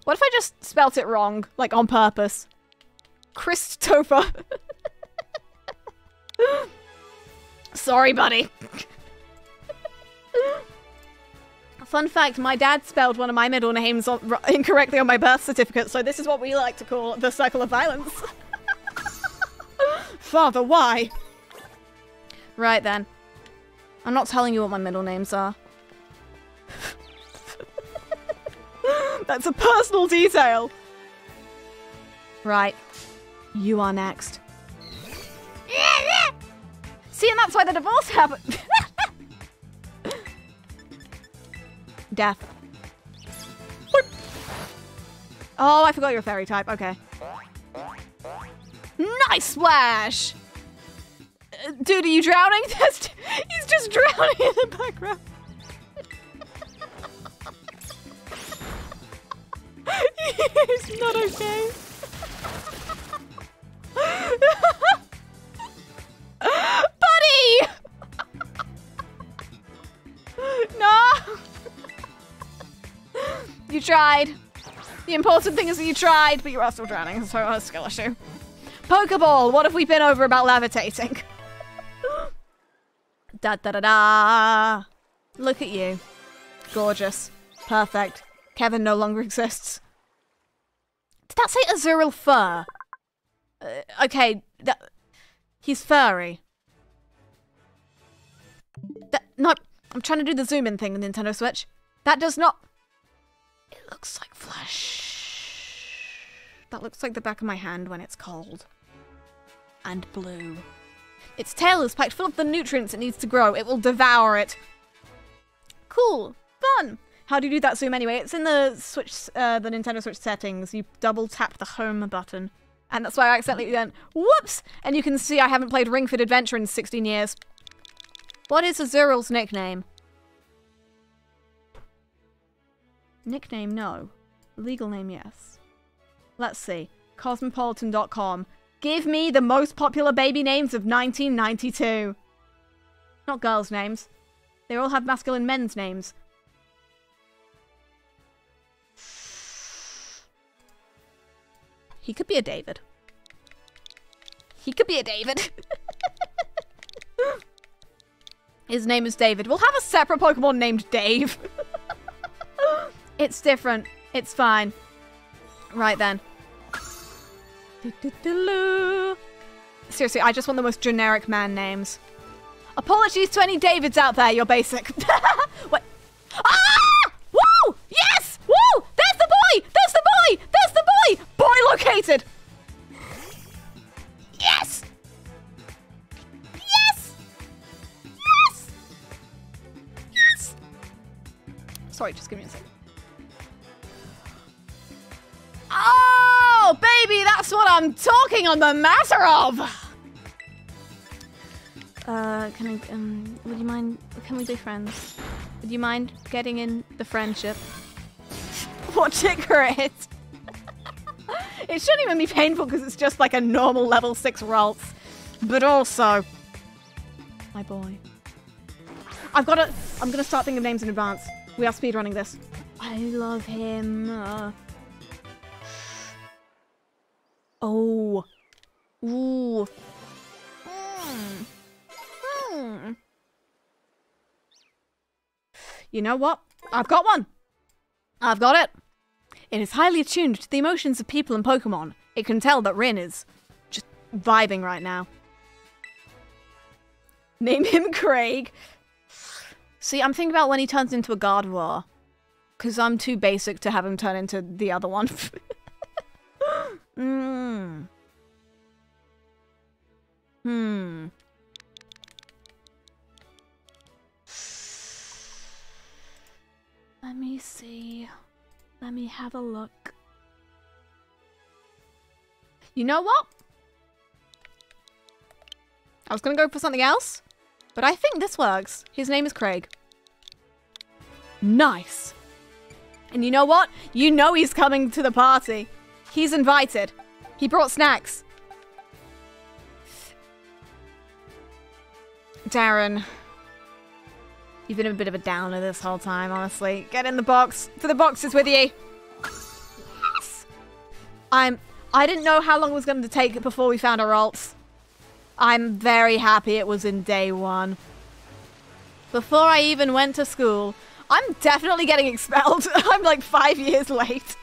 What if I just spelt it wrong, like on purpose? Christopher. Sorry, buddy. Fun fact, my dad spelled one of my middle names on, incorrectly on my birth certificate, so this is what we like to call the cycle of violence. Father, why? Right then. I'm not telling you what my middle names are. That's a personal detail. Right. You are next. See, and that's why the divorce happened. Death. Oh, I forgot you're a fairy type. Okay. Nice splash! Uh, dude, are you drowning? He's just drowning in the background. He's not okay. Buddy! No! You tried. The important thing is that you tried, but you are still drowning, so that's a skill issue. Pokeball, what have we been over about levitating? Da da da da! Look at you. Gorgeous. Perfect. Kevin no longer exists. Did that say Azurill Fur? Uh, okay, that, he's furry. That, no, I'm trying to do the zoom in thing on Nintendo Switch. That does not... It looks like flesh. That looks like the back of my hand when it's cold. And blue. Its tail is packed full of the nutrients it needs to grow. It will devour it. Cool. Fun. How do you do that zoom anyway? It's in the Switch, uh, the Nintendo Switch settings. You double tap the home button. And that's why I accidentally went, whoops! And you can see I haven't played Ring Fit Adventure in sixteen years. What is Azurill's nickname? Nickname, no. Legal name, yes. Let's see. Cosmopolitan dot com. Give me the most popular baby names of nineteen ninety-two. Not girls' names. They all have masculine men's names. He could be a David. He could be a David. His name is David. We'll have a separate Pokemon named Dave. It's different. It's fine. Right then. Seriously, I just want the most generic man names. Apologies to any Davids out there, you're basic. Wait. Ah! Woo! Yes! Woo! There's the boy! There's the boy! There's the boy! Boy located! Yes! Yes! Yes! Yes! Sorry, just give me a second. Oh, baby, that's what I'm talking on the matter of. Uh, can I, um, would you mind, can we be friends? Would you mind getting in the friendship? What ticker it? It shouldn't even be painful because it's just like a normal level six Ralts. But also, my boy. I've got to, I'm going to start thinking of names in advance. We are speedrunning this. I love him. Uh, Oh. Ooh. Mm. Mm. You know what? I've got one. I've got it. It is highly attuned to the emotions of people and Pokemon. It can tell that Rin is just vibing right now. Name him Craig. See, I'm thinking about when he turns into a Gardevoir. Because I'm too basic to have him turn into the other one. Hmm. Hmm. Let me see. Let me have a look. You know what? I was gonna go for something else, but I think this works. His name is Craig. Nice. And you know what? You know he's coming to the party. He's invited. He brought snacks. Darren, you've been a bit of a downer this whole time, honestly. Get in the box. For the boxes with you. Yes! I'm... I didn't know how long it was going to take before we found our Ralts. I'm very happy it was in day one. Before I even went to school. I'm definitely getting expelled. I'm like five years late.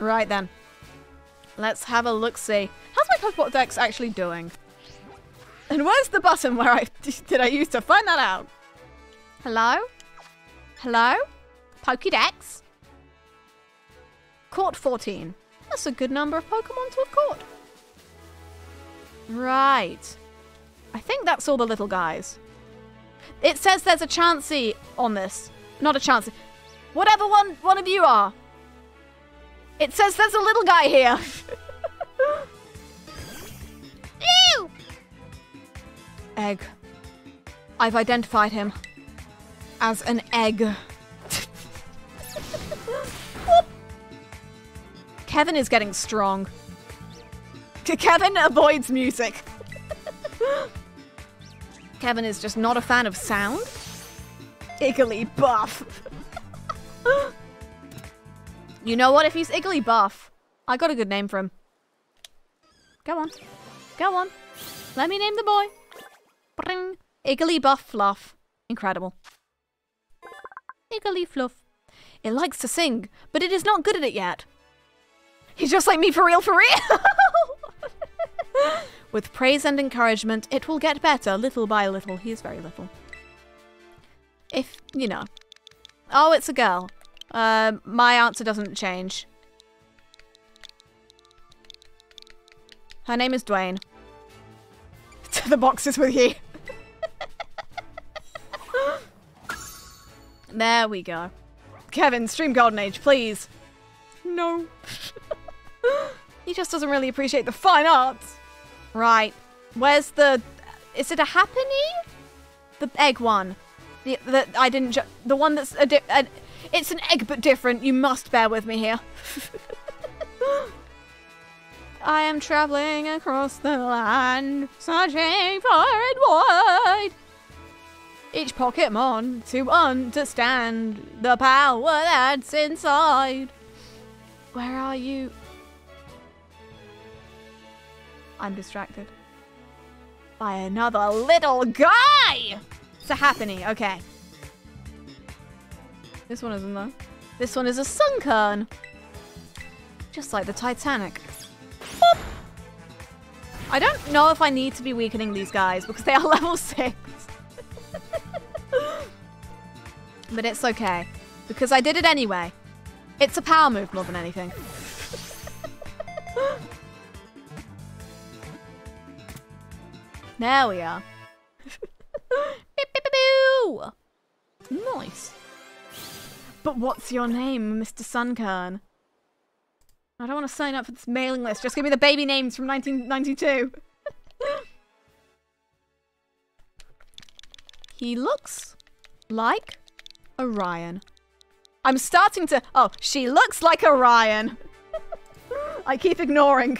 Right then. Let's have a look-see. How's my Pokedex actually doing? And where's the button where I did I use to find that out? Hello? Hello? Pokedex? Caught fourteen. That's a good number of Pokemon to have caught. Right. I think that's all the little guys. It says there's a Chansey on this. Not a Chansey. Whatever one, one of you are. It says there's a little guy here. Ew! Egg. I've identified him as an egg. Kevin is getting strong. Kevin avoids music. Kevin is just not a fan of sound. Igglybuff. You know what? If he's Igglybuff, I got a good name for him. Go on. Go on. Let me name the boy. Bring. Igglybuff Fluff. Incredible. Iggly Fluff. It likes to sing, but it is not good at it yet. He's just like me for real, for real. With praise and encouragement, it will get better little by little. He is very little. If, you know. Oh, it's a girl. Uh, my answer doesn't change. Her name is Dwayne. To the boxes with you. There we go. Kevin, stream Golden Age, please. No. He just doesn't really appreciate the fine arts. Right. Where's the... Is it a Happiny? The egg one. The, the I didn't... The one that's... A di a, it's an egg but different. You must bear with me here. I am traveling across the land, searching far and wide. Each Pokemon to understand the power that's inside. Where are you? I'm distracted by another little guy. It's a Happiny. Okay. This one isn't though. This one is a Sunkern. Just like the Titanic. Boop. I don't know if I need to be weakening these guys because they are level six. But it's okay because I did it anyway. It's a power move more than anything. There we are. Beep, beep, beep, nice. But what's your name, Mister Sunkern? I don't want to sign up for this mailing list. Just give me the baby names from nineteen ninety-two. He looks like Orion. I'm starting to... Oh, she looks like Orion. I keep ignoring.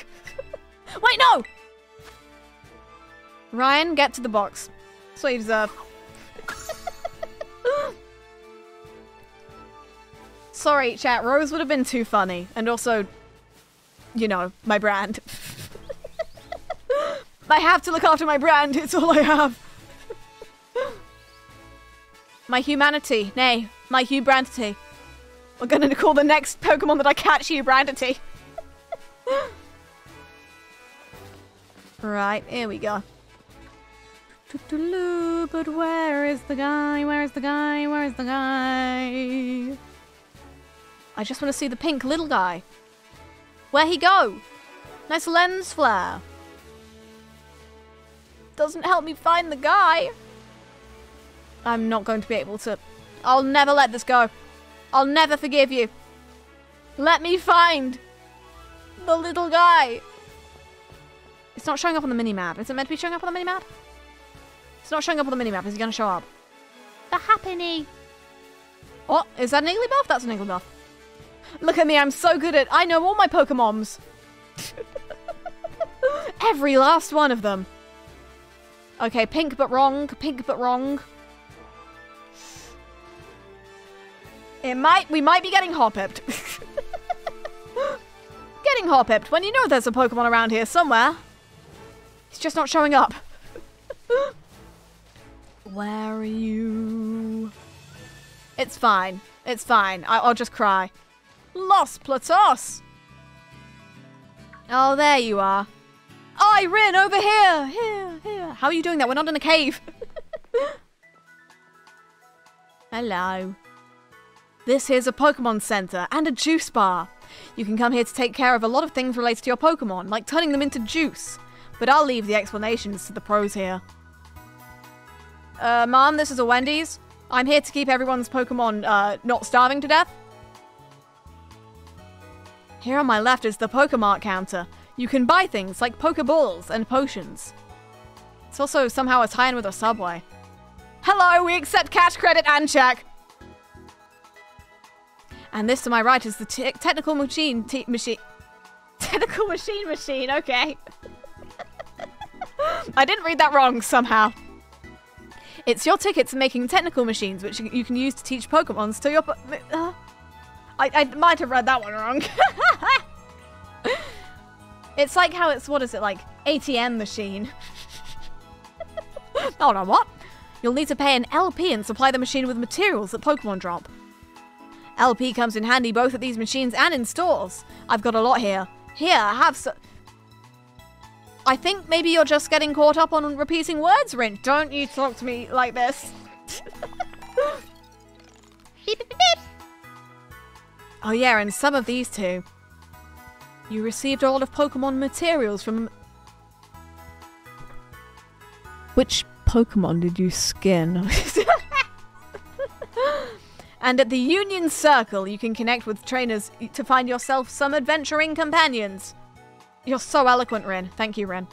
Wait, no! Ryan, get to the box. That's what you deserve. Sorry, chat. Rose would have been too funny. And also, you know, my brand. I have to look after my brand. It's all I have. My humanity. Nay, my Hubrandity. We're going to call the next Pokemon that I catch Hubrandity. Right, here we go. But where is the guy? Where is the guy? Where is the guy? I just want to see the pink little guy. Where he go? Nice lens flare. Doesn't help me find the guy. I'm not going to be able to. I'll never let this go. I'll never forgive you. Let me find the little guy. It's not showing up on the minimap. Is it meant to be showing up on the minimap? It's not showing up on the minimap. Is it going to show up? The Happiny. Oh, is that an Igglybuff? That's an Igglybuff. Look at me. I'm so good at... I know all my Pokemoms. Every last one of them. Okay, pink but wrong. Pink but wrong. It might... We might be getting Hoppipped. Getting Hoppipped when you know there's a Pokemon around here somewhere. It's just not showing up. Where are you? It's fine. It's fine. I I'll just cry. Los Platos! Oh, there you are. Irene, over here! Here, here. How are you doing that? We're not in a cave. Hello. This here's a Pokemon Center and a juice bar. You can come here to take care of a lot of things related to your Pokemon, like turning them into juice. But I'll leave the explanations to the pros here. Uh, ma'am, this is a Wendy's. I'm here to keep everyone's Pokemon uh, not starving to death. Here on my left is the Pokemart counter. You can buy things like Pokeballs and potions. It's also somehow a tie-in with a Subway. Hello, we accept cash, credit, and check. And this to my right is the te technical machine te machine. Technical machine machine, okay. I didn't read that wrong somehow. It's your ticket to making technical machines, which you can use to teach Pokemons to your... Po uh, I, I might have read that one wrong. It's like how it's, what is it, like, A T M machine. Hold on, what? You'll need to pay an L P and supply the machine with materials that Pokemon drop. L P comes in handy both at these machines and in stores. I've got a lot here. Here, I have so... I think maybe you're just getting caught up on repeating words, Rin. Don't you talk to me like this. Oh yeah, and some of these too. You received a lot of Pokemon materials from... Which Pokemon did you skin? And at the Union Circle, you can connect with trainers to find yourself some adventuring companions. You're so eloquent, Rin. Thank you, Rin.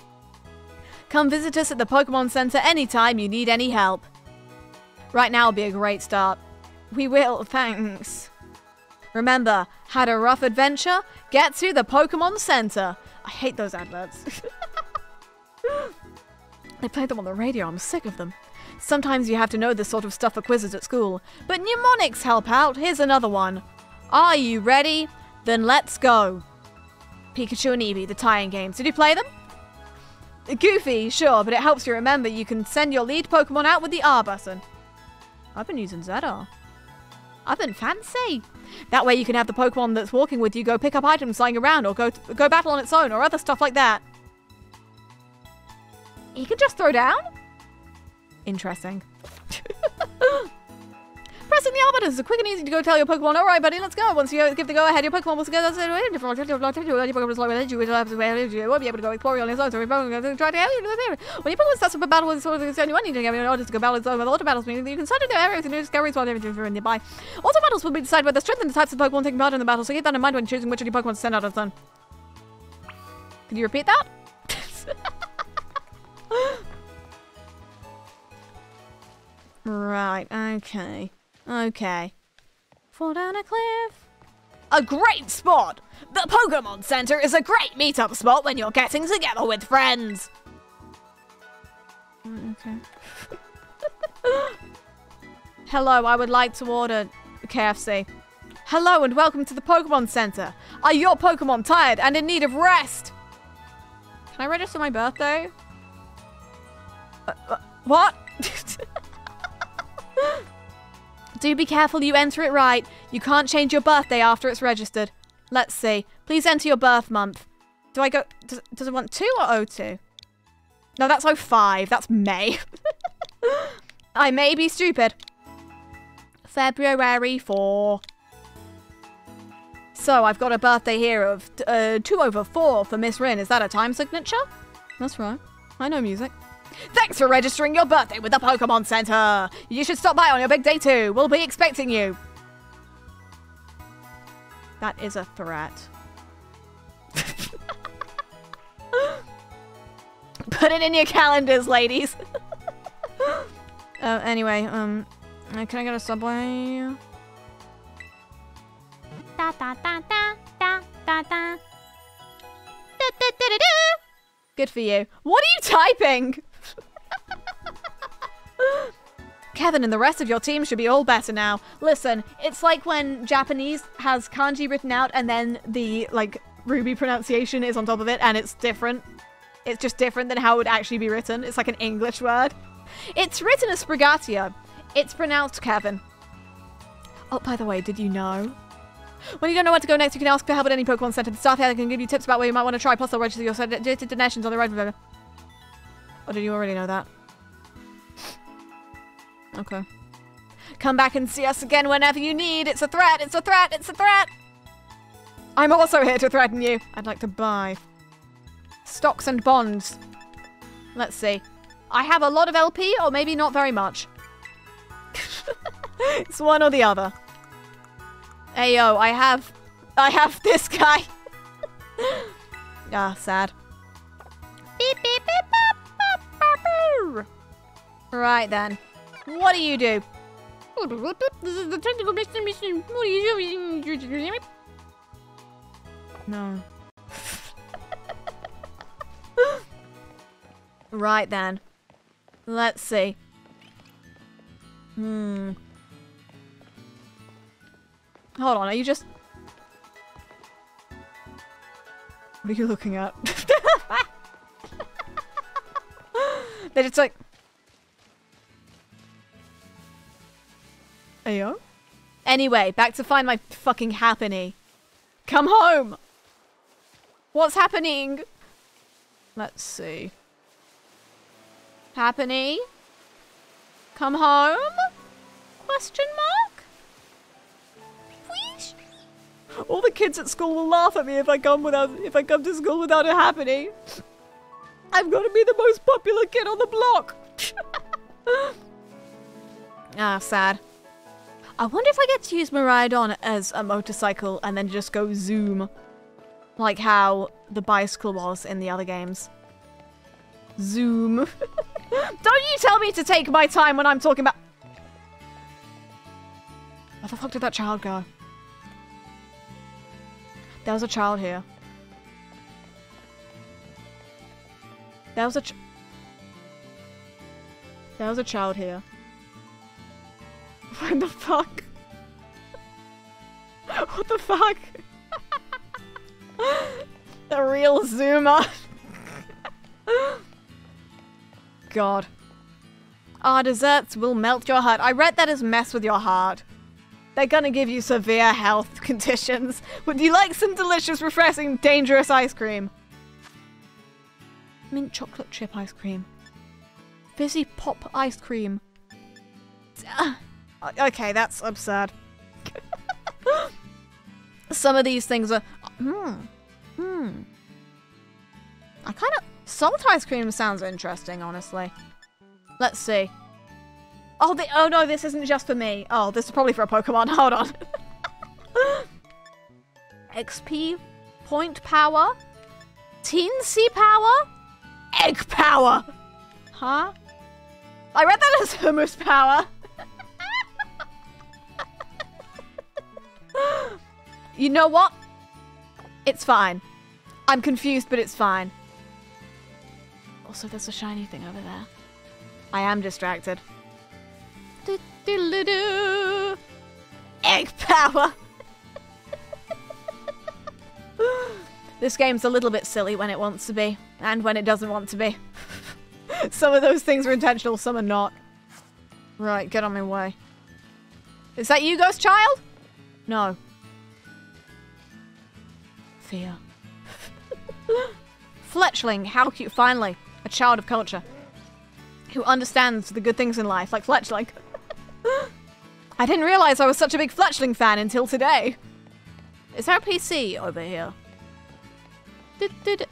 Come visit us at the Pokemon Center anytime you need any help. Right now will be a great start. We will, thanks. Remember, had a rough adventure? Get to the Pokemon Center. I hate those adverts. They play them on the radio. I'm sick of them. Sometimes you have to know this sort of stuff for quizzes at school. But mnemonics help out. Here's another one. Are you ready? Then let's go. Pikachu and Eevee, the tie-in games. Did you play them? Goofy, sure, but it helps you remember you can send your lead Pokemon out with the R button. I've been using Z R. I've been fancy. That way you can have the Pokemon that's walking with you go pick up items lying around or go go battle on its own or other stuff like that. He can just throw down? Interesting. Pressing the R button is quick and easy to go tell your Pokemon, all right, buddy, let's go. Once you give the go ahead, your Pokemon will go. Your Pokemon is like with you, you won't be able to go explore on his own. So your Pokemon try to help you. When your Pokemon starts with a battle with sort of the only one you to get in order to go battle its own with auto battles, meaning that you can start to do areas and new discoveries while everything is nearby. Auto battles will be decided by the strength and the types of Pokemon taking part in the battle, so keep that in mind when choosing which of your Pokemon to send out of the sun. Can you repeat that? Right, okay. Okay. Fall down a cliff. A great spot! The Pokemon Center is a great meetup spot when you're getting together with friends. Okay. Hello, I would like to order K F C. Hello and welcome to the Pokemon Center. Are your Pokemon tired and in need of rest? Can I register my birthday? Uh, uh, what? Do be careful you enter it right. You can't change your birthday after it's registered. Let's see. Please enter your birth month. Do I go... Does, does it want two or oh two? No, that's oh five. That's May. I may be stupid. February fourth. So, I've got a birthday here of uh, two over four for Miss Rin. Is that a time signature? That's right. I know music. Thanks for registering your birthday with the Pokemon Center. You should stop by on your big day too. We'll be expecting you. That is a threat. Put it in your calendars, ladies. uh, anyway, um, can I get a Subway? Da da da da da da da. Good for you. What are you typing? Kevin and the rest of your team should be all better now. Listen, it's like when Japanese has kanji written out and then the, like, Ruby pronunciation is on top of it and it's different. It's just different than how it would actually be written. It's like an English word. It's written as Sprigatito. It's pronounced Kevin. Oh, by the way, did you know? When you don't know where to go next, you can ask for help at any Pokemon Center. The staff here can give you tips about where you might want to try, plus they'll register your donations on the road. Or did you already know that? Okay. Come back and see us again whenever you need. It's a threat, it's a threat, it's a threat! I'm also here to threaten you. I'd like to buy stocks and bonds. Let's see. I have a lot of L P, or maybe not very much. It's one or the other. Ayo, I have... I have this guy. Ah, sad. Beep, beep, beep, beep, beep, beep. Right then. What do you do? This is the technical mission. What do you do? No. Right then. Let's see. Hmm. Hold on, are you just... What are you looking at? They're just like... Ayo? Anyway, back to find my fucking Happiny. Come home! What's happening? Let's see. Happiny? Come home? Question mark? Please? All the kids at school will laugh at me if I come without if I come to school without a Happiny. I've got to be the most popular kid on the block. Ah, sad. I wonder if I get to use Miraidon as a motorcycle and then just go zoom. Like how the bicycle was in the other games. Zoom. Don't you tell me to take my time when I'm talking about... Where the fuck did that child go? There was a child here. There was a ch... There was a child here. What the fuck? What the fuck? The real zoomer. God. Our desserts will melt your heart. I read that as mess with your heart. They're gonna give you severe health conditions. Would you like some delicious, refreshing, dangerous ice cream? Mint chocolate chip ice cream. Fizzy pop ice cream. Okay, that's absurd. Some of these things are... Hmm. Hmm. I kind of... Salt ice cream sounds interesting, honestly. Let's see. Oh, the... oh no, this isn't just for me. Oh, this is probably for a Pokemon. Hold on. X P, point power, teensy power, egg power. Huh? I read that as hummus power. You know what? It's fine. I'm confused, but it's fine. Also, there's a shiny thing over there. I am distracted. Do, do, do, do. Egg power! This game's a little bit silly when it wants to be, and when it doesn't want to be. Some of those things are intentional, some are not. Right, get on my way. Is that you, ghost child? No. Fear. Fletchling, how cute, finally. A child of culture. Who understands the good things in life, like Fletchling. I didn't realize I was such a big Fletchling fan until today. Is there a P C over here? Did, did.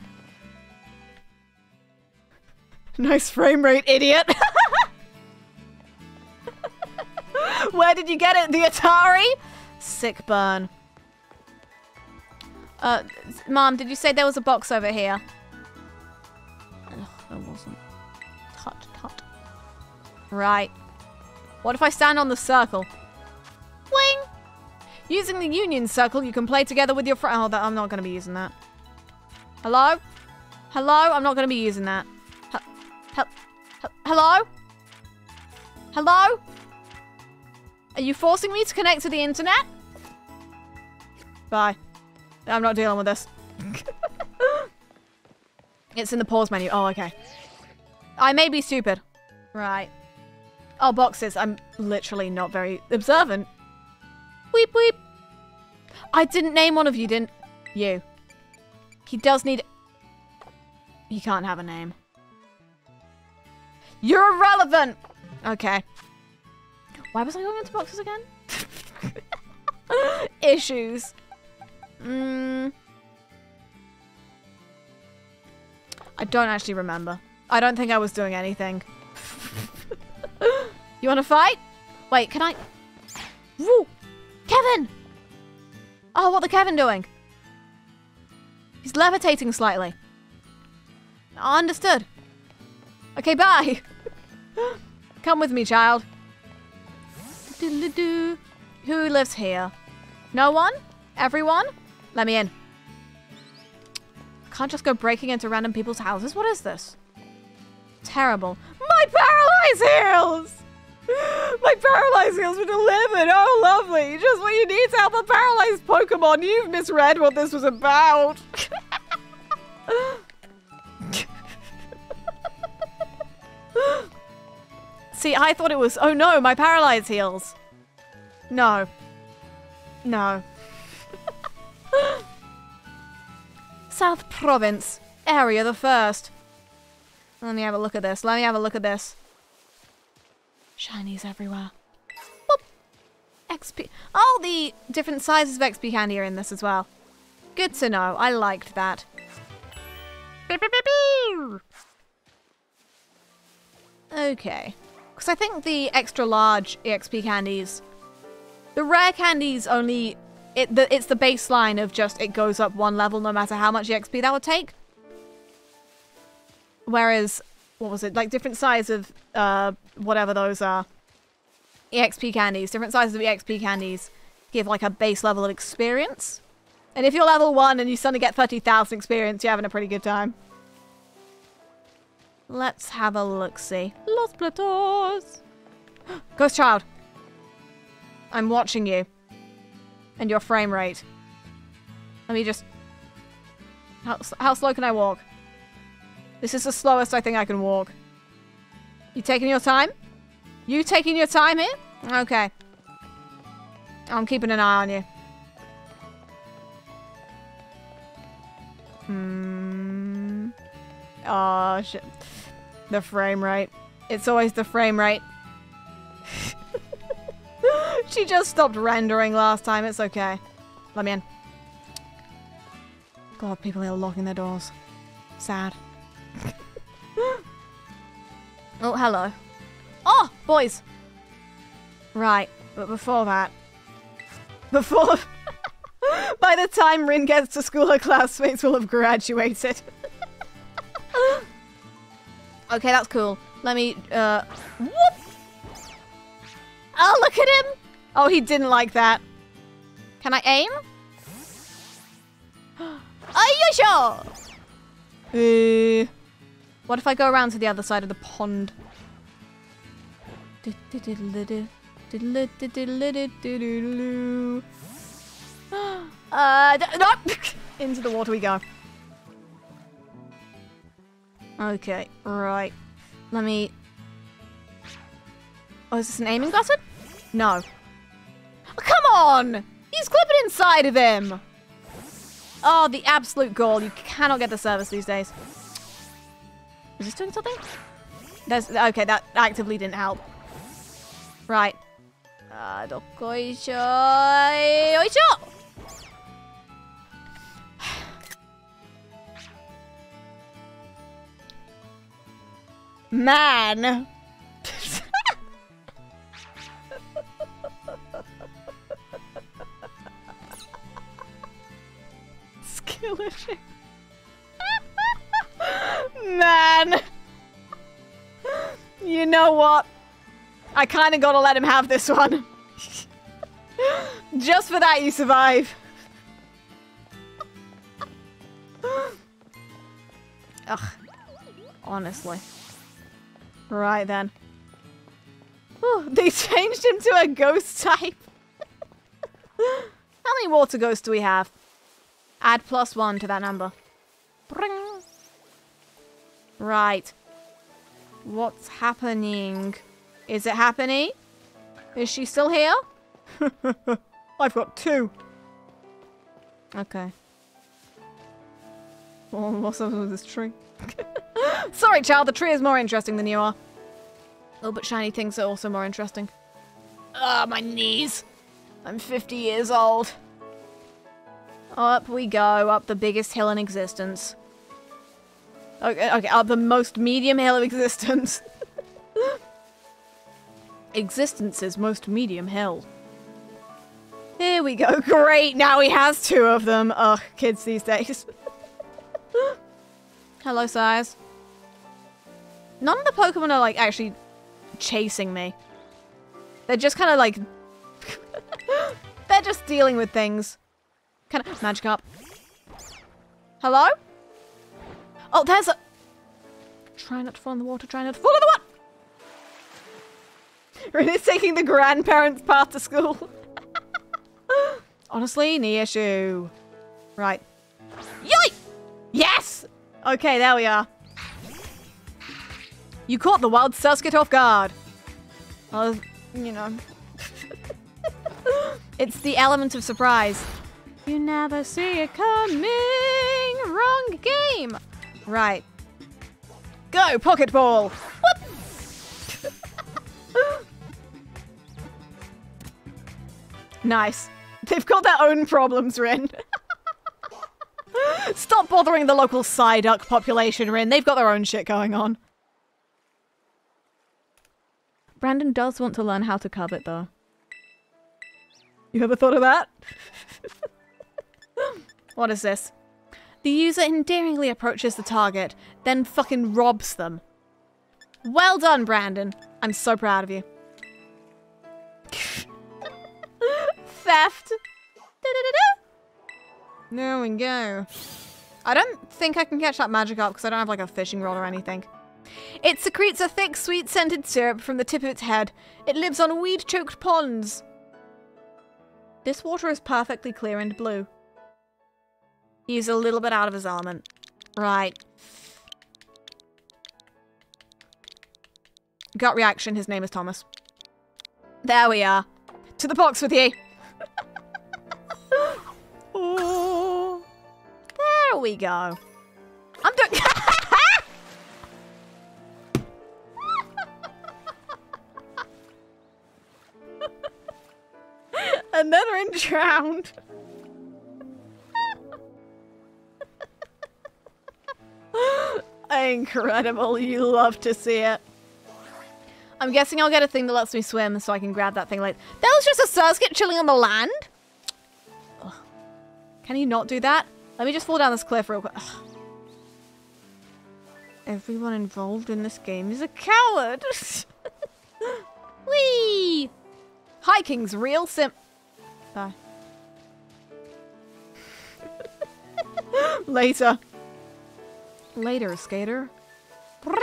Nice frame rate, idiot. Where did you get it? The Atari? Sick burn. Uh, Mom, did you say there was a box over here? Ugh, there wasn't. Tut, tut. Right. What if I stand on the circle? Wing! Using the union circle, you can play together with your friend. Oh, that, I'm not going to be using that. Hello? Hello? I'm not going to be using that. He he he hello? Hello? Are you forcing me to connect to the internet? Bye. I'm not dealing with this. It's in the pause menu. Oh, okay. I may be stupid. Right. Oh, boxes. I'm literally not very observant. Weep, weep. I didn't name one of you, didn't you? He does need... He can't have a name. You're irrelevant! Okay. Why was I going into boxes again? Issues. Mm. I don't actually remember. I don't think I was doing anything. You want to fight? Wait, can I... Woo! Kevin! Oh, what the Kevin doing? He's levitating slightly. Understood. Okay, bye. Come with me, child. Doo-doo-doo. Who lives here? No one? Everyone? Let me in. Can't just go breaking into random people's houses. What is this? Terrible. My paralyzed heels! My paralyzed heels were delivered. Oh, lovely. Just what you need to help a paralyzed Pokemon. You've misread what this was about. See, I thought it was, oh no, my paralyzed heels. No. No. South Province, area the first. Let me have a look at this. Let me have a look at this. Shinies everywhere. Whoop. X P. All the different sizes of X P candy are in this as well. Good to know. I liked that. Okay. Because I think the extra large X P candies, the rare candies only, it, the, it's the baseline of just it goes up one level no matter how much X P that would take. Whereas... What was it? Like different size of uh, whatever those are. E X P candies. Different sizes of E X P candies give like a base level of experience. And if you're level one and you suddenly get thirty thousand experience, you're having a pretty good time. Let's have a look-see. Los Plateaus! Ghost Child! I'm watching you. And your frame rate. Let me just... How, how slow can I walk? This is the slowest I think I can walk. You taking your time? You taking your time here? Okay. I'm keeping an eye on you. Hmm. Oh, shit. The frame rate. It's always the frame rate. She just stopped rendering last time. It's okay. Let me in. God, people are locking their doors. Sad. Oh, hello. Oh, boys. Right, but before that... Before... By the time Rin gets to school, her classmates will have graduated. Okay, that's cool. Let me... Uh, whoop! Oh, look at him! Oh, he didn't like that. Can I aim? Are you sure? Uh... What if I go around to the other side of the pond? Uh, no! Into the water we go. Okay, right. Let me... Oh, is this an aiming button? No. Oh, come on! He's clipping inside of him! Oh, the absolute goal. You cannot get the service these days. Is this doing something? There's, okay, that actively didn't help. Right. Uh, Man. Skeleton. Man. You know what? I kind of got to let him have this one. Just for that, you survive. Ugh. Honestly. Right then. Ooh, they changed him to a ghost type. How many water ghosts do we have? Add plus one to that number. Bring. Right. What's happening? Is it happening? Is she still here? I've got two. Okay. Oh, what's up with this tree? Sorry, child. The tree is more interesting than you are. Oh, but shiny things are also more interesting. Ah, oh, my knees. I'm fifty years old. Up we go. Up the biggest hill in existence. Okay, okay, up the most medium hill of existence. Existence's most medium hill. Here we go. Great. Now he has two of them. Ugh, kids these days. Hello, sires. None of the Pokemon are, like, actually chasing me. They're just kind of, like... They're just dealing with things. Kind of... Magikarp. Hello? Oh, there's a... Try not to fall in the water. Try not to fall in the water! Renee's taking the grandparents' path to school. Honestly, no issue. Right. Yoink! Yes! Okay, there we are. You caught the wild Surskit off guard. Uh, you know. It's the element of surprise. You never see it coming. Wrong game. Right. Go, Pocket Ball. Whoop. Nice. They've got their own problems, Rin. Stop bothering the local Psyduck population, Rin. They've got their own shit going on. Brandon does want to learn how to curb it, though. You ever thought of that? What is this? The user endearingly approaches the target, then fucking robs them. Well done, Brandon. I'm so proud of you. Theft. Da-da-da-da. There we go. I don't think I can catch that Magikarp because I don't have like a fishing rod or anything. It secretes a thick, sweet-scented syrup from the tip of its head. It lives on weed-choked ponds. This water is perfectly clear and blue. He's a little bit out of his element. Right. Gut reaction, his name is Thomas. There we are. To the box with you. Oh, there we go. I'm doing... Another in drowned. Incredible. You love to see it. I'm guessing I'll get a thing that lets me swim so I can grab that thing later. That was just a Surskit chilling on the land? Ugh. Can you not do that? Let me just fall down this cliff real quick. Ugh. Everyone involved in this game is a coward. Whee! Hiking's real sim- Bye. Later. Later, skater. Bring!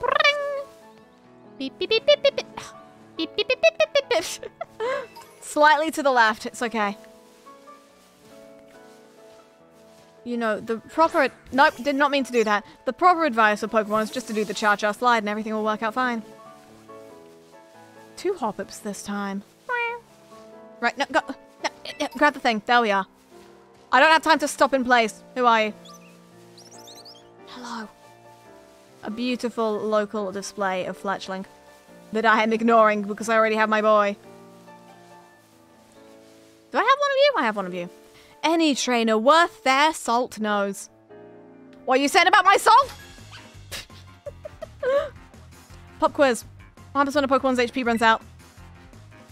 Bring! Beep, beep, beep, beep, beep, beep. Beep, beep, beep, beep, beep, beep, beep. Slightly to the left, it's okay. You know, the proper- Nope, did not mean to do that. The proper advice for Pokemon is just to do the cha-cha slide and everything will work out fine. Two Hoppips this time. Right, no, go, no, no, grab the thing. There we are. I don't have time to stop in place. Who are you? Hello. A beautiful local display of Fletchling that I am ignoring because I already have my boy. Do I have one of you? I have one of you. Any trainer worth their salt knows. What are you saying about my salt? Pop quiz. What happens when a Pokemon's H P runs out?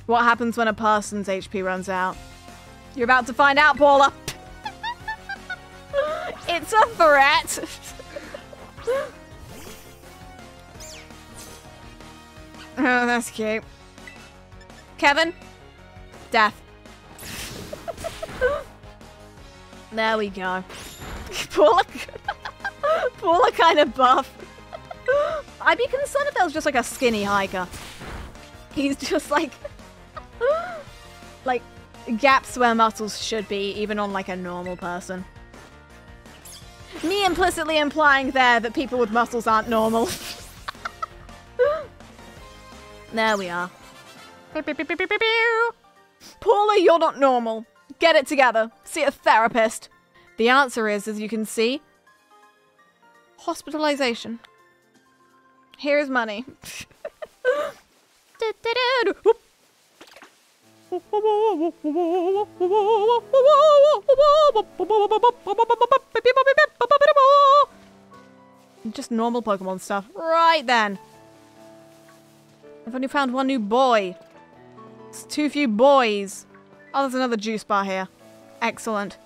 What happens when a person's H P runs out? You're about to find out, Paula. It's a threat. Oh, that's cute. Kevin? Death. There we go. Paula, Paula kind of buff. I'd be concerned if that was just like a skinny hiker. He's just like, like gaps where muscles should be, even on like a normal person. Me implicitly implying there that people with muscles aren't normal. There we are. Paula, you're not normal. Get it together. See a therapist. The answer is, as you can see, hospitalization. Here is money. Just normal Pokemon stuff. Right then. I've only found one new boy. It's too few boys. Oh, there's another juice bar here. Excellent.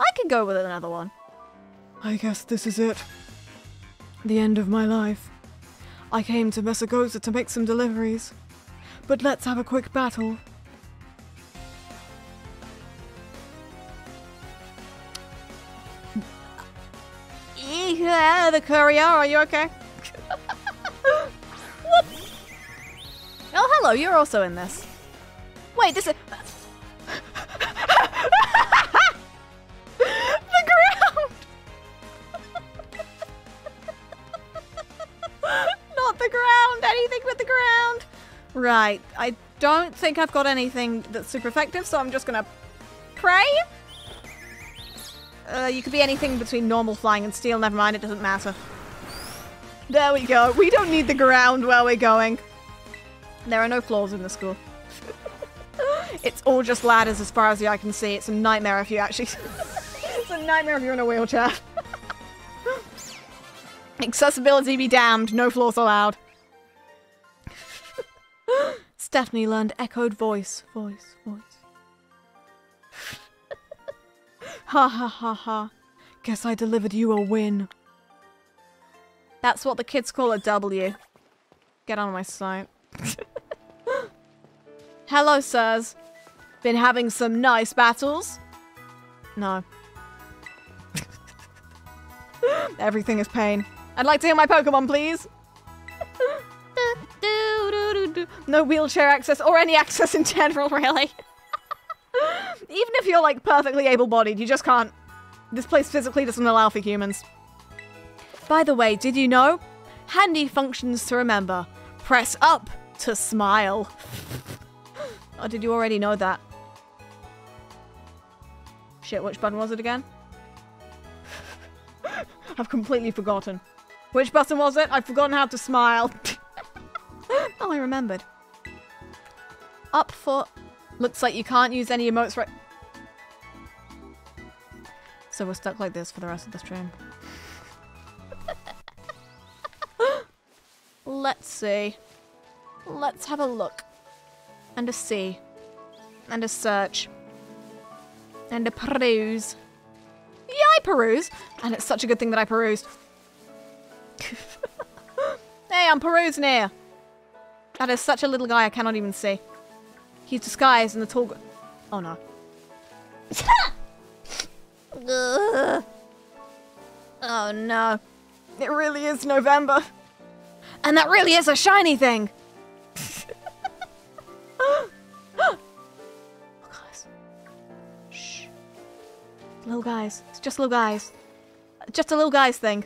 I could go with another one. I guess this is it. The end of my life. I came to Mesagoza to make some deliveries. But let's have a quick battle. Yeah, the courier, are you okay? What? Oh, hello, you're also in this. Wait, this is... The ground! Not the ground, anything but the ground. Right, I don't think I've got anything that's super effective, so I'm just gonna pray. Uh, you could be anything between normal flying and steel. Never mind, it doesn't matter. There we go. We don't need the ground where we're going. There are no floors in the school. It's all just ladders as far as the eye can see. It's a nightmare if you actually... It's a nightmare if you're in a wheelchair. Accessibility be damned. No floors allowed. Stephanie learned echoed voice. Voice, voice. Ha ha ha ha. Guess I delivered you a win. That's what the kids call a W. Get on my site. Hello, sirs. Been having some nice battles? No. Everything is pain. I'd like to hear my Pokemon, please. No wheelchair access or any access in general, really. Even if you're, like, perfectly able-bodied, you just can't. This place physically doesn't allow for humans. By the way, did you know? Handy functions to remember. Press up to smile. Oh, did you already know that? Shit, which button was it again? I've completely forgotten. Which button was it? I've forgotten how to smile. Oh, I remembered. Up for... Looks like you can't use any emotes right... So we're stuck like this for the rest of the stream. Let's see. Let's have a look. And a see. And a search. And a peruse. Yeah, I peruse! And it's such a good thing that I perused. Hey, I'm perusing here! That is such a little guy I cannot even see. He's disguised in the tall... Oh, no. Oh, no. It really is November. And that really is a shiny thing. Oh, guys. Shh. Little guys. It's just little guys. Just a little guys thing.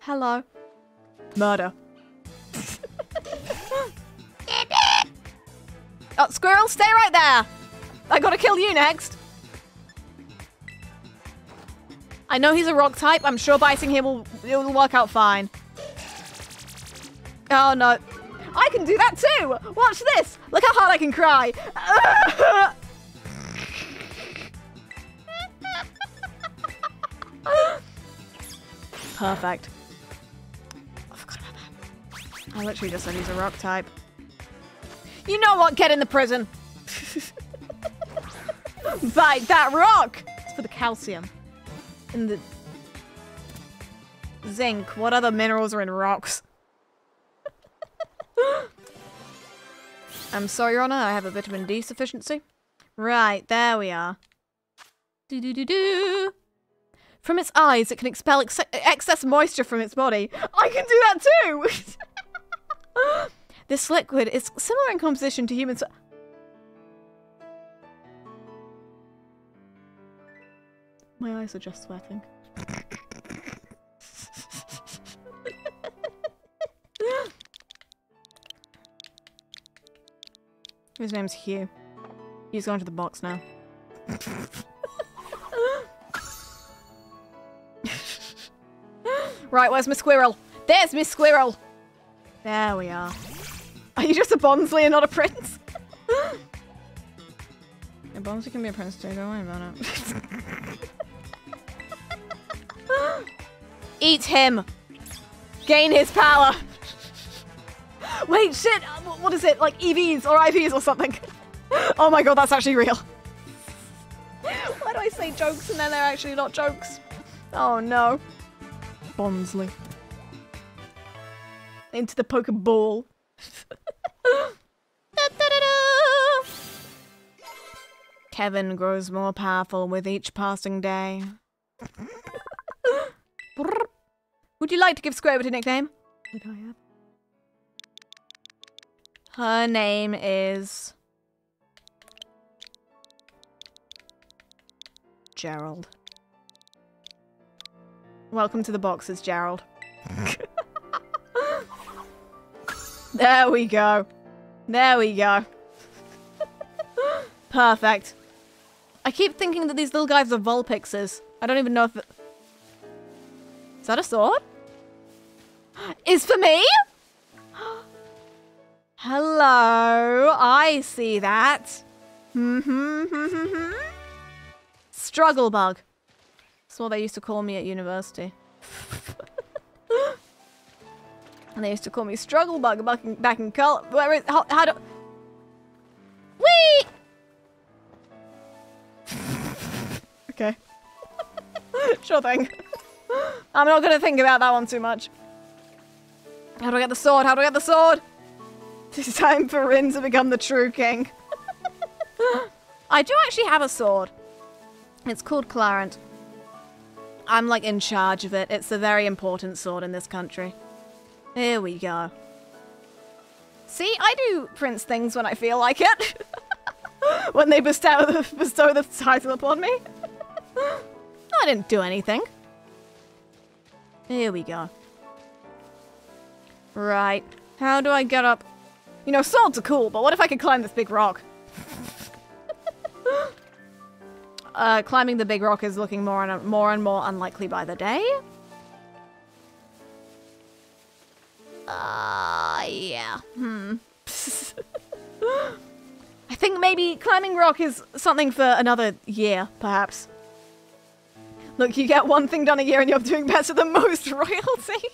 Hello. Murder. Oh, squirrel, stay right there! I gotta kill you next! I know he's a rock type. I'm sure biting him will, it will work out fine. Oh, no. I can do that too! Watch this! Look how hard I can cry! Perfect. I forgot about that. I literally just said he's a rock type. You know what? Get in the prison. Bite that rock. It's for the calcium. In the zinc. What other minerals are in rocks? I'm sorry, Your Honor. I have a vitamin D deficiency. Right, there we are. Do do do do. From its eyes, it can expel ex excess moisture from its body. I can do that too! This liquid is similar in composition to human... So my eyes are just sweating. His name's Hugh. He's gone to the box now. Right, where's my squirrel? There's my squirrel! There we are. Are you just a Bonsley and not a prince? A Bonsley can be a prince too, don't worry about it. Eat him! Gain his power! Wait, shit! What is it? Like E Vs or I Vs or something? Oh my god, that's actually real. Why do I say jokes and then they're actually not jokes? Oh no. Bonsley. Into the Pokeball. Da, da, da, da. Kevin grows more powerful with each passing day. Would you like to give Squarebit a nickname? Would I have? Her name is... Gerald. Welcome to the boxes, Gerald. There we go. There we go. Perfect. I keep thinking that these little guys are Vulpixes. I don't even know if it... Is that a sword? It's for me? Hello. I see that. Struggle bug. That's what they used to call me at university. And they used to call me Struggle Bug back in, back in college. Where is, how, how do... Whee! Okay. Sure thing. I'm not gonna think about that one too much. How do I get the sword? How do I get the sword? It's time for Rin to become the true king. I do actually have a sword. It's called Clarent. I'm like in charge of it. It's a very important sword in this country. Here we go. See, I do Prince things when I feel like it. When they bestow the, bestow the title upon me. I didn't do anything. Here we go. Right. How do I get up? You know, swords are cool, but what if I could climb this big rock? uh, climbing the big rock is looking more and more and more unlikely by the day. Ah, uh, yeah. Hmm. I think maybe climbing rock is something for another year, perhaps. Look, you get one thing done a year and you're doing better than most royalty.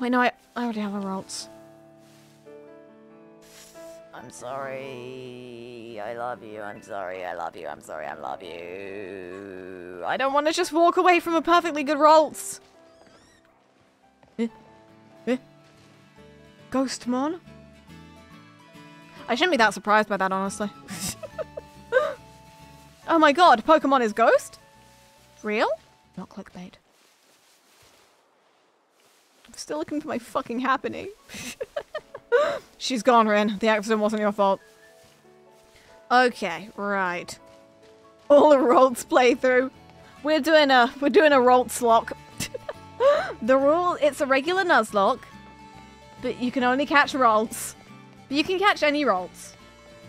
Wait, no, I, I already have a Ralts. I'm sorry. I love you. I'm sorry. I love you. I'm sorry. I love you. I don't want to just walk away from a perfectly good Ralts. Eh? Eh? Ghostmon? I shouldn't be that surprised by that, honestly. Oh my god, Pokemon is ghost? Real? Not clickbait. I'm still looking for my fucking Happiny. She's gone, Rin. The accident wasn't your fault. Okay, right. All a Ralts playthrough. We're doing a we're doing a Ralts lock. The rule, it's a regular Nuzlocke, but you can only catch Ralts. But you can catch any Ralts.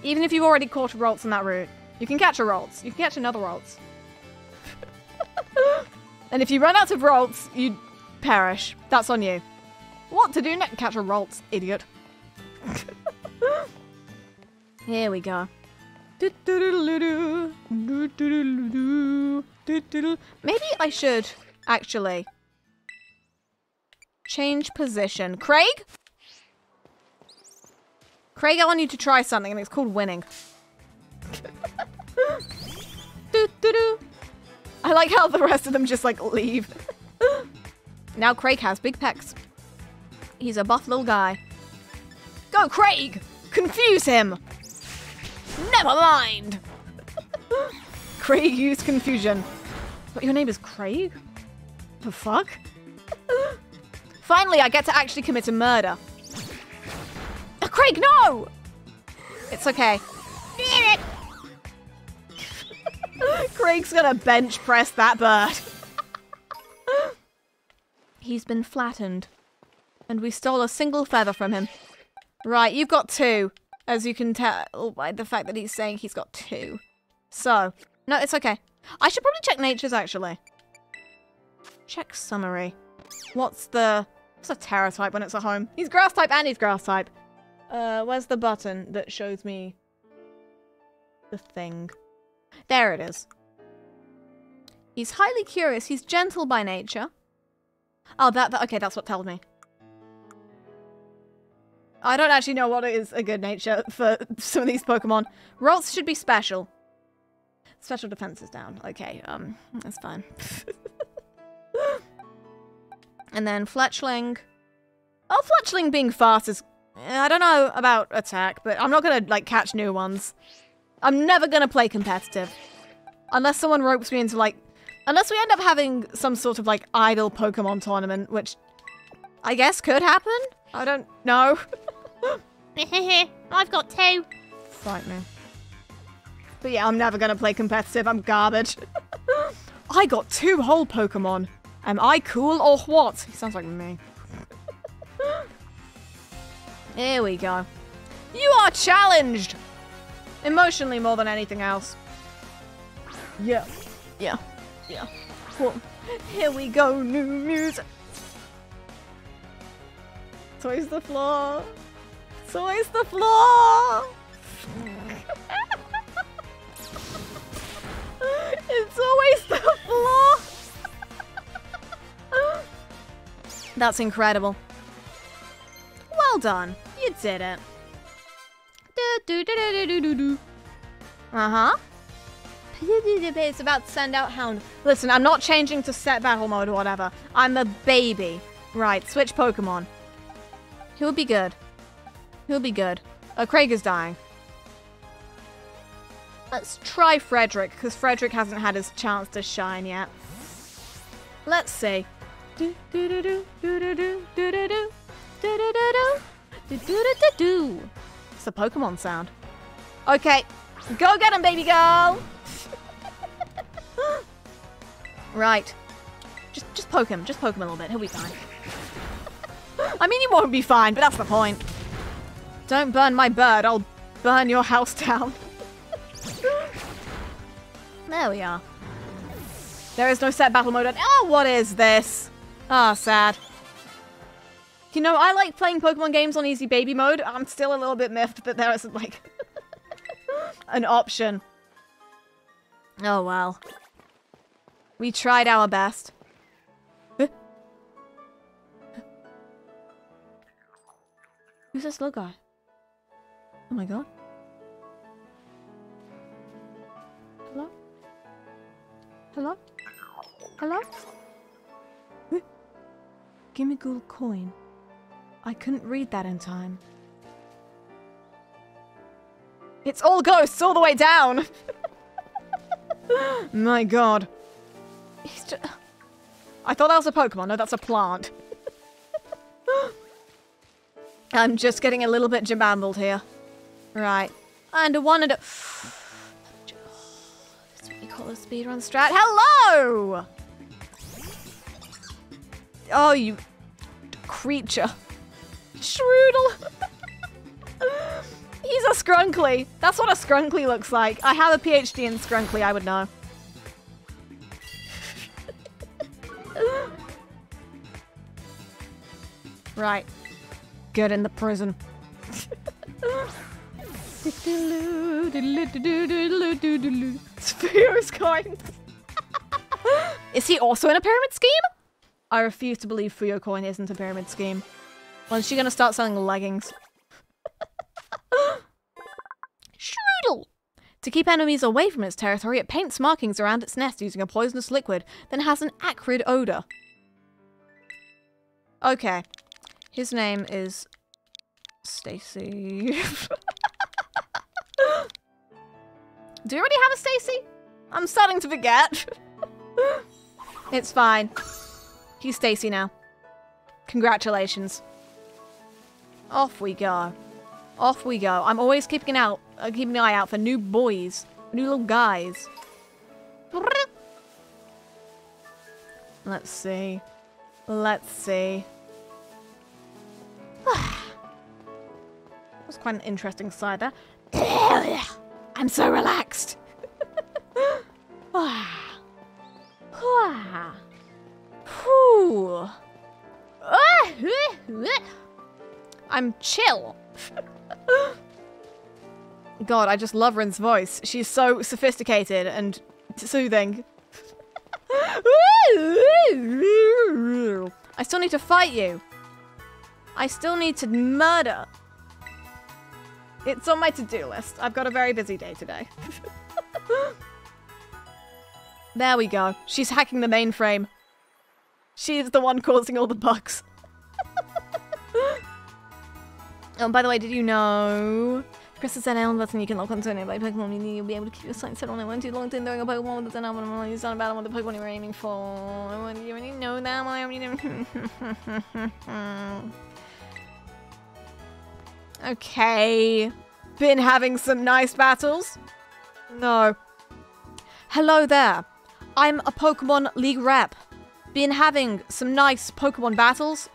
Even if you've already caught a Ralts on that route. You can catch a Ralts. You can catch another Ralts. And if you run out of Ralts, you perish. That's on you. What to do next? Catch a Ralts, idiot. Here we go. Maybe I should actually Change position. Craig? Craig, I want you to try something, and it's called winning. do, do, do. I like how the rest of them just, like, leave. Now Craig has big pecs. He's a buff little guy. Go, Craig! Confuse him! Never mind! Craig used confusion. But your name is Craig? The fuck? Finally, I get to actually commit a murder. Oh, Craig, no! It's okay. Damn it! Craig's gonna bench press that bird. He's been flattened. And we stole a single feather from him. Right, you've got two. As you can tell by the fact that he's saying he's got two. So, no, it's okay. I should probably check natures, actually. Check summary. What's the... What's a Terra type when it's at home? He's grass type and he's grass type. Uh, where's the button that shows me the thing? There it is. He's highly curious. He's gentle by nature. Oh, that, that okay, that's what told me. I don't actually know what is a good nature for some of these Pokemon. Ralts should be special. Special defense is down. Okay, um, that's fine. And then Fletchling. Oh, Fletchling being fast is... I don't know about attack, but I'm not going to, like, catch new ones. I'm never going to play competitive. Unless someone ropes me into, like... Unless we end up having some sort of, like, idle Pokemon tournament, which... I guess could happen? I don't know. I've got two. Fright me. But yeah, I'm never going to play competitive. I'm garbage. I got two whole Pokemon. Am I cool or what? He sounds like me. Here we go. You are challenged. Emotionally more than anything else. Yeah. Yeah. Yeah. Cool. Here we go. New music. Toys the floor. Toys the floor. It's always the floor. That's incredible. Well done. You did it. Uh-huh. It's about to send out Hound. Listen, I'm not changing to set battle mode or whatever. I'm a baby. Right, switch Pokemon. He'll be good. He'll be good. Oh, Craig is dying. Let's try Frederick, because Frederick hasn't had his chance to shine yet. Let's see. It's the Pokemon sound. Okay. Go get him, baby girl! Right. Just, just poke him. Just poke him a little bit. He'll be fine. I mean, he won't be fine, but that's the point. Don't burn my bird. I'll burn your house down. There we are. There is no set battle mode on... Oh, what is this? Ah, oh, sad. You know, I like playing Pokemon games on easy baby mode. I'm still a little bit miffed that there isn't, like, an option. Oh, well. We tried our best. Who's this little guy? Oh my god. Hello? Hello? Hello? Gimme ghoul coin. I couldn't read that in time. It's all ghosts all the way down! My god. He's just... I thought that was a Pokemon. No, that's a plant. I'm just getting a little bit jabambled here. Right. And a one and a... That's what you call a speedrun strat. Hello! Oh, you... creature. Shroodle! He's a Scrunkly. That's what a Scrunkly looks like. I have a PhD in Scrunkly, I would know. Right. Get in the prison. Sphero's coins. Is he also in a pyramid scheme? I refuse to believe Fuyocoin isn't a pyramid scheme. When's she gonna start selling leggings? Shroodle! To keep enemies away from its territory, it paints markings around its nest using a poisonous liquid, then has an acrid odor. Okay. His name is... Stacy. Do we already have a Stacy? I'm starting to forget. It's fine. He's Stacy now. Congratulations. Off we go. Off we go. I'm always keeping an, out, uh, keeping an eye out for new boys. New little guys. Let's see. Let's see. That was quite an interesting side there. I'm so relaxed. I'm chill. God, I just love Rin's voice. She's so sophisticated and soothing. I still need to fight you. I still need to murder. It's on my to-do list. I've got a very busy day today. There we go. She's hacking the mainframe. She is the one causing all the bugs. Oh, by the way, did you know? Chris has said, I don't know, you can lock onto an anime Pokemon, you you'll be able to keep your sights set on it when too long, then doing a Pokemon with an album, and when you sound about the Pokemon you were aiming for. I you already know that, I already know. Okay. Been having some nice battles? No. Hello there. I'm a Pokemon League rep. Been having some nice Pokemon battles?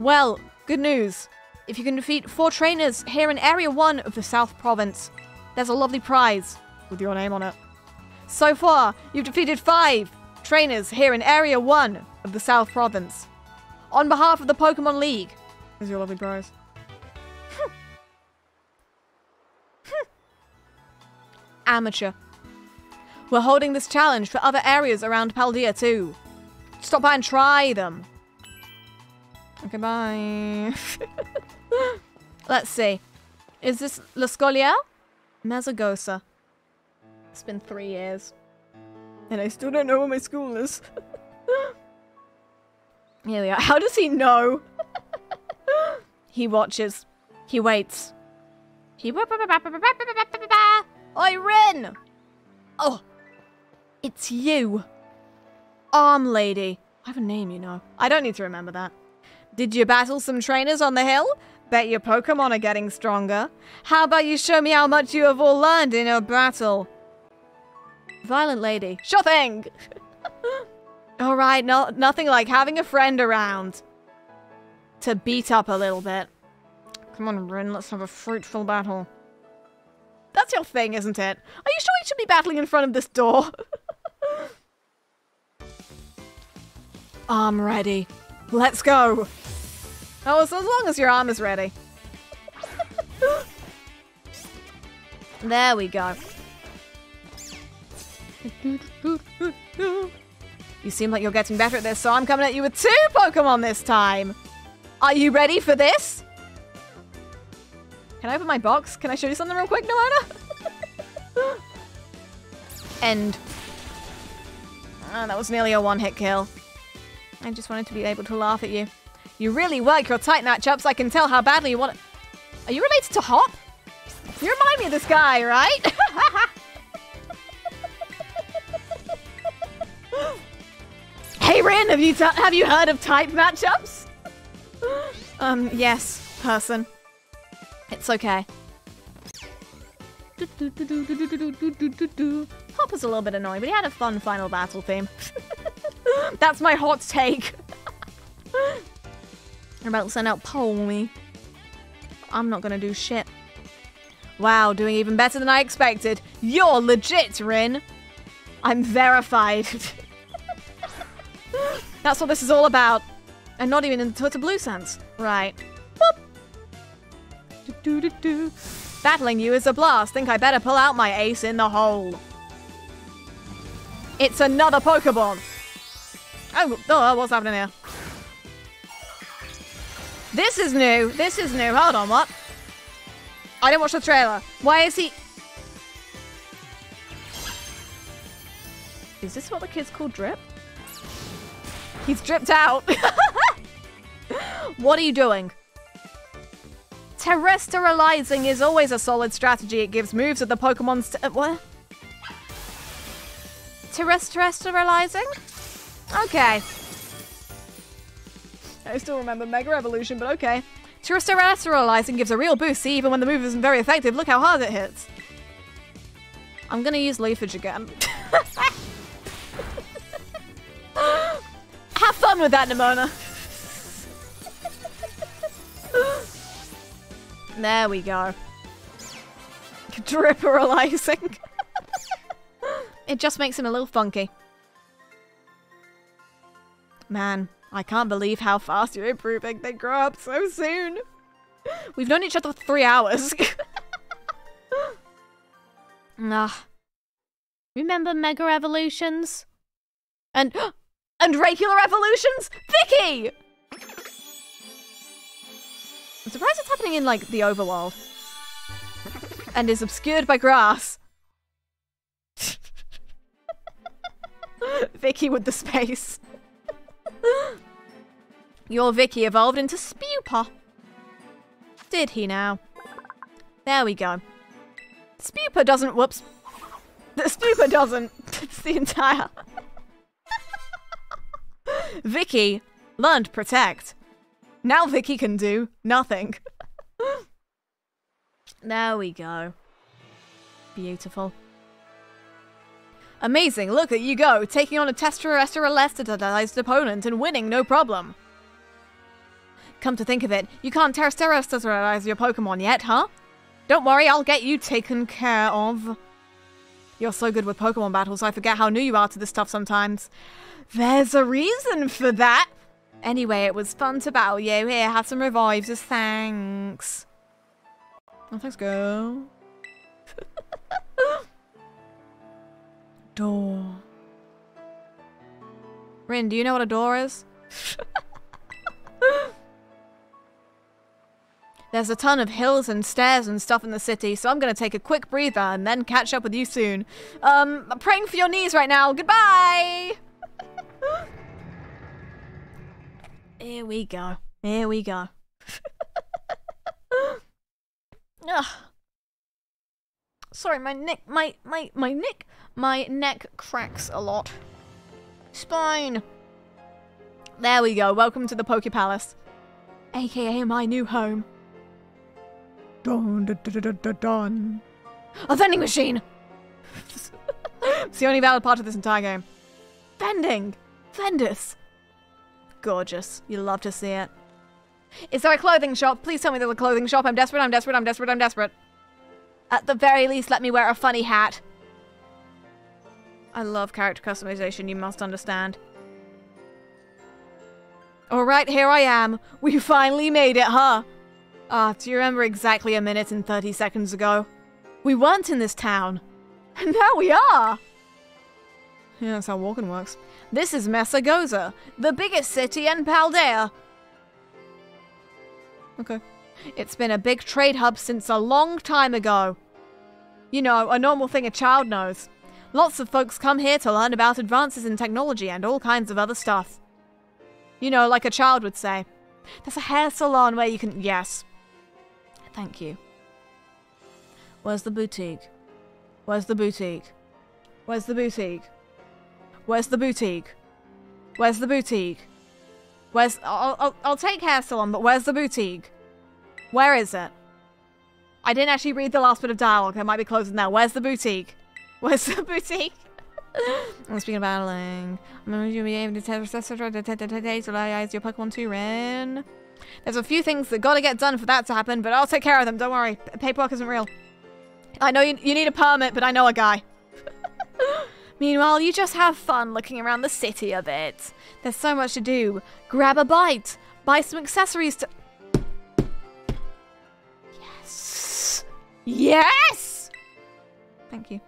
Well, good news. If you can defeat four trainers here in Area one of the South Province, there's a lovely prize with your name on it. So far, you've defeated five trainers here in Area one of the South Province. On behalf of the Pokemon League, here's your lovely prize. Amateur. We're holding this challenge for other areas around Paldea too. Stop by and try them. Okay, bye. Let's see. Is this L'Escolier? Mesagoza. It's been three years. And I still don't know where my school is. Here we are. How does he know? He watches. He waits. He... Oi, Rin! Oh! It's you. Arm lady. I have a name, you know. I don't need to remember that. Did you battle some trainers on the hill? Bet your Pokemon are getting stronger. How about you show me how much you have all learned in your battle? Violent lady. Sure thing! Alright, no, nothing like having a friend around. To beat up a little bit. Come on, Rin, let's have a fruitful battle. That's your thing, isn't it? Are you sure you should be battling in front of this door? I'm ready. Let's go! Oh, so as long as your arm is ready. There we go. You seem like you're getting better at this, so I'm coming at you with two Pokemon this time! Are you ready for this? Can I open my box? Can I show you something real quick, Nemona? End. Ah, oh, that was nearly a one-hit kill. I just wanted to be able to laugh at you. You really work your tight matchups. I can tell how badly you want it. Are you related to Hop? You remind me of this guy, right? Hey, Rin, have you, have you heard of type matchups? um, yes, person. It's okay. Hop was a little bit annoying, but he had a fun final battle theme. That's my hot take. I'm about to send out Polly. I'm not gonna do shit. Wow, doing even better than I expected. You're legit, Rin. I'm verified. That's what this is all about. And not even in the Twitter blue sense. Right. Boop. Do, do, do, do. Battling you is a blast. Think I better pull out my ace in the hole. It's another Pokeball. Oh, oh, what's happening here? This is new. This is new. Hold on, what? I didn't watch the trailer. Why is he... Is this what the kids call drip? He's dripped out. What are you doing? Terrestrializing is always a solid strategy. It gives moves that the Pokemon... St uh, what? Terrestrializing? Okay. I still remember Mega Evolution, but okay. Terrestrializing gives a real boost, see, even when the move isn't very effective. Look how hard it hits. I'm gonna use Leafage again. Have fun with that, Nemona. There we go. Dripperalizing. It just makes him a little funky. Man, I can't believe how fast you're improving. They grow up so soon. We've known each other for three hours. Ah. Remember Mega Evolutions? And and regular evolutions? Vicky! I'm surprised it's happening in, like, the overworld. And is obscured by grass. Vicky with the space. Your Vicky evolved into Spewpa. Did he now? There we go. Spewpa doesn't, whoops. Spewpa doesn't. It's the entire. Vicky learned Protect. Now Vicky can do nothing. There we go. Beautiful. Amazing, look at you go, taking on a terrestrialized opponent and winning no problem. Come to think of it, you can't terrestrialize your Pokemon yet, huh? Don't worry, I'll get you taken care of. You're so good with Pokemon battles, I forget how new you are to this stuff sometimes. There's a reason for that. Anyway, it was fun to battle you. Here, have some revives as thanks. Oh, thanks, girl. Door. Rin, do you know what a door is? There's a ton of hills and stairs and stuff in the city, so I'm gonna take a quick breather and then catch up with you soon. Um, I'm praying for your knees right now. Goodbye! Here we go. Here we go. Ugh. Sorry, my neck, my, my, my neck, my neck cracks a lot. Spine. There we go. Welcome to the Poke Palace, A K A my new home. Dun, dun, dun, dun, dun, dun. A vending machine. It's the only valid part of this entire game. Vending. Vendors. Gorgeous. You love to see it. Is there a clothing shop? Please tell me there's a clothing shop. I'm desperate. I'm desperate. I'm desperate. I'm desperate. At the very least, let me wear a funny hat. I love character customization, you must understand. Alright, here I am. We finally made it, huh? Ah, do you remember exactly a minute and thirty seconds ago? We weren't in this town. And now we are! Yeah, that's how walking works. This is Mesagoza, the biggest city in Paldea. Okay. It's been a big trade hub since a long time ago. You know, a normal thing a child knows. Lots of folks come here to learn about advances in technology and all kinds of other stuff. You know, like a child would say. There's a hair salon where you can... Yes. Thank you. Where's the boutique? Where's the boutique? Where's the boutique? Where's the boutique? Where's the boutique? Where's... I'll, I'll, I'll take hair salon, but where's the boutique? Where is it? I didn't actually read the last bit of dialogue. I might be closing now. Where's the boutique? Where's the boutique? I'm speaking of battling. I'm going to be able to terrestrialize your Pokemon too, Rin. There's a few things that got to get done for that to happen, but I'll take care of them. Don't worry. Paperwork isn't real. I know you, you need a permit, but I know a guy. Meanwhile, you just have fun looking around the city a bit. There's so much to do. Grab a bite. Buy some accessories to... Yes! Thank you.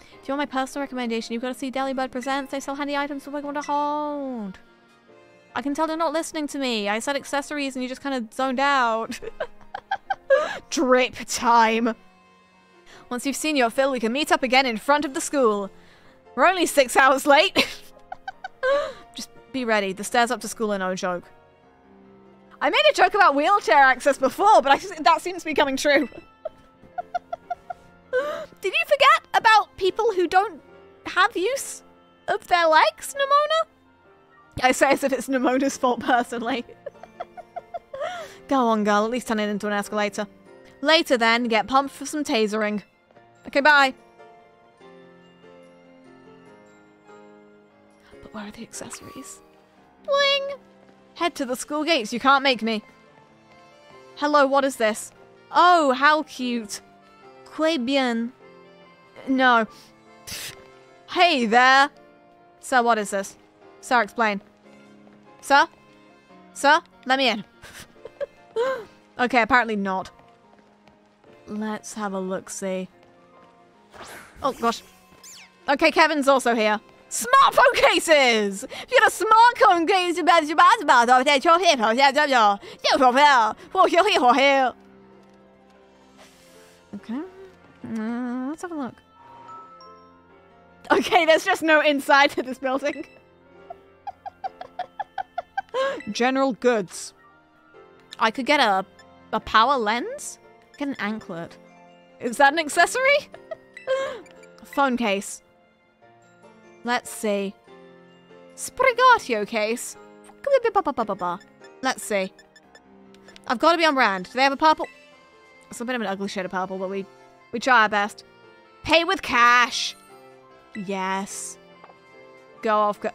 If you want my personal recommendation, you've got to see Delibud Presents. They sell handy items for Pokemon to hold. I can tell you're not listening to me. I said accessories and you just kind of zoned out. Drip time. Once you've seen your fill, we can meet up again in front of the school. We're only six hours late. Just be ready. The stairs up to school are no joke. I made a joke about wheelchair access before, but I just, that seems to be coming true. Did you forget about people who don't have use of their legs, Nemona? I say as if it's Nemona's fault personally. Go on, girl. At least turn it into an escalator. Later then, get pumped for some tasering. Okay, bye. But where are the accessories? Bling! Head to the school gates. You can't make me. Hello, what is this? Oh, how cute. Que bien. No. Hey there. Sir, what is this? Sir, explain. Sir? Sir? Let me in. Okay, apparently not. Let's have a look-see. Oh, gosh. Okay, Kevin's also here. Smartphone cases! If you got a smartphone case, you better your Okay. Uh, let's have a look. Okay, there's just no inside to this building. General goods. I could get a, a power lens? Get an anklet. Is that an accessory? A phone case. Let's see. Sprigatito case. Let's see. I've got to be on brand. Do they have a purple? It's a bit of an ugly shade of purple, but we, we try our best. Pay with cash. Yes. Go off. Go.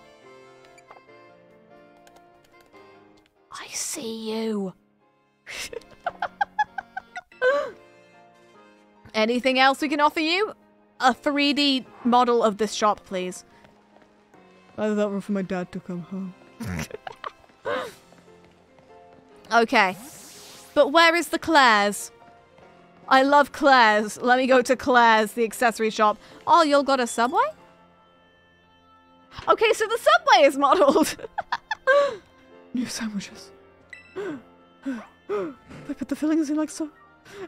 I see you. Anything else we can offer you? A three D model of this shop, please. I left that one for my dad to come home. Okay. But where is the Claire's? I love Claire's. Let me go to Claire's, the accessory shop. Oh, you'll got a Subway? Okay, so the Subway is modeled. New sandwiches. They put the fillings in like so.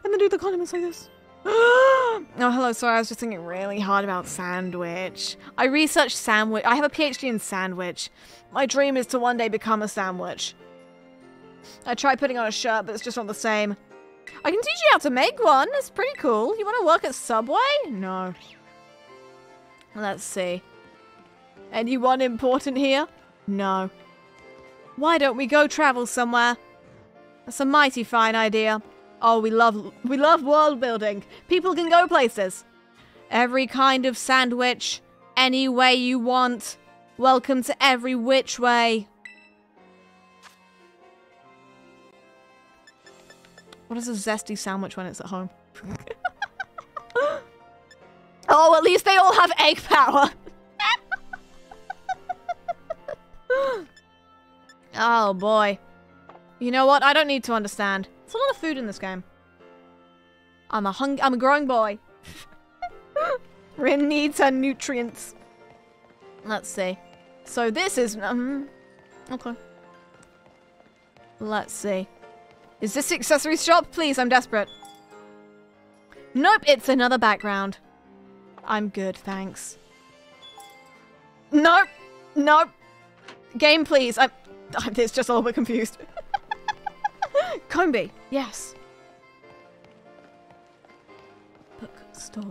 And then do the condiments like this. Oh, hello, sorry, I was just thinking really hard about sandwich. I researched sandwich. I have a P H D in sandwich. My dream is to one day become a sandwich. I tried putting on a shirt, but it's just not the same. I can teach you how to make one. It's pretty cool. You want to work at Subway? No. Let's see. Anyone important here? No. Why don't we go travel somewhere? That's a mighty fine idea. Oh, we love we love world building. People can go places. Every kind of sandwich, any way you want. Welcome to every which way. What is a zesty sandwich when it's at home? Oh, at least they all have egg power. Oh boy. You know what? I don't need to understand. There's a lot of food in this game. I'm a hung- I'm a growing boy. Rin needs her nutrients. Let's see. So this is- um, okay. Let's see. Is this the accessories shop? Please, I'm desperate. Nope, it's another background. I'm good, thanks. Nope. Nope. Game, please. I'm- It's just a little bit confused. Combi, yes. Book store.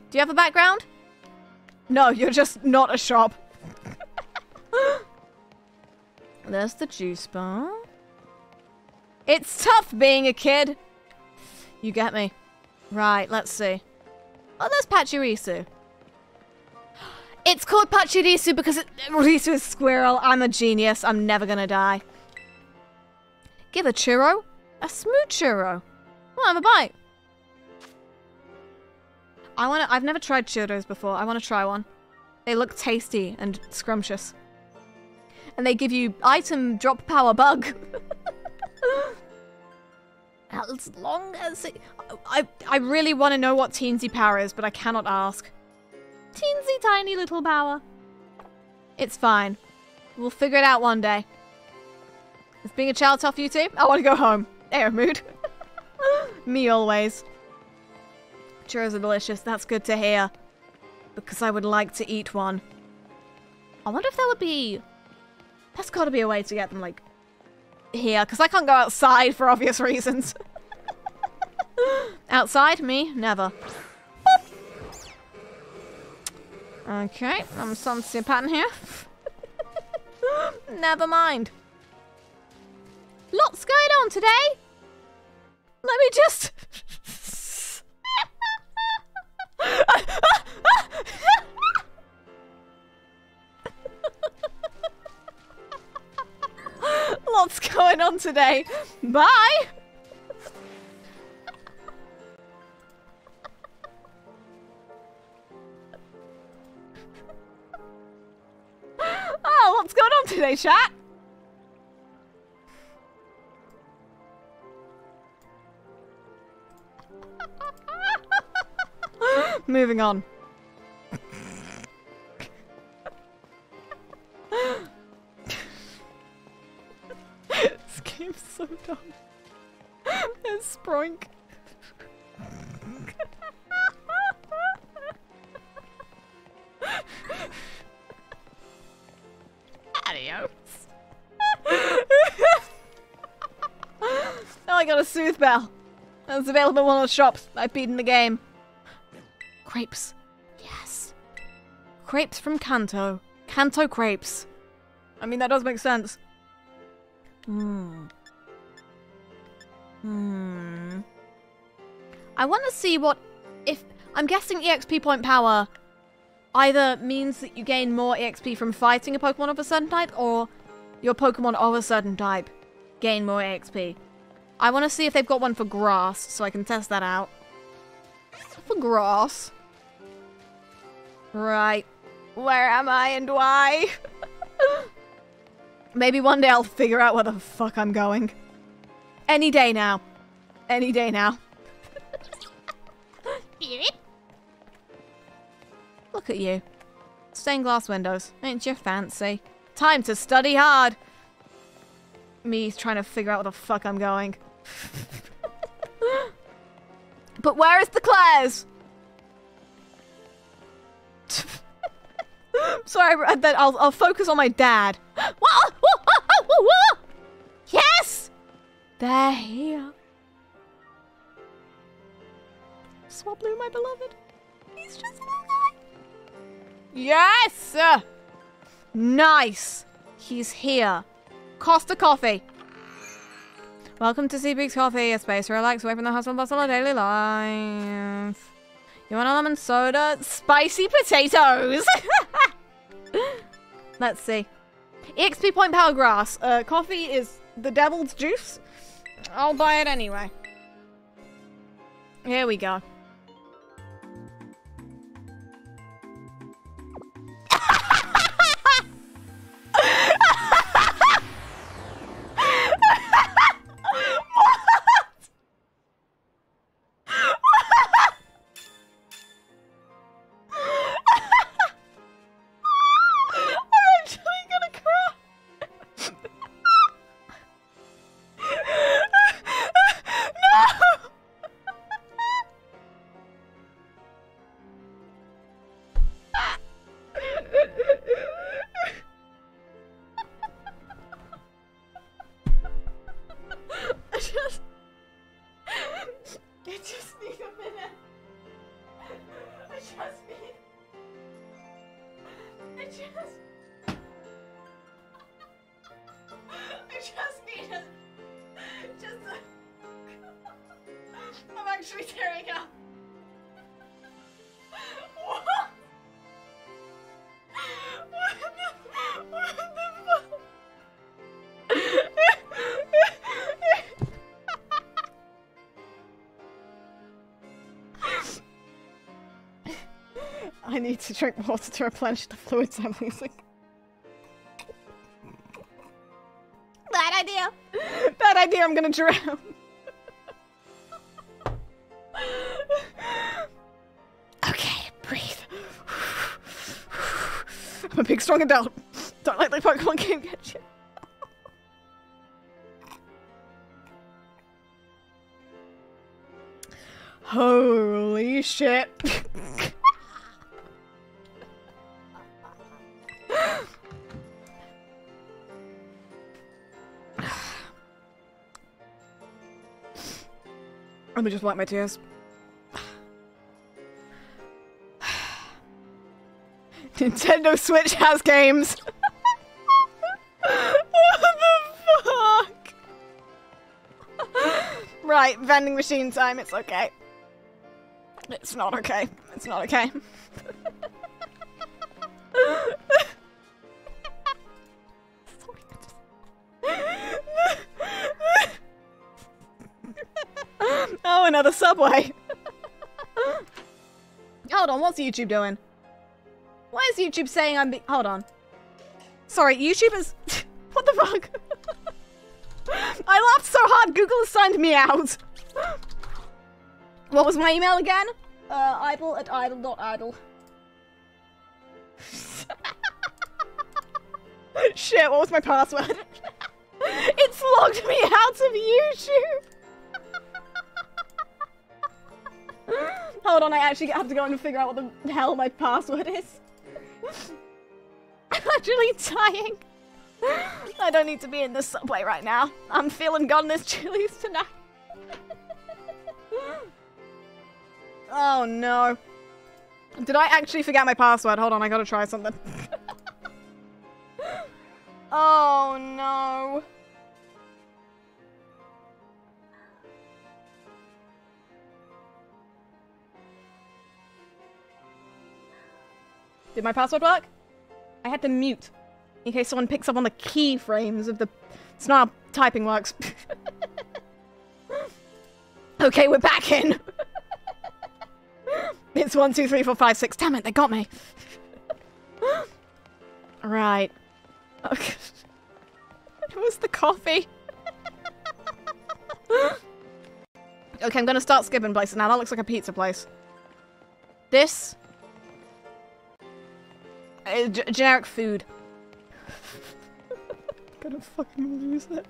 Do you have a background? No, you're just not a shop. There's the juice bar. It's tough being a kid. You get me. Right, let's see. Oh, there's Pachirisu. It's called Pachirisu because it, Risu is squirrel. I'm a genius. I'm never gonna die. Give a churro. A smooth churro. Well, have a bite. I wanna- I've never tried churros before. I wanna try one. They look tasty and scrumptious. And they give you item drop power bug. As long as it- I, I really wanna know what teensy power is, but I cannot ask. Teensy tiny little power. It's fine. We'll figure it out one day. Is being a child tough for you too? I want to go home. Air mood. Me always. Churros are delicious. That's good to hear. Because I would like to eat one. I wonder if there would be... There's got to be a way to get them, like, here. Because I can't go outside for obvious reasons. Outside? Me? Never. Okay. I'm starting to see a pattern here. Never mind. Lots going on today. Let me just... Lots going on today. Bye. Oh, what's going on today, chat? Moving on. This game's so dumb. It's Sproink. Adios. Oh, I got a Soothe Bell. That's available in one of the shops. I've beaten the game. Crepes. Yes. Crepes from Kanto. Kanto crepes. I mean, that does make sense. Hmm. Hmm. I want to see what... If... I'm guessing E X P point power either means that you gain more E X P from fighting a Pokemon of a certain type, or your Pokemon of a certain type gain more E X P. I want to see if they've got one for grass, so I can test that out. For grass. Right. Where am I and why? Maybe one day I'll figure out where the fuck I'm going. Any day now. Any day now. Look at you. Stained glass windows. Ain't you fancy? Time to study hard. Me trying to figure out where the fuck I'm going. But where is the Claire's? Sorry, I, I'll, I'll focus on my dad. Yes! They're here. Swablu, my beloved. He's just a little guy. Yes! Nice. He's here. Costa Coffee. Welcome to Seabig's Coffee, a space to relax away from the hustle and bustle of daily life. You want a lemon soda? Spicy potatoes! Let's see. E X P point power grass. Uh, coffee is the devil's juice. I'll buy it anyway. Here we go. I need to drink water to replenish the fluids I'm losing. Bad idea! Bad idea, I'm gonna drown! Okay, breathe. I'm a big, strong adult. Don't let the Pokemon game get you. Holy shit. Let me just wipe my tears. Nintendo Switch has games. What the fuck? Right, vending machine time. It's okay. It's not okay. It's not okay. Oh, another Subway. Hold on, what's YouTube doing? Why is YouTube saying I'm be- hold on. Sorry, YouTube is- what the fuck? I laughed so hard, Google has signed me out. What was my email again? Uh, idle at idle dot idle. Shit, what was my password? It's logged me out of YouTube. Hold on, I actually have to go and figure out what the hell my password is. I'm actually dying. I don't need to be in this subway right now. I'm feeling gone this Chili's tonight. Oh no. Did I actually forget my password? Hold on, I gotta try something. Oh no. Did my password work? I had to mute in case someone picks up on the keyframes of the... It's not how typing works. Okay, we're back in. It's one, two, three, four, five, six. Damn it, they got me. Right. Okay. It was the coffee. Okay, I'm gonna start skipping places now. That looks like a pizza place. This... Uh, g generic food. I'm gonna fucking lose it.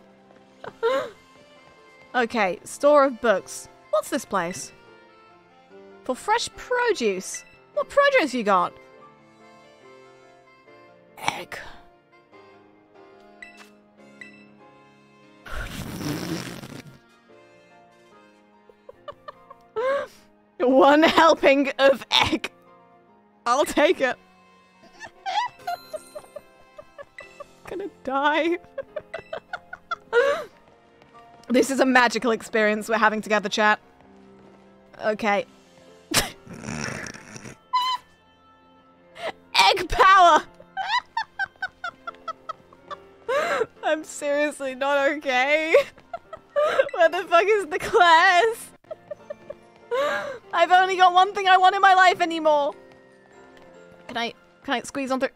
Okay, store of books. What's this place? For fresh produce. What produce you got? Egg. One helping of egg. I'll take it. Gonna die. This is a magical experience we're having together, chat. Okay. Egg power! I'm seriously not okay. Where the fuck is the class? I've only got one thing I want in my life anymore. Can I, can I squeeze on through?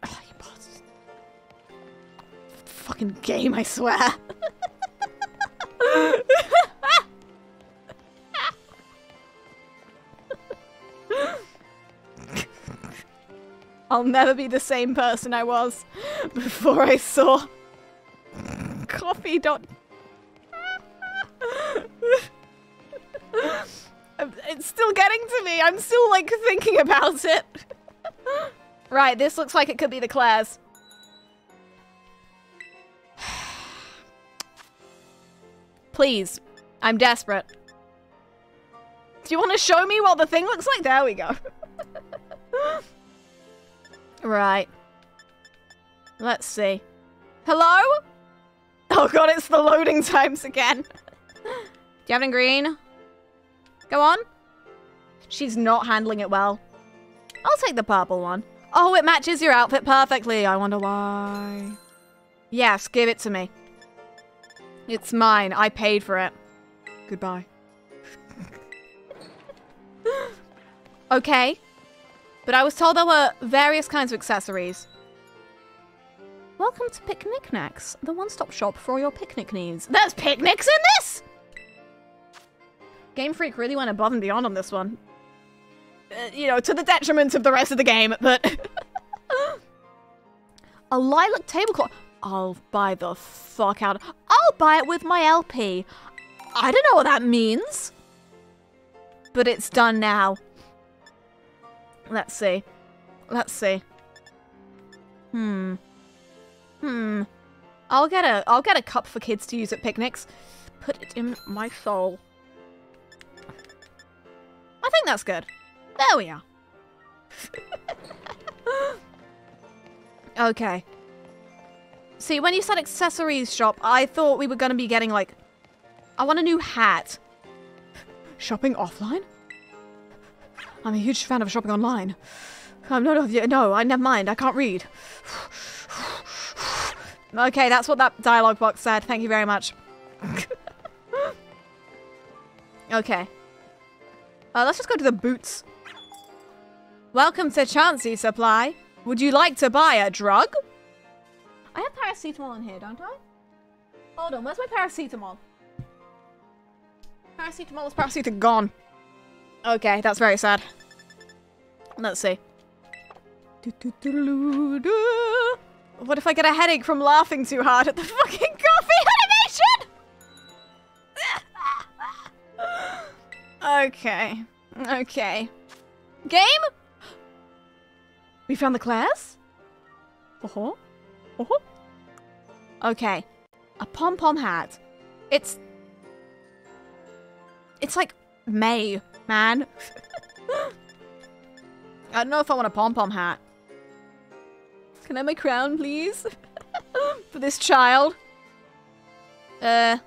Fucking game, I swear. I'll never be the same person I was before I saw coffee dot. It's still getting to me. I'm still like thinking about it. Right, this looks like it could be the Claire's. Please, I'm desperate. Do you want to show me what the thing looks like? There we go. Right. Let's see. Hello? Oh god, it's the loading times again. Do you have it in green? Go on. She's not handling it well. I'll take the purple one. Oh, it matches your outfit perfectly. I wonder why. Yes, give it to me. It's mine. I paid for it. Goodbye. Okay. But I was told there were various kinds of accessories. Welcome to Picnic Knacks, the one-stop shop for all your picnic needs. There's picnics in this? Game Freak really went above and beyond on this one. Uh, you know, to the detriment of the rest of the game, but... A lilac tablecloth. I'll buy the fuck out. I'll buy it with my L P. I don't know what that means. but it's done now. Let's see. Let's see. Hmm. Hmm. I'll get a I'll get a cup for kids to use at picnics. Put it in my soul. I think that's good. There we are. Okay. See, when you said accessories shop, I thought we were gonna be getting like, I want a new hat. Shopping offline? I'm a huge fan of shopping online. I'm not of you. No, I never mind. I can't read. Okay, that's what that dialogue box said. Thank you very much. Okay. Uh, let's just go to the boots. Welcome to Chancy Supply. Would you like to buy a drug? I have paracetamol in here, don't I? Hold on, where's my paracetamol? Paracetamol is paracetamol gone. Okay, that's very sad. Let's see. What if I get a headache from laughing too hard at the fucking coffee animation? Okay. Okay. Game? We found the class? Uh-huh. Uh-huh. Okay. A pom-pom hat. It's... It's like May, man. I don't know if I want a pom-pom hat. Can I have my crown, please? For this child. Uh,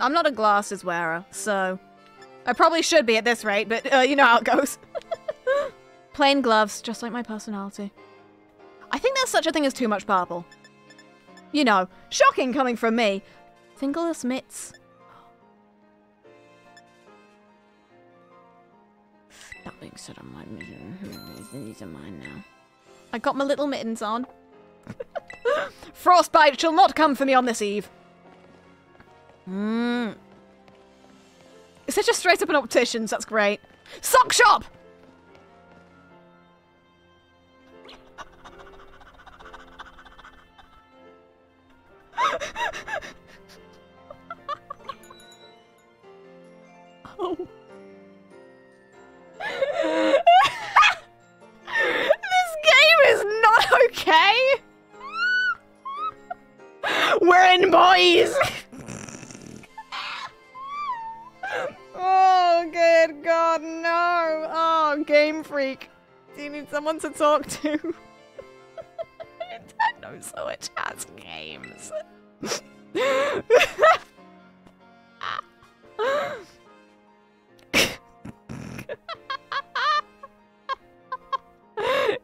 I'm not a glasses wearer, so... I probably should be at this rate, but uh, you know how it goes. Plain gloves, just like my personality. I think there's such a thing as too much purple. You know, shocking coming from me. Fingerless mitts. That being said, I might these are mine now. I got my little mittens on. Frostbite shall not come for me on this eve. Mm. It's such a straight up an opticians, that's great. Sock shop! Oh. Okay? We're in, boys! Oh, good God, no! Oh, Game Freak. Do you need someone to talk to? Nintendo Switch has games.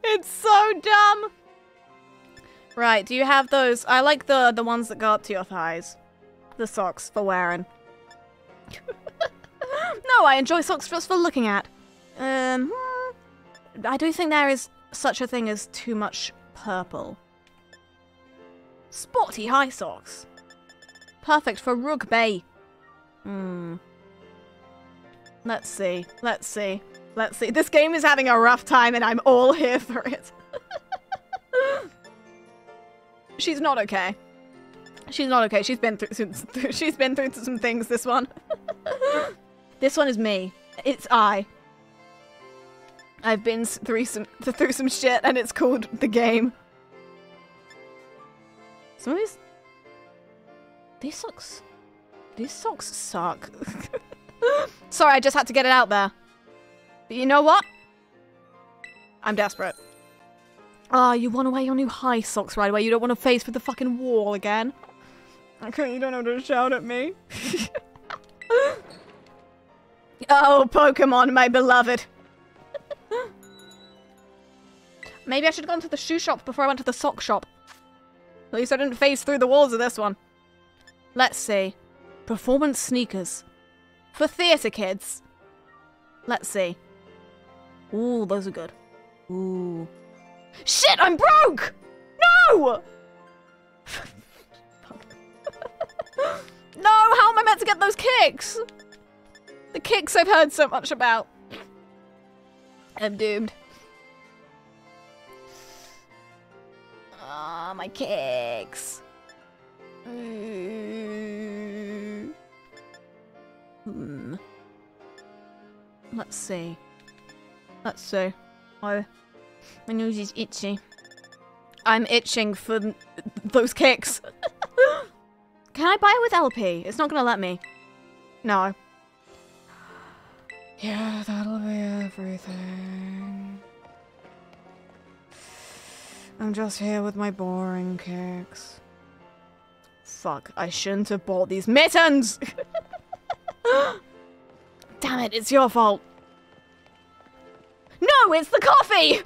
It's so dumb! Right, do you have those? I like the the ones that go up to your thighs. The socks for wearing. No, I enjoy socks just for looking at. Um, I do think there is such a thing as too much purple. Sporty high socks. Perfect for rugby. Hmm. Let's see. Let's see. Let's see. This game is having a rough time and I'm all here for it. She's not okay. She's not okay. She's been through. She's been through some things. This one. This one is me. It's I. I've been through some through some shit, and it's called the game. Some of these. These socks. These socks suck. Sorry, I just had to get it out there. But you know what? I'm desperate. Ah, oh, you want to wear your new high socks right away. You don't want to face with the fucking wall again. Okay, you don't know to shout at me. Oh, Pokemon, my beloved. Maybe I should have gone to the shoe shop before I went to the sock shop. At least I didn't phase through the walls of this one. Let's see. Performance sneakers. For theatre kids. Let's see. Ooh, those are good. Ooh. Shit, I'm broke! No! No, how am I meant to get those kicks? The kicks I've heard so much about. I'm doomed. Ah, oh, my kicks. Mm. Hmm. Let's see. Let's see. Oh, my nose is itchy. I'm itching for those kicks. Can I buy it with L P? It's not gonna let me. No. Yeah, that'll be everything. I'm just here with my boring kicks. Fuck, I shouldn't have bought these mittens! Damn it, it's your fault. No, it's the coffee!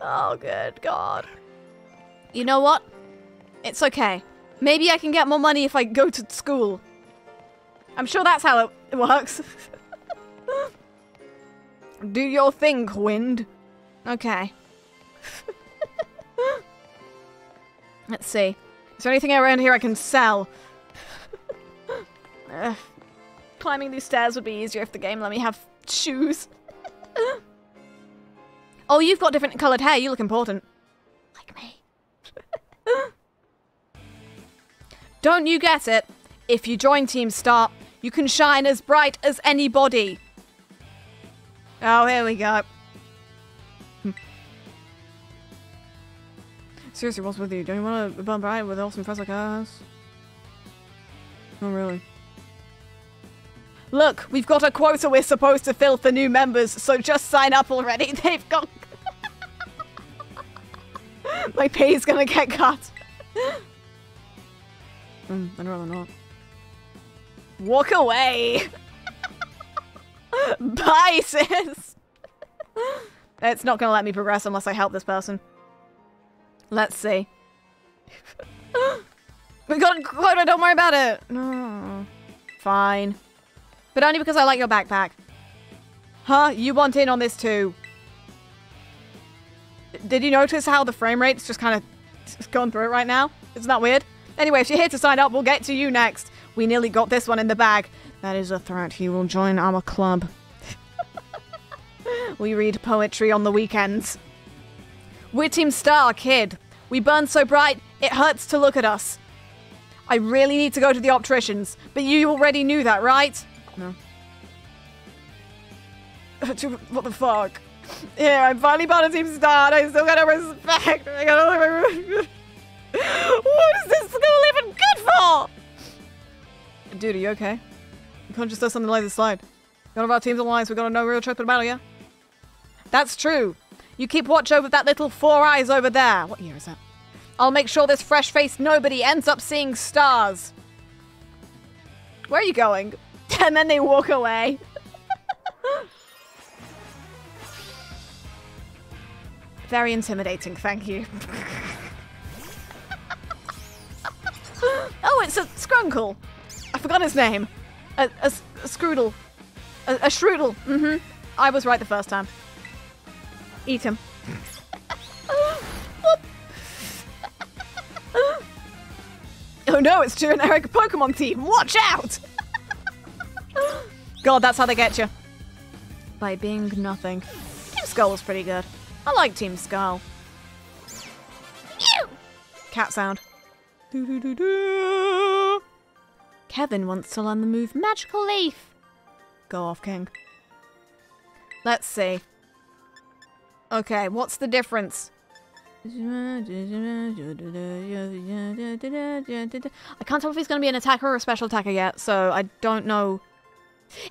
Oh, good God. You know what? It's okay. Maybe I can get more money if I go to school. I'm sure that's how it works. Do your thing, Wind. Okay. Let's see. Is there anything around here I can sell? uh, climbing these stairs would be easier if the game let me have shoes. Oh, you've got different coloured hair. You look important. Like me. Don't you get it? If you join Team Star, you can shine as bright as anybody. Oh, here we go. Seriously, what's with you? Don't you want to bump right with awesome friends like us? Not really. Look, we've got a quota we're supposed to fill for new members, so just sign up already. They've got... My pay's gonna get cut. mm, I'd rather not. Walk away! Bye, sis! It's not gonna let me progress unless I help this person. Let's see. We got a quota, don't worry about it! No. Fine. But only because I like your backpack. Huh? You want in on this too. Did you notice how the frame rate's just kind of gone through it right now? Isn't that weird? Anyway, if you're here to sign up, we'll get to you next. We nearly got this one in the bag. That is a threat. He will join our club. We read poetry on the weekends. We're Team Star, kid. We burn so bright, it hurts to look at us. I really need to go to the opticians, but you already knew that, right? No. What the fuck? Yeah, I'm finally part of Team Star, and I still gotta respect. I gotta live. What is this gonna live in good for? Dude, are you okay? You can't just do something like this slide. None of our teams alliance, we got no real trip in battle, yeah? That's true. You keep watch over that little four eyes over there. What year is that? I'll make sure this fresh-faced nobody ends up seeing stars. Where are you going? And then they walk away. Very intimidating, thank you. Oh, it's a scrunkle. I forgot his name. A, a, a scroodle. A, a shroodle. Mm-hmm. I was right the first time. Eat him. Oh no, it's Drew and Eric Pokemon team. Watch out! God, that's how they get you. By being nothing. Team Skull was pretty good. I like Team Skull. Ew! Cat sound. Doo -doo -doo -doo. Kevin wants to learn the move Magical Leaf. Go off, King. Let's see. Okay, what's the difference? I can't tell if he's going to be an attacker or a special attacker yet, so I don't know.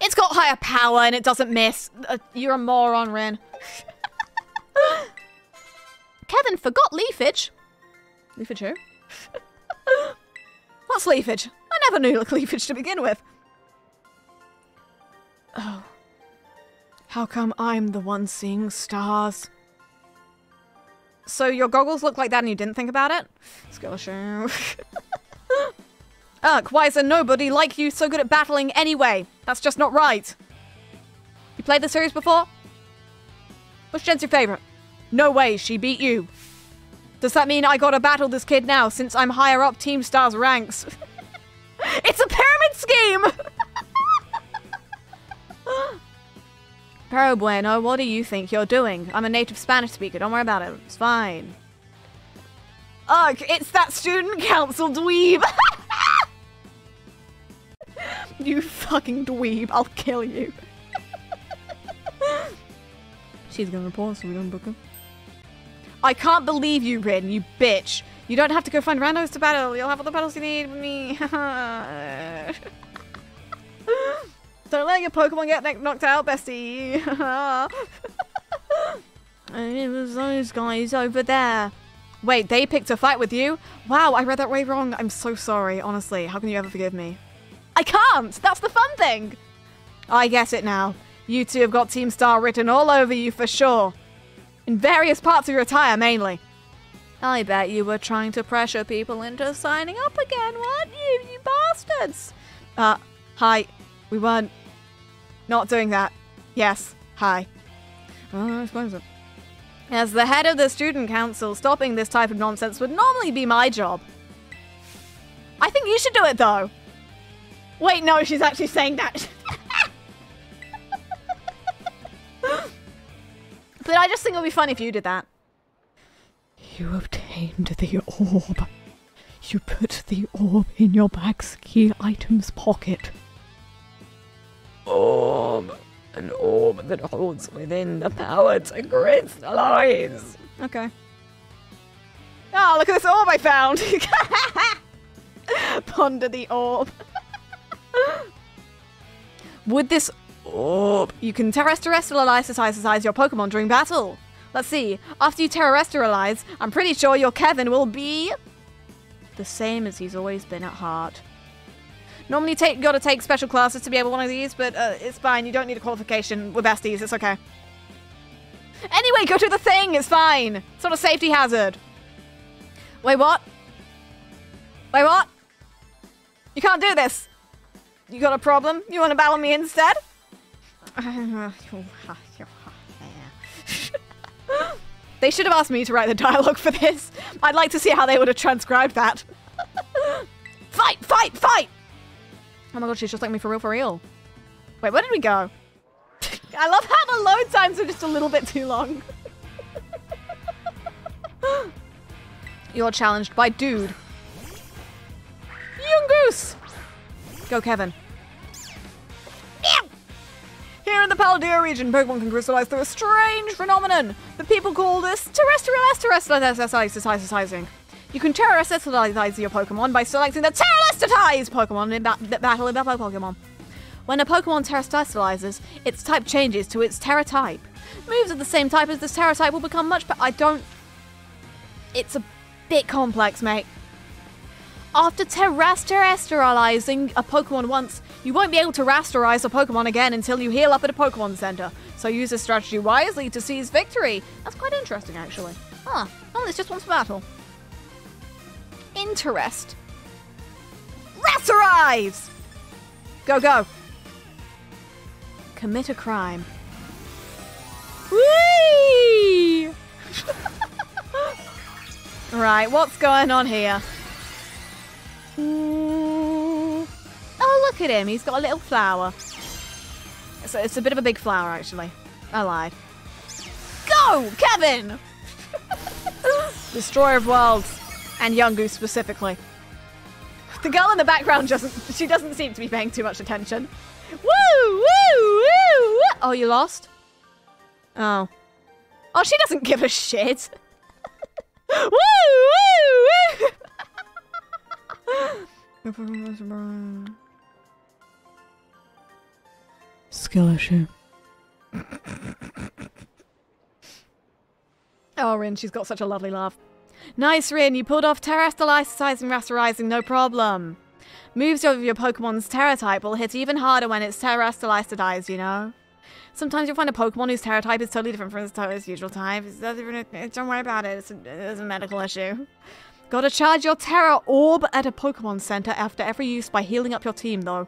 It's got higher power and it doesn't miss. Uh, you're a moron, Ren. Kevin forgot leafage. Leafage who? What's leafage? I never knew leafage to begin with. Oh. How come I'm the one seeing stars? So your goggles look like that and you didn't think about it? Let's go show. Ugh, why is there nobody like you so good at battling anyway? That's just not right. You played the series before? Which gen's your favourite? No way, she beat you. Does that mean I gotta battle this kid now since I'm higher up Team Star's ranks? It's a pyramid scheme! Pero bueno, what do you think you're doing? I'm a native Spanish speaker, don't worry about it. It's fine. Ugh, it's that student council dweeb! You fucking dweeb, I'll kill you. She's gonna report, so we don't book her. I can't believe you, Brandon, you bitch. You don't have to go find randos to battle. You'll have all the battles you need with me. Don't let your Pokemon get knocked out, bestie. And it was those guys over there. Wait, they picked a fight with you? Wow, I read that way wrong. I'm so sorry, honestly. How can you ever forgive me? I can't! That's the fun thing! I get it now. You two have got Team Star written all over you for sure. In various parts of your attire, mainly. I bet you were trying to pressure people into signing up again, weren't you, you bastards? Uh, hi. We weren't. Not doing that. Yes, hi. Oh, I suppose it. As the head of the student council, stopping this type of nonsense would normally be my job. I think you should do it, though. Wait, no, she's actually saying that. But I just think it would be fun if you did that. You obtained the orb. You put the orb in your bag's key item's pocket. Orb. An orb that holds within the power to crystallize. Okay. Oh, look at this orb I found. Ponder the orb. Would this orb... You can terrestrialize your Pokemon during battle. Let's see. After you terrestrialize, I'm pretty sure your Kevin will be... the same as he's always been at heart. Normally take gotta take special classes to be able to one of these, but uh, it's fine. You don't need a qualification. We're besties. It's okay. Anyway, go to the thing. It's fine. It's not a safety hazard. Wait, what? Wait, what? You can't do this. You got a problem? You want to battle me instead? They should have asked me to write the dialogue for this. I'd like to see how they would have transcribed that. Fight! Fight! Fight! Oh my god, she's just like me for real, for real. Wait, where did we go? I love how the load times are just a little bit too long. You're challenged by dude. Young Goose! Go, Kevin. Meow. Here in the Paldea region, Pokemon can crystallize through a strange phenomenon. The people call this terrestrializing. You can terrestrialize your Pokemon by selecting the terrestrialized Pokemon in ba battle in battle Pokemon. When a Pokemon terrestrializes, its type changes to its Terra type. Moves of the same type as this Terra type will become much. I don't. It's a bit complex, mate. After terrestrializing a Pokemon once, you won't be able to rasterize a Pokemon again until you heal up at a Pokemon Center. So use this strategy wisely to seize victory. That's quite interesting, actually. Ah, oh, it's just once per battle. Interest. Rats arrives! Go, go. Commit a crime. Whee! Right, what's going on here? Ooh. Oh, look at him. He's got a little flower. So it's a bit of a big flower, actually. I lied. Go, Kevin! Destroyer of worlds. And Young Goose specifically. The girl in the background doesn't, she doesn't seem to be paying too much attention. Woo, woo, woo, woo. Oh, you lost? Oh. Oh, she doesn't give a shit. Woo, woo, woo. Skill issue. Oh, Rin, she's got such a lovely laugh. Nice, Rin, you pulled off terrestrializing, rasterizing, no problem. Moves of your Pokemon's Terra type will hit even harder when it's terrestrialized, you know? Sometimes you'll find a Pokemon whose Terra type is totally different from its, its usual type. It's not even a, don't worry about it, it's a, it's a medical issue. Gotta charge your Terra Orb at a Pokemon Center after every use by healing up your team, though.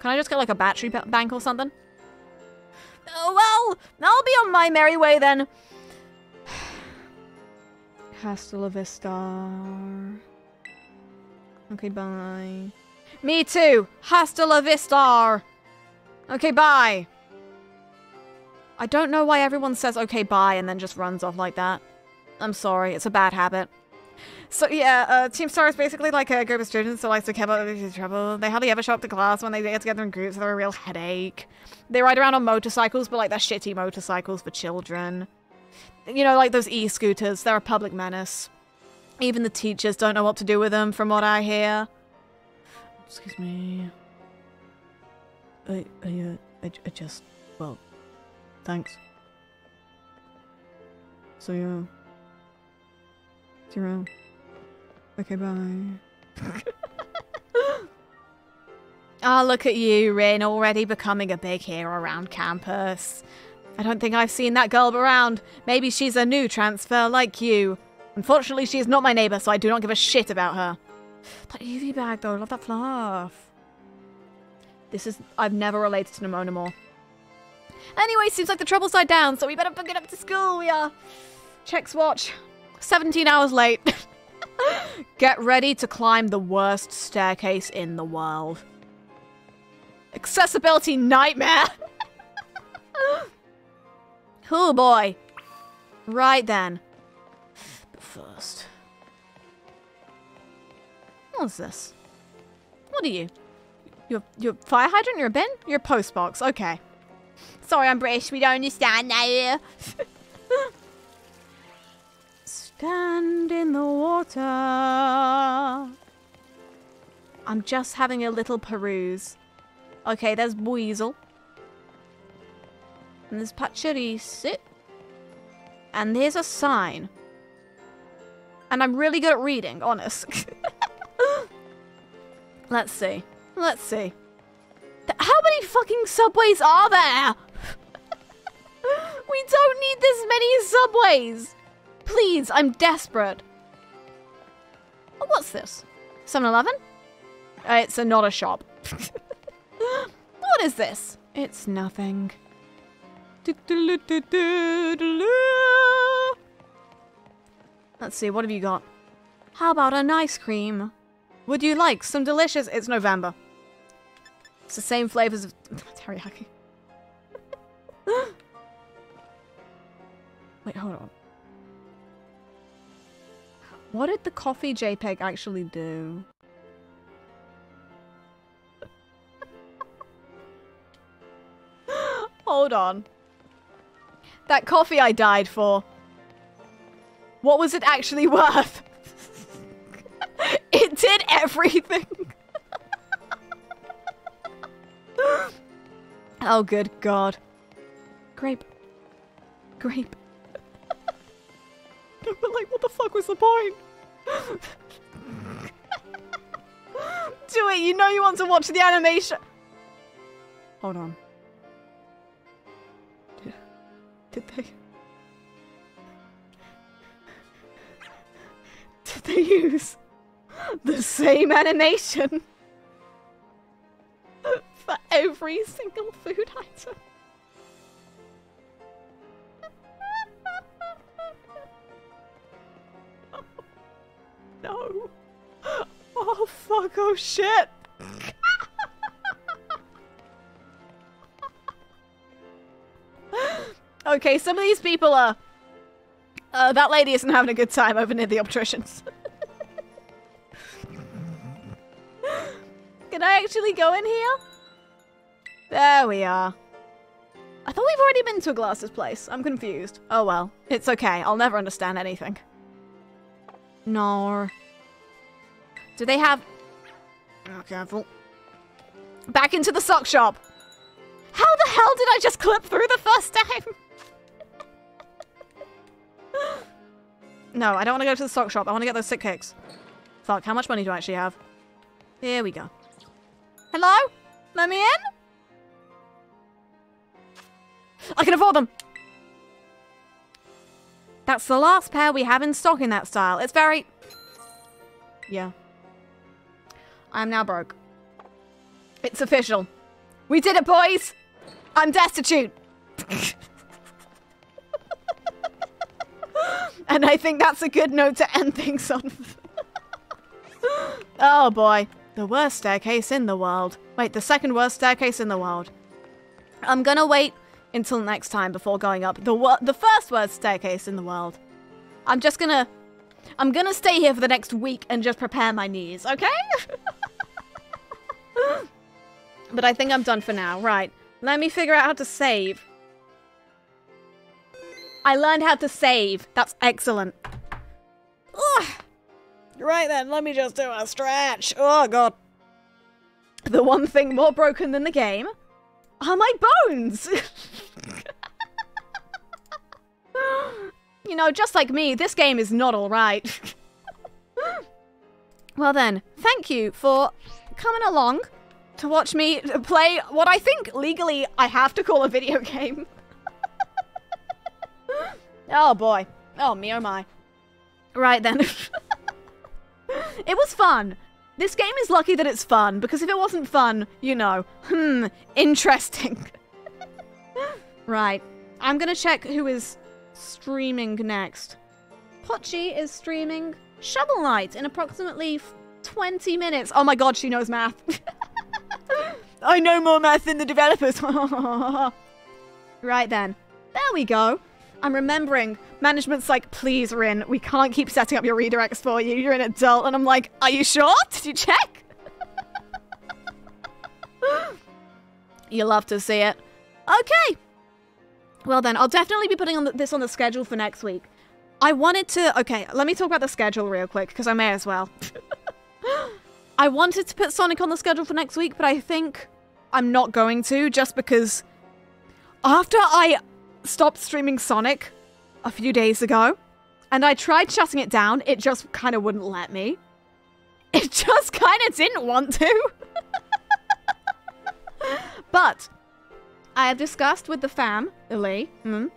Can I just get like a battery bank or something? Oh, well, I'll be on my merry way then. Hasta la vista. Okay, bye. Me too. Hasta la vista. Okay, bye. I don't know why everyone says okay, bye and then just runs off like that. I'm sorry. It's a bad habit. So yeah, uh, Team Star is basically like a group of students that likes to come up with trouble. They hardly ever show up to class. When they get together in groups, they're a real headache. They ride around on motorcycles, but like they're shitty motorcycles for children. You know, like those e-scooters, they're a public menace. Even the teachers don't know what to do with them, from what I hear. Excuse me. I, I, uh, I, I just, well, thanks. So yeah. See you around. Okay, bye. Ah, oh, look at you, Rin, already becoming a big hero around campus. I don't think I've seen that girl around. Maybe she's a new transfer like you. Unfortunately, she is not my neighbor, so I do not give a shit about her. That U V bag, though. I love that fluff. This is... I've never related to Nemona more. Anyway, seems like the trouble's died down, so we better book it up to school. We are... Checks watch. seventeen hours late. Get ready to climb the worst staircase in the world. Accessibility nightmare! Oh boy. Right then. But first... What's this? What are you? You're, you're a fire hydrant? You're a bin? You're a post box. Okay. Sorry, I'm British. We don't understand that. Stand in the water. I'm just having a little peruse. Okay, there's Weasel. And there's Pachirisu. And there's a sign. And I'm really good at reading, honest. Let's see. Let's see. Th- how many fucking subways are there? We don't need this many subways. Please, I'm desperate. Oh, what's this? seven eleven? Uh, it's a, not a shop. What is this? It's nothing. Let's see, what have you got? How about an ice cream? Would you like some delicious... It's November. It's the same flavors of... teriyaki. Wait, hold on. What did the coffee JPEG actually do? Hold on. That coffee I died for. What was it actually worth? It did everything. Oh, good God. Grape. Grape. But like, what the fuck was the point? Do it. You know you want to watch the animation. Hold on. Did, did they... Did they use... the same animation for every single food item? Oh, no. Oh, fuck. Oh, shit. Okay, some of these people are... Uh, that lady isn't having a good time over near the obstetricians. Can I actually go in here? There we are. I thought we've already been to a glasses place. I'm confused. Oh well. It's okay. I'll never understand anything. No. Do they have... Oh, careful. Back into the sock shop. How the hell did I just clip through the first time? No, I don't want to go to the sock shop. I want to get those sick kicks. Fuck, how much money do I actually have? Here we go. Hello? Let me in? I can afford them! That's the last pair we have in stock in that style. It's very... Yeah. I'm now broke. It's official. We did it, boys! I'm destitute! And I think that's a good note to end things on. Oh boy. The worst staircase in the world. Wait, the second worst staircase in the world. I'm gonna wait until next time before going up the the first worst staircase in the world. I'm just gonna I'm gonna stay here for the next week and just prepare my knees, okay? But I think I'm done for now. Right, let me figure out how to save. I learned how to save. That's excellent. Ugh. Right then, let me just do a stretch. Oh, God. The one thing more broken than the game are my bones. You know, just like me, this game is not all right. Well then, thank you for coming along to watch me play what I think legally I have to call a video game. Oh boy. Oh me, oh my. Right then. It was fun. This game is lucky that it's fun, because if it wasn't fun, you know, hmm, interesting. Right. I'm gonna check who is streaming next. Pochi is streaming Shovel Knight in approximately twenty minutes. Oh my god, she knows math. I know more math than the developers. Right then. There we go. I'm remembering. Management's like, please, Rin, we can't keep setting up your redirects for you. You're an adult. And I'm like, are you sure? Did you check? You love to see it. Okay. Well then, I'll definitely be putting on the, this on the schedule for next week. I wanted to... Okay, let me talk about the schedule real quick, because I may as well. I wanted to put Sonic on the schedule for next week, but I think I'm not going to, just because after I stopped streaming Sonic a few days ago, and I tried shutting it down, it just kind of wouldn't let me. It just kind of didn't want to. But I have discussed with the family, mm,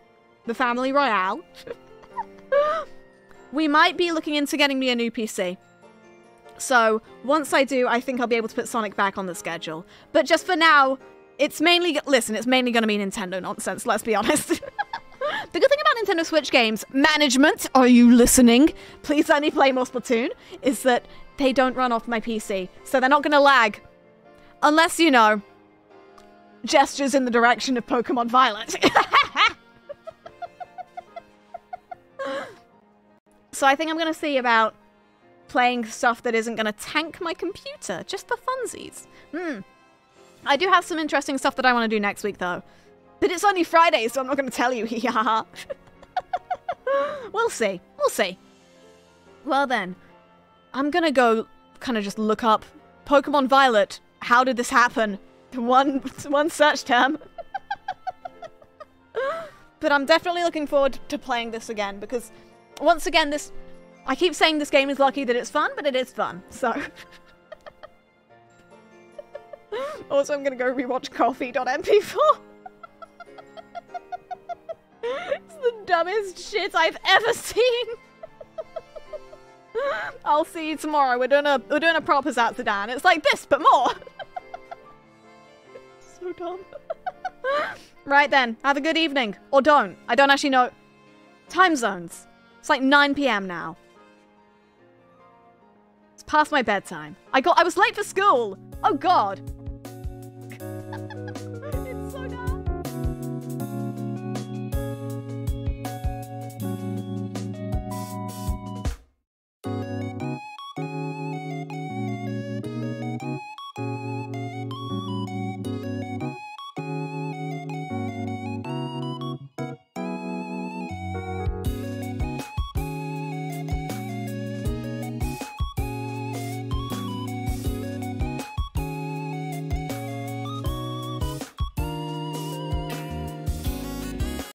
the family royale, we might be looking into getting me a new P C. So once I do, I think I'll be able to put Sonic back on the schedule. But just for now, it's mainly, listen, it's mainly going to be Nintendo nonsense, let's be honest. The good thing about Nintendo Switch games, management, are you listening? Please let me play more Splatoon, is that they don't run off my P C. So they're not going to lag. Unless, you know, gestures in the direction of Pokemon Violet. So I think I'm going to see about playing stuff that isn't going to tank my computer, just for funsies. Hmm. I do have some interesting stuff that I want to do next week, though. But it's only Friday, so I'm not going to tell you. We'll see. We'll see. Well then, I'm going to go kind of just look up Pokemon Violet. How did this happen? One, one search term. But I'm definitely looking forward to playing this again, because once again, this... I keep saying this game is lucky that it's fun, but it is fun, so. Also, I'm going to go rewatch coffee dot M P four. It's the dumbest shit I've ever seen. I'll see you tomorrow. We're doing a we're doing a proper Zatsudan. It's like this, but more. So dumb. Right then, have a good evening. Or don't. I don't actually know. Time zones. It's like nine P M now. It's past my bedtime. I got I was late for school. Oh god.